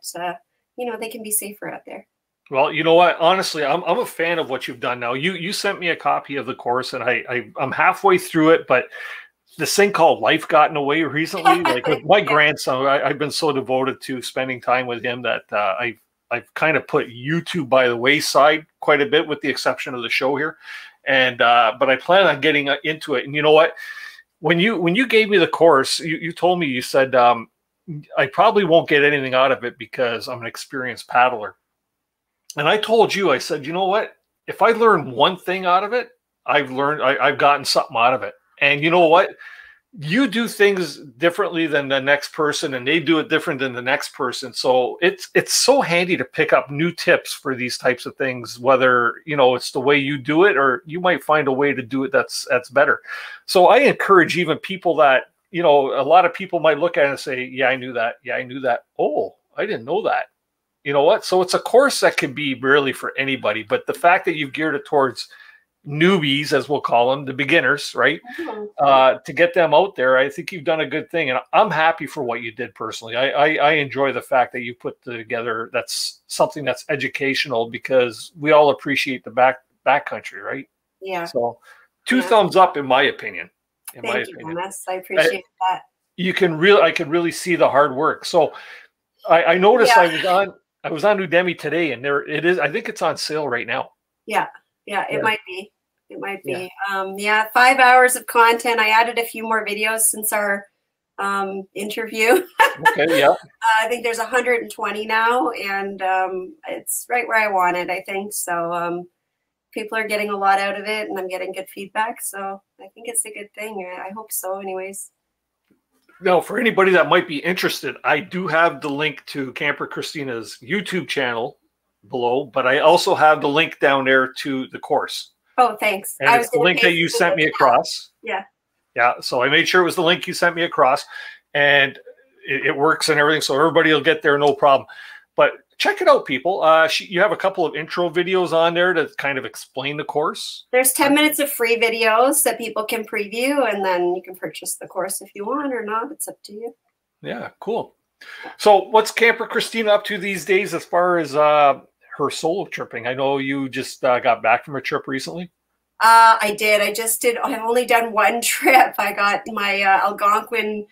you know, they can be safer out there. Well, you know what? Honestly, I'm a fan of what you've done now. You sent me a copy of the course, and I'm halfway through it, but this thing called life got in the way recently. Like with my grandson, I've been so devoted to spending time with him that I've kind of put YouTube by the wayside quite a bit, with the exception of the show here. And but I plan on getting into it. And you know what? When you gave me the course, you told me, you said, I probably won't get anything out of it because I'm an experienced paddler. And I told you, I said, you know what? If I learn one thing out of it, I've gotten something out of it. And you know what? you do things differently than the next person, and they do it different than the next person. So it's so handy to pick up new tips for these types of things, whether, you know, it's the way you do it, or you might find a way to do it that's better. So I encourage even people that, you know, a lot of people might look at it and say, yeah, I knew that. Yeah, I knew that. Oh, I didn't know that. You know what? So it's a course that can be really for anybody, but the fact that you've geared it towards newbies, as we'll call them, the beginners, right? To get them out there, I think you've done a good thing, and I'm happy for what you did personally. I enjoy the fact that you put together that's something that's educational, because we all appreciate the backcountry, right? Yeah. So two thumbs up, in my opinion. Thank you, Thomas. I appreciate that. I could really see the hard work. So I noticed I was on Udemy today, and there it is. I think it's on sale right now. Yeah. Yeah, it might be. Yeah. 5 hours of content. I added a few more videos since our interview. Okay, yeah. I think there's 120 now, and it's right where I want it, I think. So people are getting a lot out of it, and I'm getting good feedback. So I think it's a good thing. I hope so anyways. Now, for anybody that might be interested, I do have the link to Camper Christina's YouTube channel below, but I also have the link down there to the course. Oh, thanks. And it's the link that you sent me across. Yeah. Yeah. So I made sure it was the link you sent me across, and it works and everything. So everybody will get there. No problem. But check it out, people. You have a couple of intro videos on there to kind of explain the course. There's 10 minutes of free videos that people can preview, and then you can purchase the course if you want or not. It's up to you. Yeah. Cool. So what's Camper Christina up to these days as far as her solo tripping? I know you just got back from a trip recently. I did. I've only done one trip. I got my Algonquin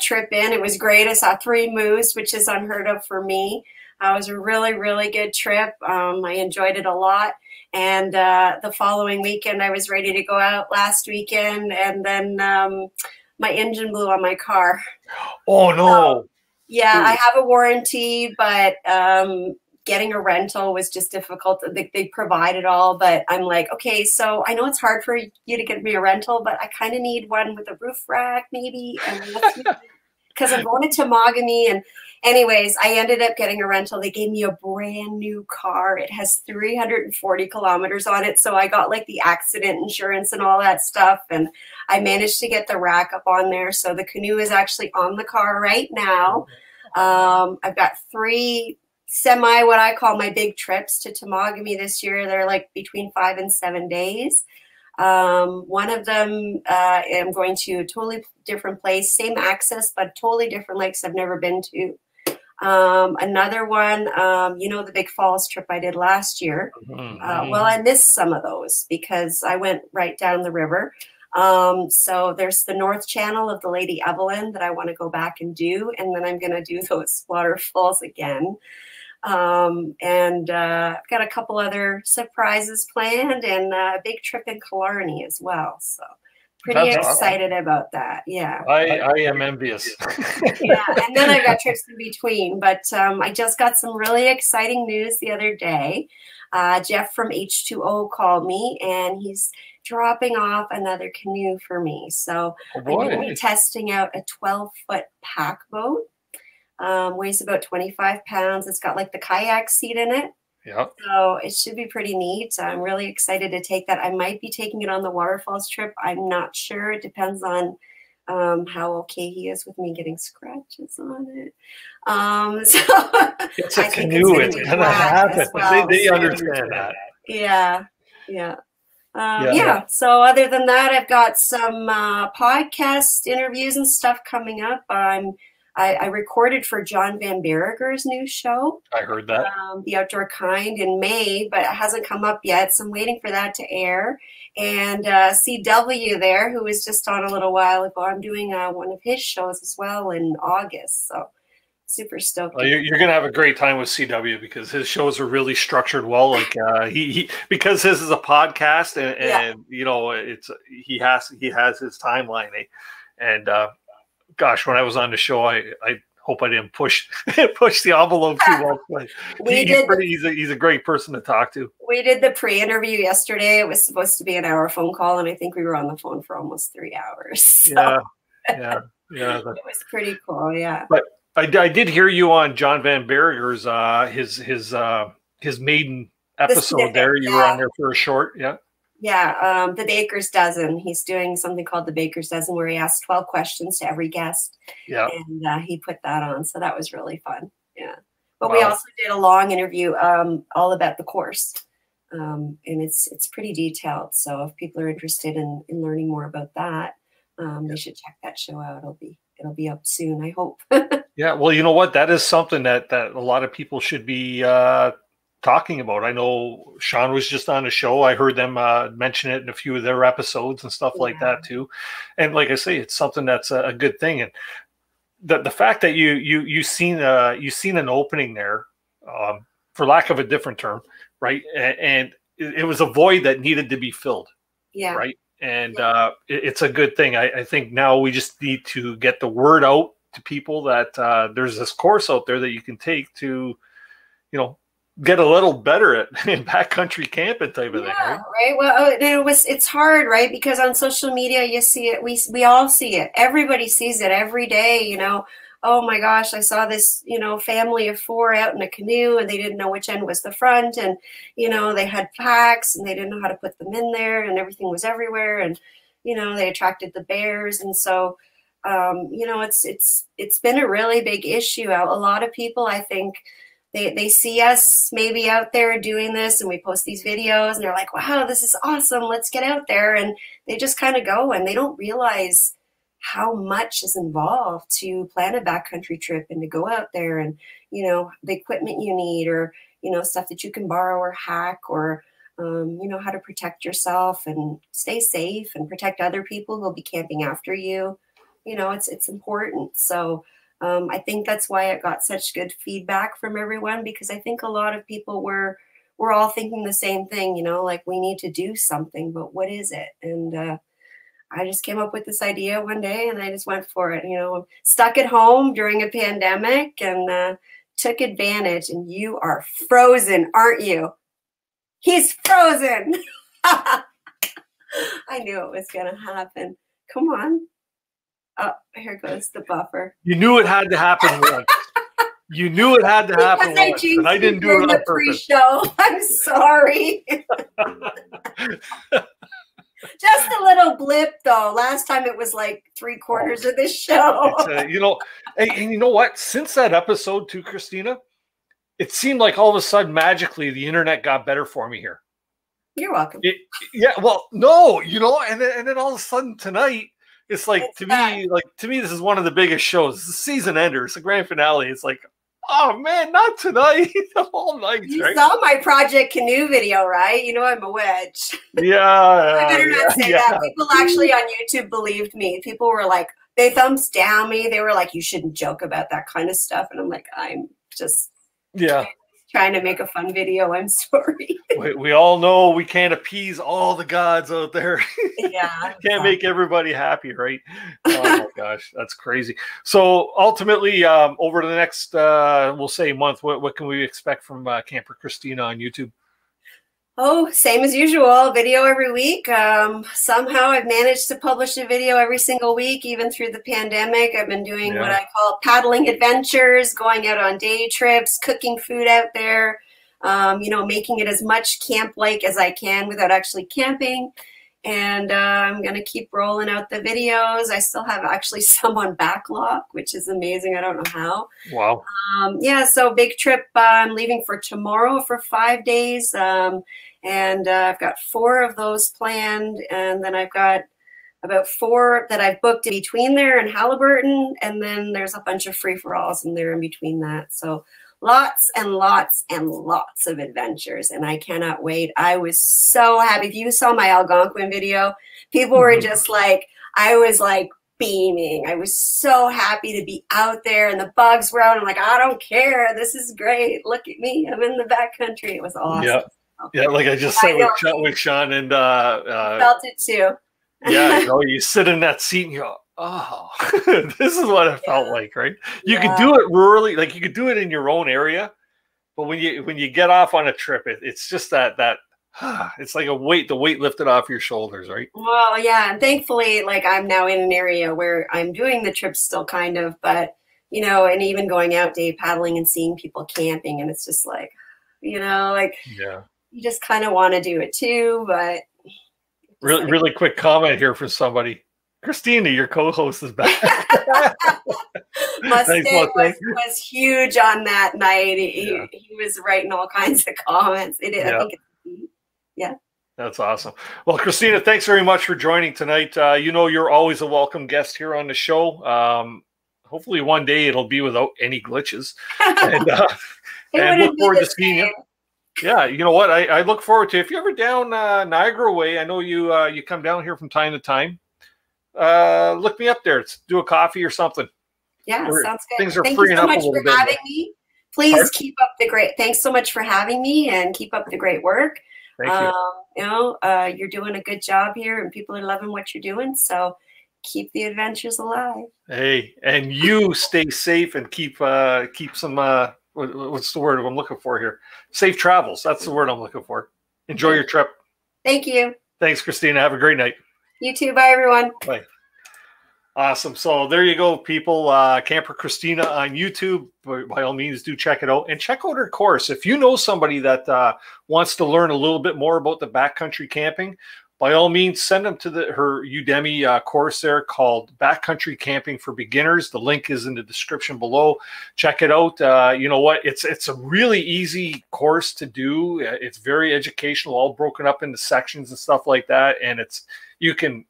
trip in. It was great. I saw 3 moose, which is unheard of for me. It was a really, really good trip. I enjoyed it a lot. And the following weekend, I was ready to go out last weekend. And then my engine blew on my car. Oh, no. Yeah, I have a warranty, but getting a rental was just difficult. They provide it all, but I'm like, okay, so I know it's hard for you to get me a rental, but I kind of need one with a roof rack maybe, because I'm going to Temagami. And anyways, I ended up getting a rental. They gave me a brand new car. It has 340 kilometers on it. So I got like the accident insurance and all that stuff. And I managed to get the rack up on there. So the Canoe is actually on the car right now. I've got 3 semi, what I call my big trips to Temagami this year. They're like between 5 and 7 days. One of them, I'm going to a totally different place, same access, but totally different lakes I've never been to. Another one, you know, the big falls trip I did last year. Well, I missed some of those because I went right down the river. So there's the North Channel of the Lady Evelyn that I want to go back and do. And then I'm going to do those waterfalls again. I've got a couple other surprises planned, and a big trip in Killarney as well. So pretty excited about that. Yeah. I am envious. Yeah. And then I got trips in between, but, I just got some really exciting news the other day. Jeff from H2O called me, and he's dropping off another canoe for me. So I'm going to be testing out a 12-foot pack boat. Weighs about 25 pounds. It's got like the kayak seat in it. Yeah. So it should be pretty neat. I'm really excited to take that. I might be taking it on the waterfalls trip. I'm not sure. It depends on how okay he is with me getting scratches on it. So it's a canoe. It's going to happen. Well, they understand that. Yeah. Yeah. So other than that, I've got some podcast interviews and stuff coming up. I recorded for John Van Berriger's new show. I heard that. The Outdoor Kind in May, but it hasn't come up yet. So I'm waiting for that to air. And CW there, who was just on a little while ago, I'm doing one of his shows as well in August. So super stoked. Well, you're going to have a great time with CW because his shows are really structured well. Like because his is a podcast, and you know, he has his timeline, and gosh, when I was on the show, I hope I didn't push the envelope too much. Well. He's a great person to talk to. We did the pre-interview yesterday. It was supposed to be an hour phone call, and I think we were on the phone for almost 3 hours. So. Yeah. Yeah, yeah. It was pretty cool. Yeah. But I did hear you on John Van Berger's his maiden episode there. You were on there for a short, yeah. Yeah, the Baker's Dozen. He's doing something called the Baker's Dozen, where he asks 12 questions to every guest. Yeah, and he put that on, so that was really fun. Yeah, but wow. We also did a long interview all about the course, and it's pretty detailed. So if people are interested in learning more about that, they should check that show out. It'll be up soon, I hope. Yeah, well, you know what? That is something that a lot of people should be talking about. I know Sean was just on a show. I heard them mention it in a few of their episodes and stuff like that too. And like I say, it's something that's a good thing. And the fact that you've seen an opening there, for lack of a different term, right? And it was a void that needed to be filled. Yeah. Right. And it's a good thing. I think now we just need to get the word out to people that there's this course out there that you can take to, you know, get a little better at backcountry camping type of thing, right? Right. Well, it's hard, right? Because on social media, you see it. We all see it. Everybody sees it every day. You know, oh my gosh, I saw this, you know, family of four out in a canoe, and they didn't know which end was the front, and you know, they had packs, and they didn't know how to put them in there, and everything was everywhere, and you know, they attracted the bears, and so you know, it's been a really big issue. A lot of people, I think. They see us maybe out there doing this, and we post these videos, and they're like, wow, this is awesome. Let's get out there. And they just kind of go, and they don't realize how much is involved to plan a backcountry trip and to go out there and, you know, the equipment you need or, you know, stuff that you can borrow or hack or, you know, how to protect yourself and stay safe and protect other people who will be camping after you. You know, it's important. So, I think that's why it got such good feedback from everyone, because I think a lot of people were all thinking the same thing, you know, like we need to do something, but what is it? And I just came up with this idea one day, and I just went for it. You know, I'm stuck at home during a pandemic and took advantage. And you are frozen, aren't you? He's frozen. I knew it was going to happen. Come on. Oh, here goes the buffer. You knew it had to happen once. You knew it had to happen once, and I didn't do it on purpose. Pre-show. I'm sorry. Just a little blip, though. Last time it was like 3/4 of the show. You know, and you know what? Since that episode too, Christina, it seemed like all of a sudden, magically, the internet got better for me here. You're welcome. Yeah, well, no, you know, and then all of a sudden tonight, it's like, it's to me, this is one of the biggest shows. It's the season ender. It's the grand finale. It's like, oh man, not tonight. All night. You saw my Project Canoe video, right? You know I'm a witch. Yeah. I better not say that. People actually on YouTube believed me. People were like, they thumbs down me. They were like, you shouldn't joke about that kind of stuff. And I'm like, I'm just trying to make a fun video. I'm sorry. We all know we can't appease all the gods out there. Yeah. Can't make everybody happy, right? Oh my gosh, that's crazy. So ultimately, over the next, we'll say month, what can we expect from Camper Christina on YouTube? Oh, same as usual, video every week. Somehow I've managed to publish a video every single week, even through the pandemic. I've been doing what I call paddling adventures, going out on day trips, cooking food out there, you know, making it as much camp-like as I can without actually camping. And I'm going to keep rolling out the videos. I still have actually some on backlog, which is amazing. I don't know how. Wow. Yeah, so big trip. I'm leaving for tomorrow for 5 days. And I've got 4 of those planned. And then I've got about 4 that I've booked in between there and Halliburton. And then there's a bunch of free-for-alls in there in between that. So lots and lots and lots of adventures, and I cannot wait. I was so happy. If you saw my Algonquin video, people were just like, I was like beaming. I was so happy to be out there, and the bugs were out. I'm like, I don't care. This is great. Look at me. I'm in the backcountry. It was awesome. Yeah, yeah. Like I just said with Sean, and felt it too. Yeah, you know, you sit in that seat and you're like, oh, this is what it felt like, right? You could do it rurally, like you could do it in your own area, but when you get off on a trip, it's just that it's like a weight, the weight lifted off your shoulders, right? Well, yeah. And thankfully, like, I'm now in an area where I'm doing the trips still kind of, but, you know, and even going out day paddling and seeing people camping, and it's just like, you know, like, yeah, you just kind of want to do it too, but. Really, like, really quick comment here from somebody. Christina, your co-host, is back. Mustang was huge on that night. Yeah. He was writing all kinds of comments. I think it's, yeah. That's awesome. Well, Christina, thanks very much for joining tonight. You know, you're always a welcome guest here on the show. Hopefully one day it'll be without any glitches. And, and look forward to seeing you. Yeah, you know what? I look forward to, if you're ever down Niagara way, I know you you come down here from time to time. Look me up there. Let's do a coffee or something. Yeah, sounds good. Things are freeing up a little bit. Thank you so much for having me. Please keep up the great. Thanks so much for having me, and keep up the great work. Thank you. You know, you're doing a good job here, and people are loving what you're doing. So keep the adventures alive. Hey, and you stay safe and keep some. What's the word I'm looking for here? Safe travels. That's the word I'm looking for. Enjoy your trip. Thank you. Thanks, Christina. Have a great night. You too. Bye, everyone. Bye. Awesome. So there you go, people. Camper Christina on YouTube. By all means, do check it out. And check out her course. If you know somebody that wants to learn a little bit more about the backcountry camping, by all means, send them to her Udemy course there called Backcountry Camping for Beginners. The link is in the description below. Check it out. You know what? It's a really easy course to do. It's very educational, all broken up into sections and stuff like that. And it's you can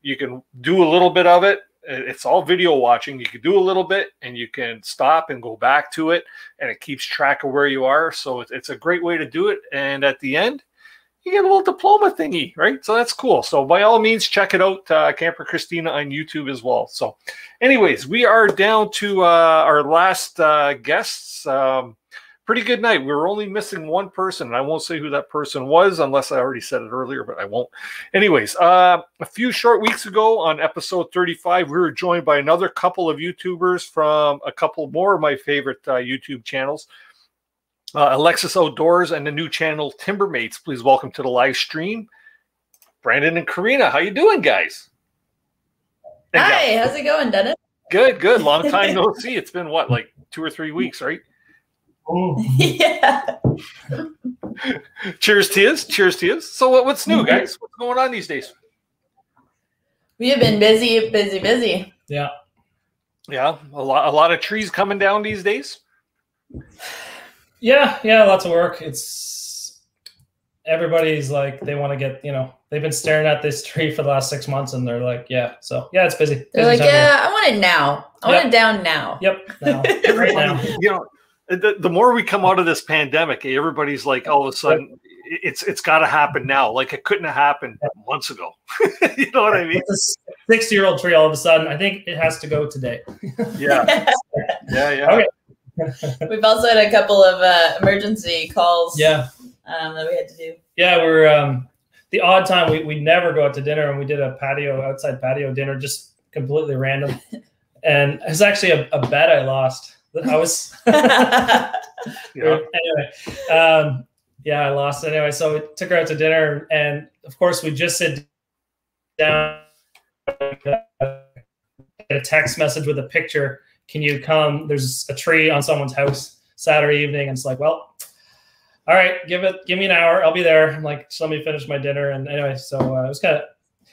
do a little bit of it. It's all video watching. You can do a little bit, and you can stop and go back to it, and it keeps track of where you are. So it's a great way to do it. And at the end, you get a little diploma thingy, right? So that's cool. So by all means, check it out, Camper Christina on YouTube as well. So anyways, we are down to our last guests. Pretty good night. We were only missing one person. I won't say who that person was unless I already said it earlier, but I won't. Anyways, a few short weeks ago on episode 35, we were joined by another couple of YouTubers from a couple more of my favorite YouTube channels. Alexis Outdoors and the new channel Timbermates. Please welcome to the live stream, Brandon and Karina. How you doing, guys? And hi, how's it going, Dennis? Good, good. Long time no see. It's been what, like 2 or 3 weeks, right? Oh. Yeah. Cheers to you. Cheers to you. So what's new, guys? What's going on these days? We have been busy, busy, busy. Yeah. Yeah. A lot of trees coming down these days. Yeah, yeah, lots of work. It's everybody's like they want to get, you know, they've been staring at this tree for the last 6 months, and they're like, yeah, so yeah, it's busy. They're like, yeah, I want it now. I want it down now. Yep, now. Right now. You know, the more we come out of this pandemic, everybody's like, all of a sudden, it's got to happen now. Like it couldn't have happened months ago. You know what I mean? It's a 60-year-old tree. All of a sudden, I think it has to go today. Yeah, yeah, yeah. Okay. We've also had a couple of emergency calls. Yeah, that we had to do. Yeah, we're the odd time we never go out to dinner, and we did a outside patio dinner, just completely random. And it's actually a bet I lost. I was anyway. Yeah, I lost anyway. So we took her out to dinner, and of course we just sit down. Get a text message with a picture. Can you come? There's a tree on someone's house Saturday evening. And it's like, well, all right, give me an hour. I'll be there. I'm like, so let me finish my dinner. And anyway, so it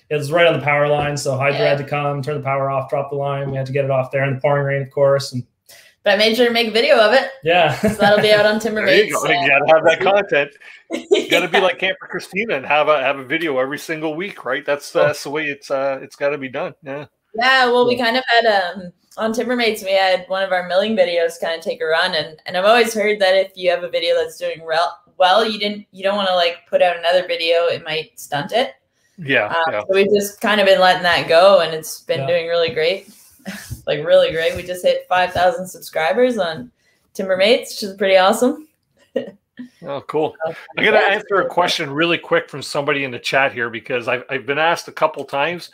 was right on the power line. So Hydra had to come, turn the power off, drop the line. We had to get it off there in the pouring rain, of course. And but I made sure to make a video of it. Yeah. So that'll be out on Timbermates. You gotta have that content. You gotta be like Camper Christina and have a video every single week, right? That's the way it's gotta be done. Yeah. Yeah, well, we kind of had on Timbermates, we had one of our milling videos kind of take a run, and I've always heard that if you have a video that's doing well, you don't want to like put out another video, it might stunt it. Yeah, So we've just kind of been letting that go, and it's been doing really great, like really great. We just hit 5,000 subscribers on Timbermates, which is pretty awesome. Oh, cool. I'm gonna answer a question really quick from somebody in the chat here because I've been asked a couple times.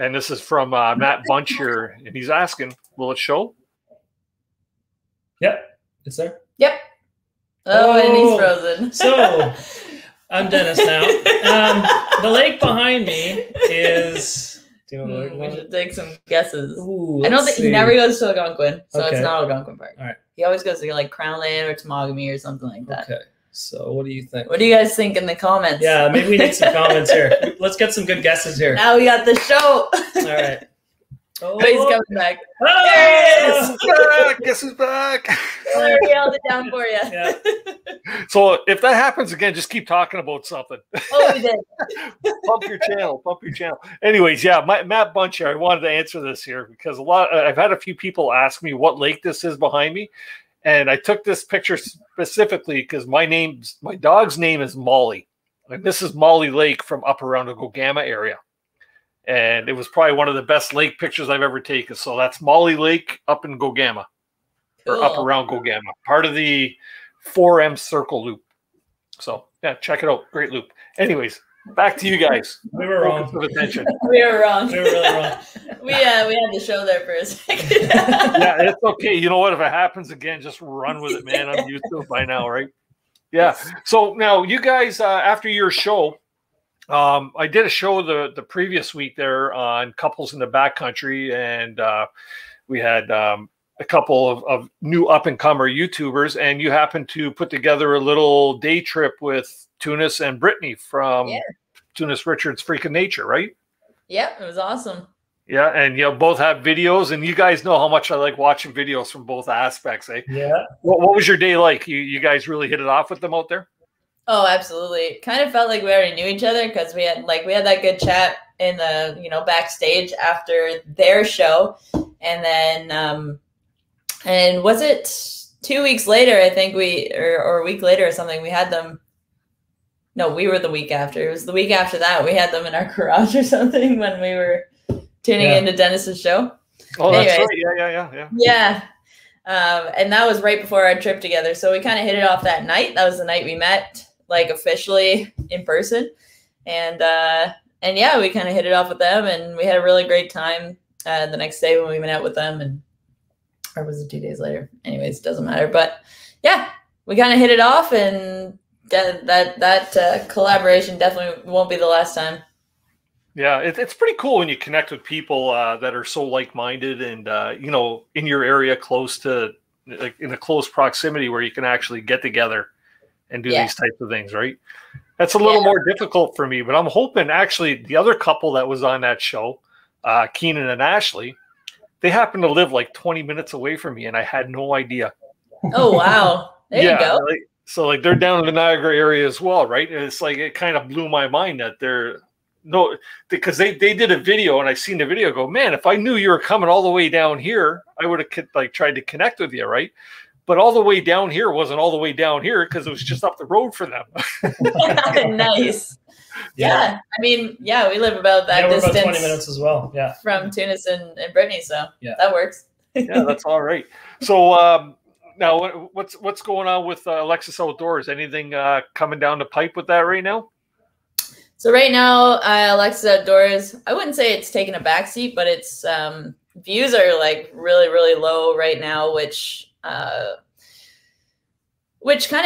And this is from Matt Bunch here, and he's asking, will it show? Yep, it's there. Yep. Oh, and he's frozen. So I'm Dennis now. The lake behind me is. Do you know the lake? We should take some guesses. Ooh, I don't think he never goes to Algonquin, so okay. It's not Algonquin Park. All right. He always goes to like Crown Land or Temagami or something like that. Okay. So what do you think? What do you guys think in the comments? Yeah, maybe we need some comments here. Let's get some good guesses here. Now we got the show. All right. Oh, he's coming back. Oh, there he is. Back. Guess who's back? I yelled it down for you. Yeah. So if that happens again, just keep talking about something. Oh, we did. Pump your channel. Pump your channel. Anyways, yeah, Matt Buncher. I wanted to answer this here because I've had a few people ask me what lake this is behind me, and I took this picture specifically because my dog's name is Molly, and this is Molly Lake from up around the Gogama area. And it was probably one of the best lake pictures I've ever taken. So that's Molly Lake up in Gogama, cool. Or up around Gogama, part of the 4M circle loop. So yeah, check it out. Great loop. Anyways, back to you guys. We were wrong. We were wrong. We were really wrong. We had the show there for a second. Yeah, it's okay. You know what? If it happens again, just run with it, man. I'm used to it by now, right? Yeah. So now you guys, after your show, I did a show the previous week there on couples in the backcountry, and we had a couple of new up-and-comer YouTubers, and you happened to put together a little day trip with Tunis and Brittany from Tunis Richards Freakin' Nature, right? Yep, it was awesome. Yeah, and you know, both have videos, and you guys know how much I like watching videos from both aspects, eh? Yeah. What was your day like? You guys really hit it off with them out there? Oh, absolutely. It kind of felt like we already knew each other because we had that good chat in the, you know, backstage after their show. And then, and was it 2 weeks later? I think or a week later or something, we had them. No, we were the week after. It was the week after that. We had them in our garage or something when we were tuning into Dennis's show. Oh, anyways, that's right. Yeah. Yeah. And that was right before our trip together. So we kind of hit it off that night. That was the night we met, like officially in person. And yeah, we kind of hit it off with them, and we had a really great time the next day when we went out with them, and or was it 2 days later? Anyways, it doesn't matter. But yeah, we kind of hit it off, and that collaboration definitely won't be the last time. Yeah, it's pretty cool when you connect with people that are so like-minded and, you know, in your area close to, like, in a close proximity where you can actually get together and do these types of things, right? That's a little more difficult for me, but I'm hoping, actually, the other couple that was on that show, Keenan and Ashley, they happen to live, like, 20 minutes away from me, and I had no idea. Oh, wow. There you go. So, they're down in the Niagara area as well, right? And it's, like, it kind of blew my mind that they're... No, because they did a video, and I seen the video. Go, man! If I knew you were coming all the way down here, I would have tried to connect with you, right? But all the way down here wasn't all the way down here because it was just up the road for them. Nice. Yeah, I mean, we live about that distance. We're about 20 minutes as well. Yeah, from Tunis and Brittany, so that works. Yeah, that's all right. So now, what's going on with Alexis Outdoors? Anything coming down the pipe with that right now? So right now, Alexis Outdoors, I wouldn't say it's taken a backseat, but its views are like really, really low right now, which kind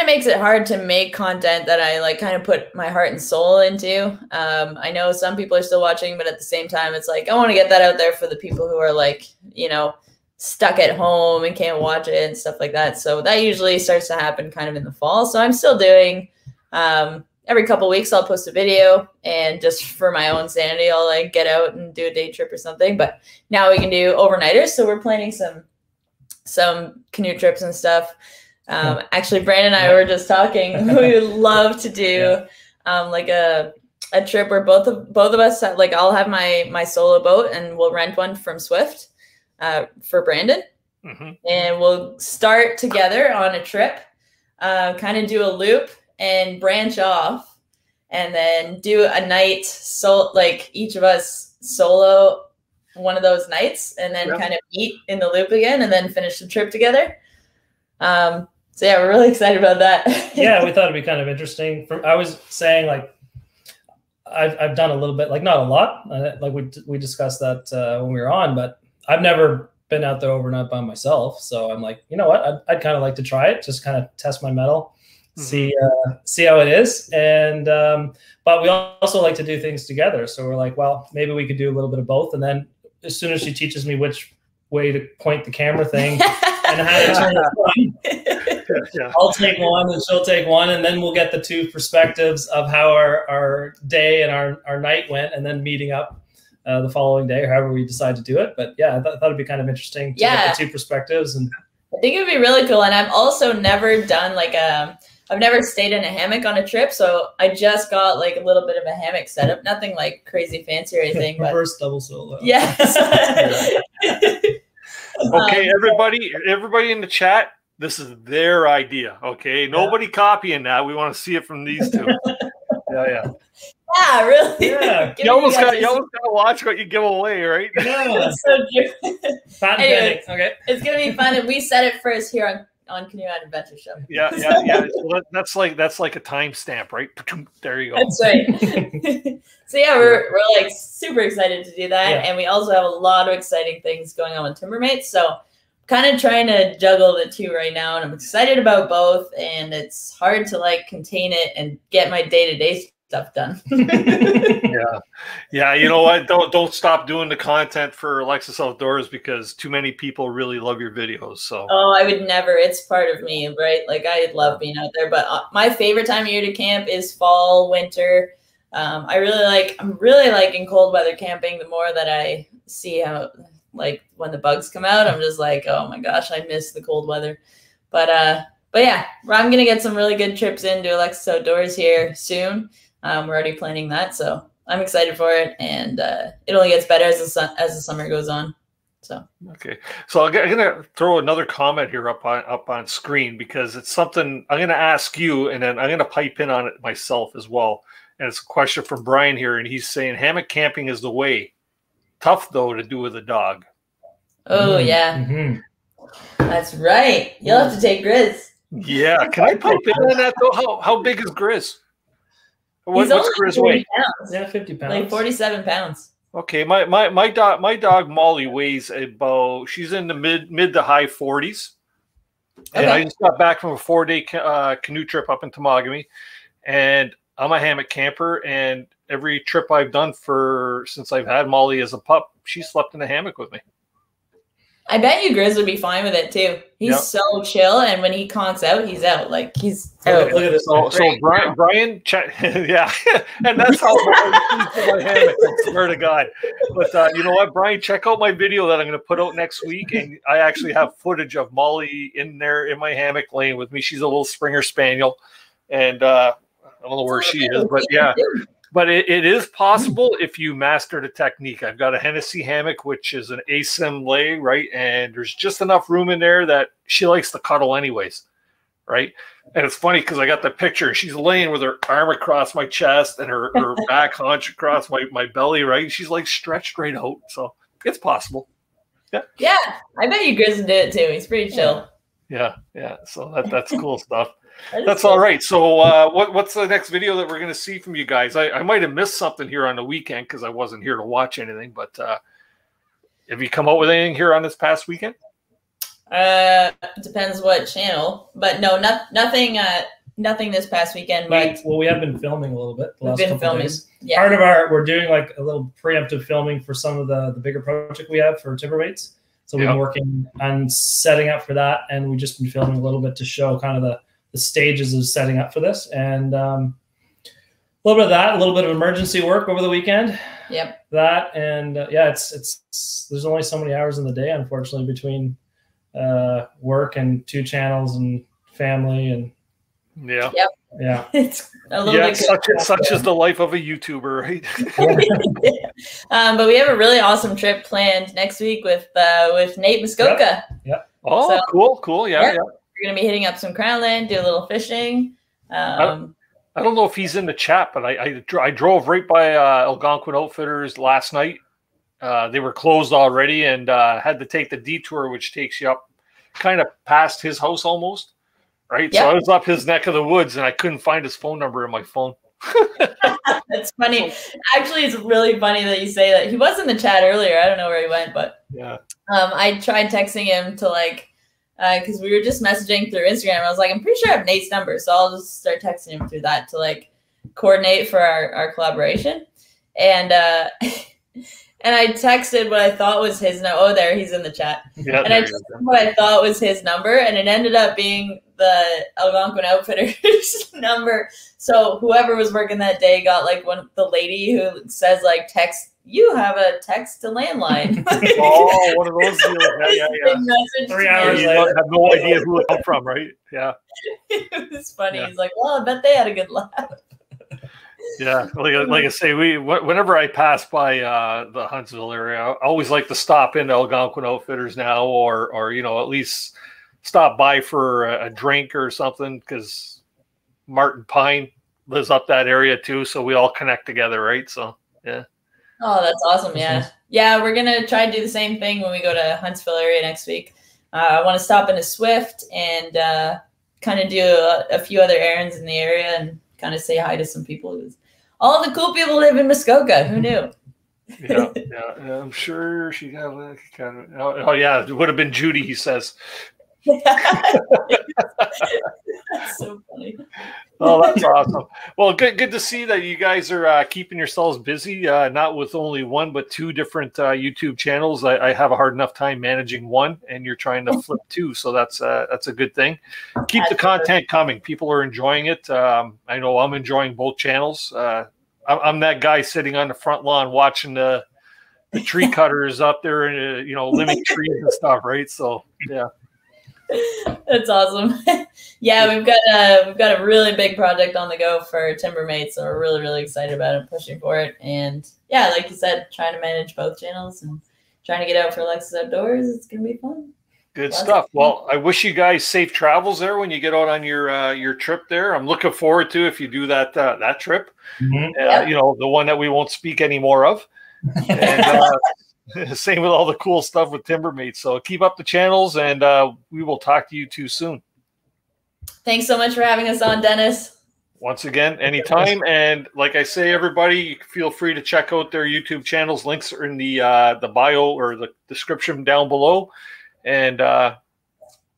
of makes it hard to make content that I like kind of put my heart and soul into. I know some people are still watching, but at the same time, it's like I want to get that out there for the people who are like, you know, stuck at home and can't watch it and stuff like that. So that usually starts to happen kind of in the fall. So I'm still doing every couple of weeks I'll post a video, and just for my own sanity, I'll like get out and do a day trip or something. But now we can do overnighters. So we're planning some canoe trips and stuff. Actually, Brandon and I were just talking. We would love to do like a trip where both of us, like I'll have my solo boat, and we'll rent one from Swift for Brandon. Mm-hmm. And we'll start together on a trip, kind of do a loop, and branch off, and then do a night, so like each of us solo one of those nights, and then kind of eat in the loop again, and then finish the trip together. So yeah, we're really excited about that. Yeah, we thought it'd be kind of interesting. I was saying like I've done a little bit, like not a lot, like we discussed that when we were on, but I've never been out there overnight by myself. So I'm like, you know what, I'd kind of like to try it, just kind of test my mettle. see how it is. And but we also like to do things together. So we're like, well, maybe we could do a little bit of both. And then as soon as she teaches me which way to point the camera thing and how to turn it on, I'll take one and she'll take one, and then we'll get the two perspectives of how our day and our night went, and then meeting up the following day, or however we decide to do it. But yeah, I thought it'd be kind of interesting to get the two perspectives. And I think it'd be really cool. And I've also never done like a, I've never stayed in a hammock on a trip. So I just got like a little bit of a hammock setup, nothing like crazy fancy or anything. Reverse double solo. Yes. Okay, everybody in the chat, this is their idea. Okay, nobody copying that. We want to see it from these two. Yeah, really. Yeah. You almost gotta watch what you give away, right? Yeah. Anyways, okay. It's gonna be fun, and we said it first here on Canoe Hounds Adventure Show. Yeah. Well, that's like a timestamp, right? There you go. That's right. So yeah, we're like super excited to do that, and we also have a lot of exciting things going on with Timbermates. So kind of trying to juggle the two right now, and I'm excited about both, and it's hard to like contain it and get my day-to-day stuff done. Yeah. You know what? Don't stop doing the content for Alexis Outdoors, because too many people really love your videos. So. Oh, I would never. It's part of me, right? Like I love being out there, but my favorite time of year to camp is fall, winter. I'm really liking cold weather camping. The more that I see how, like when the bugs come out, I'm just like, oh my gosh, I miss the cold weather. But yeah, I'm going to get some really good trips into Alexis Outdoors here soon. We're already planning that, so I'm excited for it, and it only gets better as the summer goes on. So okay, so I'm gonna throw another comment here up on screen, because it's something I'm gonna ask you, and then I'm gonna pipe in on it myself as well. And it's a question from Brian here, and he's saying hammock camping is the way. Tough though to do with a dog. Oh yeah, that's right. You'll have to take Grizz. Yeah, can I pipe in on that though? How big is Grizz? What's Chris weight? Yeah, 50 pounds. Like 47 pounds. Okay, my dog Molly weighs about, she's in the mid to high 40s. Okay. And I just got back from a 4-day canoe trip up in Temagami, and I'm a hammock camper. And every trip I've done since I've had Molly as a pup, she slept in a hammock with me. I bet you Grizz would be fine with it too. He's so chill, and when he conks out, he's out. Like he's out. Look at this. So Brian, yeah, and that's how my hammock. I swear to God. But you know what, Brian? Check out my video that I'm going to put out next week, and I actually have footage of Molly in there in my hammock laying with me. She's a little Springer Spaniel, and I don't know where she is, but yeah. But it is possible if you master the technique. I've got a Hennessy hammock, which is an ASIM lay, right? And there's just enough room in there that she likes to cuddle anyways, right? And it's funny because I got the picture. She's laying with her arm across my chest and her back hunch across my belly, right? She's like stretched right out. So it's possible. Yeah, I bet you Grizz did it too. He's pretty chill. Yeah. So that's cool stuff. That's all right. So what's the next video that we're going to see from you guys? I might have missed something here on the weekend because I wasn't here to watch anything. But have you come out with anything here on this past weekend? Depends what channel. But no, nothing. Nothing this past weekend. But we have been filming a little bit. We've been filming. Yeah. Part of we're doing like a little preemptive filming for some of the bigger project we have for Timbermates. So we've been working on setting up for that, and we've just been filming a little bit to show kind of the stages of setting up for this, and a little bit of that, a little bit of emergency work over the weekend. Yep. That, and yeah, it's there's only so many hours in the day, unfortunately, between work and two channels and family and yeah. It's a little bit such is the life of a YouTuber, right? But we have a really awesome trip planned next week with Nate Muskoka. Yep. Oh, so, cool. Yeah. We're going to be hitting up some Crownland, do a little fishing. I don't know if he's in the chat, but I drove right by Algonquin Outfitters last night. They were closed already, and had to take the detour, which takes you up kind of past his house almost, right? Yep. So I was up his neck of the woods, and I couldn't find his phone number in my phone. That's funny. Actually, it's really funny that you say that. He was in the chat earlier. I don't know where he went, but I tried texting him to like because we were just messaging through Instagram. I was like, I'm pretty sure I have Nate's number, so I'll just start texting him through that to like coordinate for our collaboration. And and I texted what I thought was his number. Oh, there, he's in the chat. Yeah, and I texted what I thought was his number, and it ended up being the Algonquin Outfitters number. So whoever was working that day got like the lady who says like text. You have a text to landline. Oh, one of those deals. Yeah, yeah, yeah. 3 hours later. You have no idea who it came from, right? Yeah. It was funny. Yeah. He's like, well, I bet they had a good laugh. Yeah, like I say, whenever I pass by the Huntsville area, I always like to stop into Algonquin Outfitters now, or you know, at least stop by for a drink or something, because Martin Pine lives up that area too, so we all connect together, right? So yeah. Oh, that's awesome. Yeah. Yeah. We're going to try and do the same thing when we go to Huntsville area next week. I want to stop into Swift and kind of do a few other errands in the area and kind of say hi to some people. All the cool people live in Muskoka. Who knew? Yeah, yeah. I'm sure she got a kind of, oh yeah. It would have been Judy, he says. That's so funny. Oh, that's awesome. Well, good to see that you guys are keeping yourselves busy, not with only one but two different YouTube channels. I have a hard enough time managing one, and you're trying to flip two, so that's a good thing. Keep the content coming. People are enjoying it. I know I'm enjoying both channels. I'm that guy sitting on the front lawn watching the tree cutters up there and you know, limbing trees and stuff, right? So yeah. That's awesome. Yeah, we've got a really big project on the go for Timbermates, so we're really, really excited about it, pushing for it. And yeah, like you said, trying to manage both channels and trying to get out for Alexis Outdoors. It's gonna be fun. Good stuff. Well, I wish you guys safe travels there when you get out on your trip there. I'm looking forward to if you do that that trip. Mm-hmm. Yep. You know, the one that we won't speak any more of. And, same with all the cool stuff with Timbermates. So keep up the channels, and we will talk to you too soon. Thanks so much for having us on, Dennis. Once again, anytime. And like I say, everybody, feel free to check out their YouTube channels. Links are in the bio or the description down below. And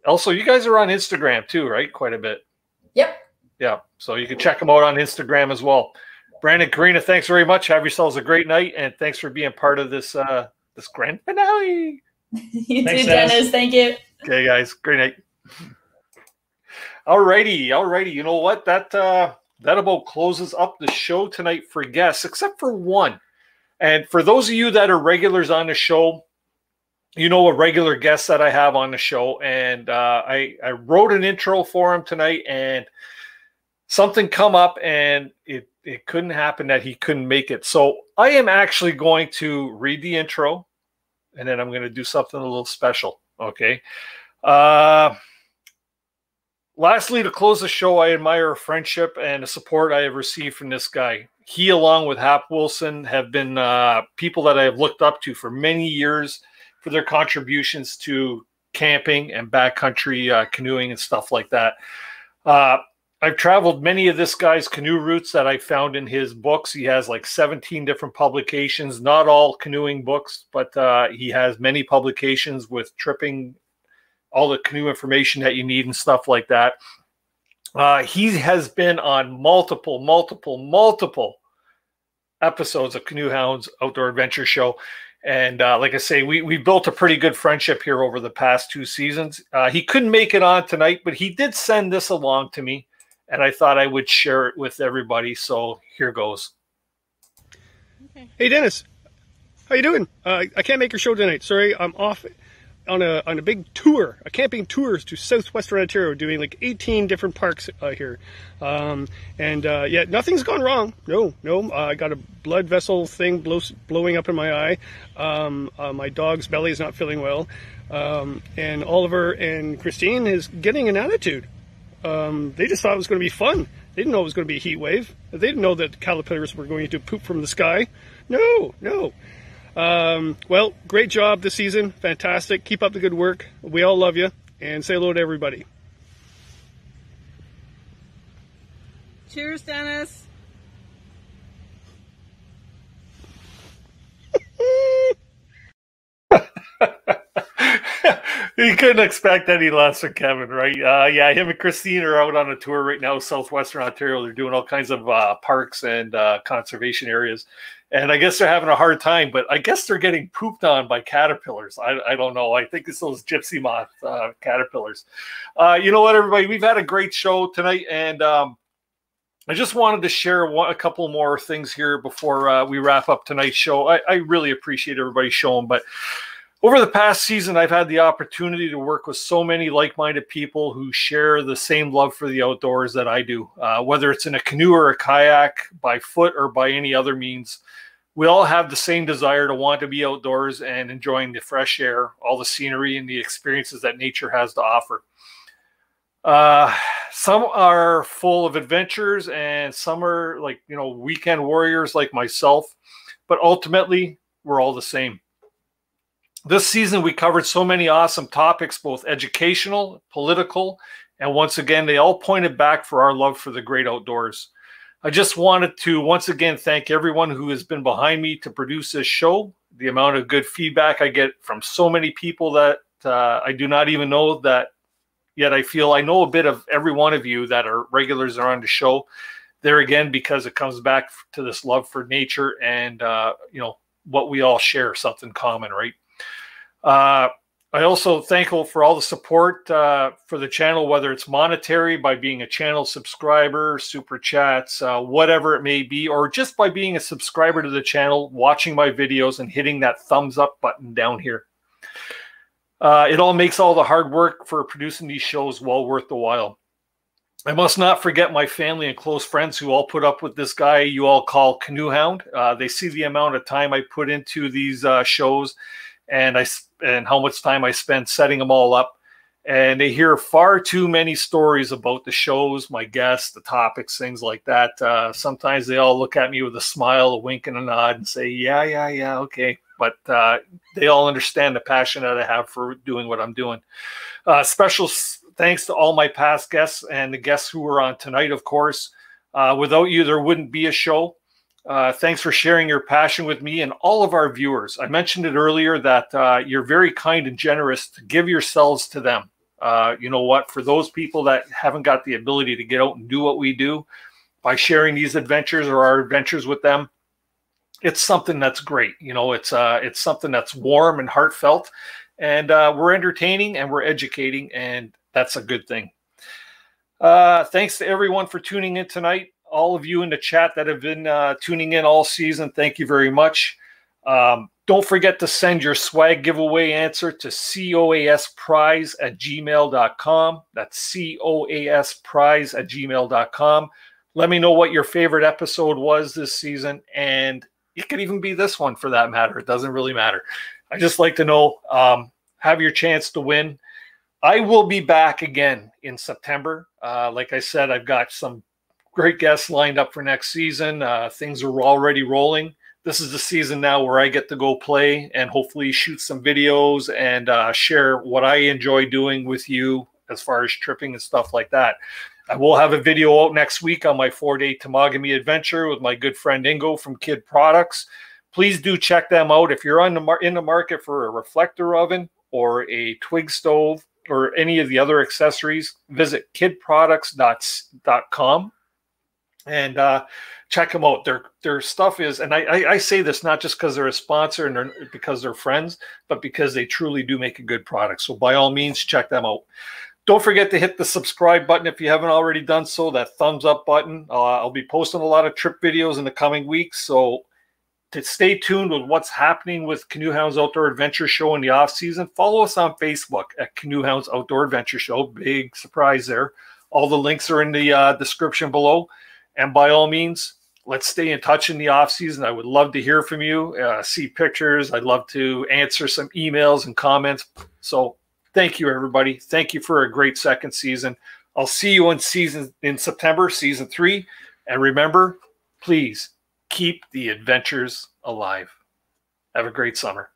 also, you guys are on Instagram too, right? Quite a bit. Yep. Yeah. So you can check them out on Instagram as well. Brandon, Karina, thanks very much. Have yourselves a great night, and thanks for being part of this this grand finale. You thanks, too, Dennis. Thank you. Okay, guys. Great night. All righty. You know what? That about closes up the show tonight for guests, except for one. And for those of you that are regulars on the show, you know a regular guest that I have on the show, and I wrote an intro for him tonight, and something come up, and it couldn't happen that he couldn't make it. So I am actually going to read the intro, and then I'm going to do something a little special. Okay. Lastly, to close the show, I admire a friendship and the support I have received from this guy. He, along with Hap Wilson, have been people that I have looked up to for many years for their contributions to camping and backcountry canoeing and stuff like that. I've traveled many of this guy's canoe routes that I found in his books. He has like 17 different publications, not all canoeing books, but he has many publications with tripping, all the canoe information that you need and stuff like that. He has been on multiple episodes of Canoe Hounds Outdoor Adventure Show. And like I say, we built a pretty good friendship here over the past two seasons. He couldn't make it on tonight, but he did send this along to me, and I thought I would share it with everybody. So here goes. Okay. Hey, Dennis, how you doing? I can't make your show tonight. Sorry, I'm off on a big tour, a camping tour to southwestern Ontario, doing like 18 different parks here. Yeah, nothing's gone wrong. No, I got a blood vessel thing blowing up in my eye. My dog's belly is not feeling well. And Oliver and Christine is getting an attitude. They just thought it was going to be fun. They didn't know it was going to be a heat wave. They didn't know that caterpillars were going to poop from the sky. No. Well, great job this season. Fantastic. Keep up the good work. We all love you. And say hello to everybody. Cheers, Dennis. You couldn't expect any less from Kevin, right? Yeah, him and Christina are out on a tour right now, southwestern Ontario. They're doing all kinds of parks and conservation areas. And I guess they're having a hard time, but I guess they're getting pooped on by caterpillars. I don't know. I think it's those gypsy moth caterpillars. You know what, everybody? We've had a great show tonight, and I just wanted to share a couple more things here before we wrap up tonight's show. I really appreciate everybody showing, but over the past season, I've had the opportunity to work with so many like-minded people who share the same love for the outdoors that I do, whether it's in a canoe or a kayak, by foot or by any other means. We all have the same desire to want to be outdoors and enjoying the fresh air, all the scenery, and the experiences that nature has to offer. Some are full of adventures, and some are like, you know, weekend warriors like myself, but ultimately we're all the same. This season, we covered so many awesome topics, both educational, political, and once again, they all pointed back for our love for the great outdoors. I just wanted to once again thank everyone who has been behind me to produce this show. The amount of good feedback I get from so many people that I do not even know that. Yet I feel I know a bit of every one of you that are regulars are on the show there again, because it comes back to this love for nature and, you know, what we all share, something common, right? I also thankful for all the support for the channel, whether it's monetary by being a channel subscriber, super chats, whatever it may be, or just by being a subscriber to the channel, watching my videos and hitting that thumbs up button down here. It all makes all the hard work for producing these shows well worth the while. I must not forget my family and close friends who all put up with this guy you all call Canoe Hound. They see the amount of time I put into these shows and how much time I spend setting them all up. And they hear far too many stories about the shows, my guests, the topics, things like that. Sometimes they all look at me with a smile, a wink, and a nod and say, yeah, okay. But they all understand the passion that I have for doing what I'm doing. Special thanks to all my past guests and the guests who were on tonight, of course. Without you, there wouldn't be a show. Thanks for sharing your passion with me and all of our viewers. I mentioned it earlier that you're very kind and generous to give yourselves to them. You know what? For those people that haven't got the ability to get out and do what we do, by sharing these adventures or our adventures with them, it's something that's great. You know, it's something that's warm and heartfelt, and we're entertaining and we're educating, and that's a good thing. Thanks to everyone for tuning in tonight. All of you in the chat that have been tuning in all season, thank you very much. Don't forget to send your swag giveaway answer to coasprize@gmail.com. That's coasprize@gmail.com. Let me know what your favorite episode was this season, and it could even be this one for that matter. It doesn't really matter. I just like to know, have your chance to win. I will be back again in September. Like I said, I've got some great guests lined up for next season. Things are already rolling. This is the season now where I get to go play and hopefully shoot some videos and share what I enjoy doing with you as far as tripping and stuff like that. I will have a video out next week on my 4-day Temagami adventure with my good friend Ingo from KIHD Products. Please do check them out. If you're in the market for a reflector oven or a twig stove or any of the other accessories, visit kidproducts.com and check them out. Their stuff is, and I say this not just because they're a sponsor and because they're friends, but because they truly do make a good product. So by all means, check them out. Don't forget to hit the subscribe button if you haven't already done so, that thumbs up button. I'll be posting a lot of trip videos in the coming weeks, so to stay tuned with what's happening with Canoe Hounds Outdoor Adventure Show in the off-season, follow us on Facebook at Canoe Hounds Outdoor Adventure Show. Big surprise there. All the links are in the description below. And by all means, let's stay in touch in the off-season. I would love to hear from you, see pictures. I'd love to answer some emails and comments. So thank you, everybody. Thank you for a great second season. I'll see you in September, season 3. And remember, please keep the adventures alive. Have a great summer.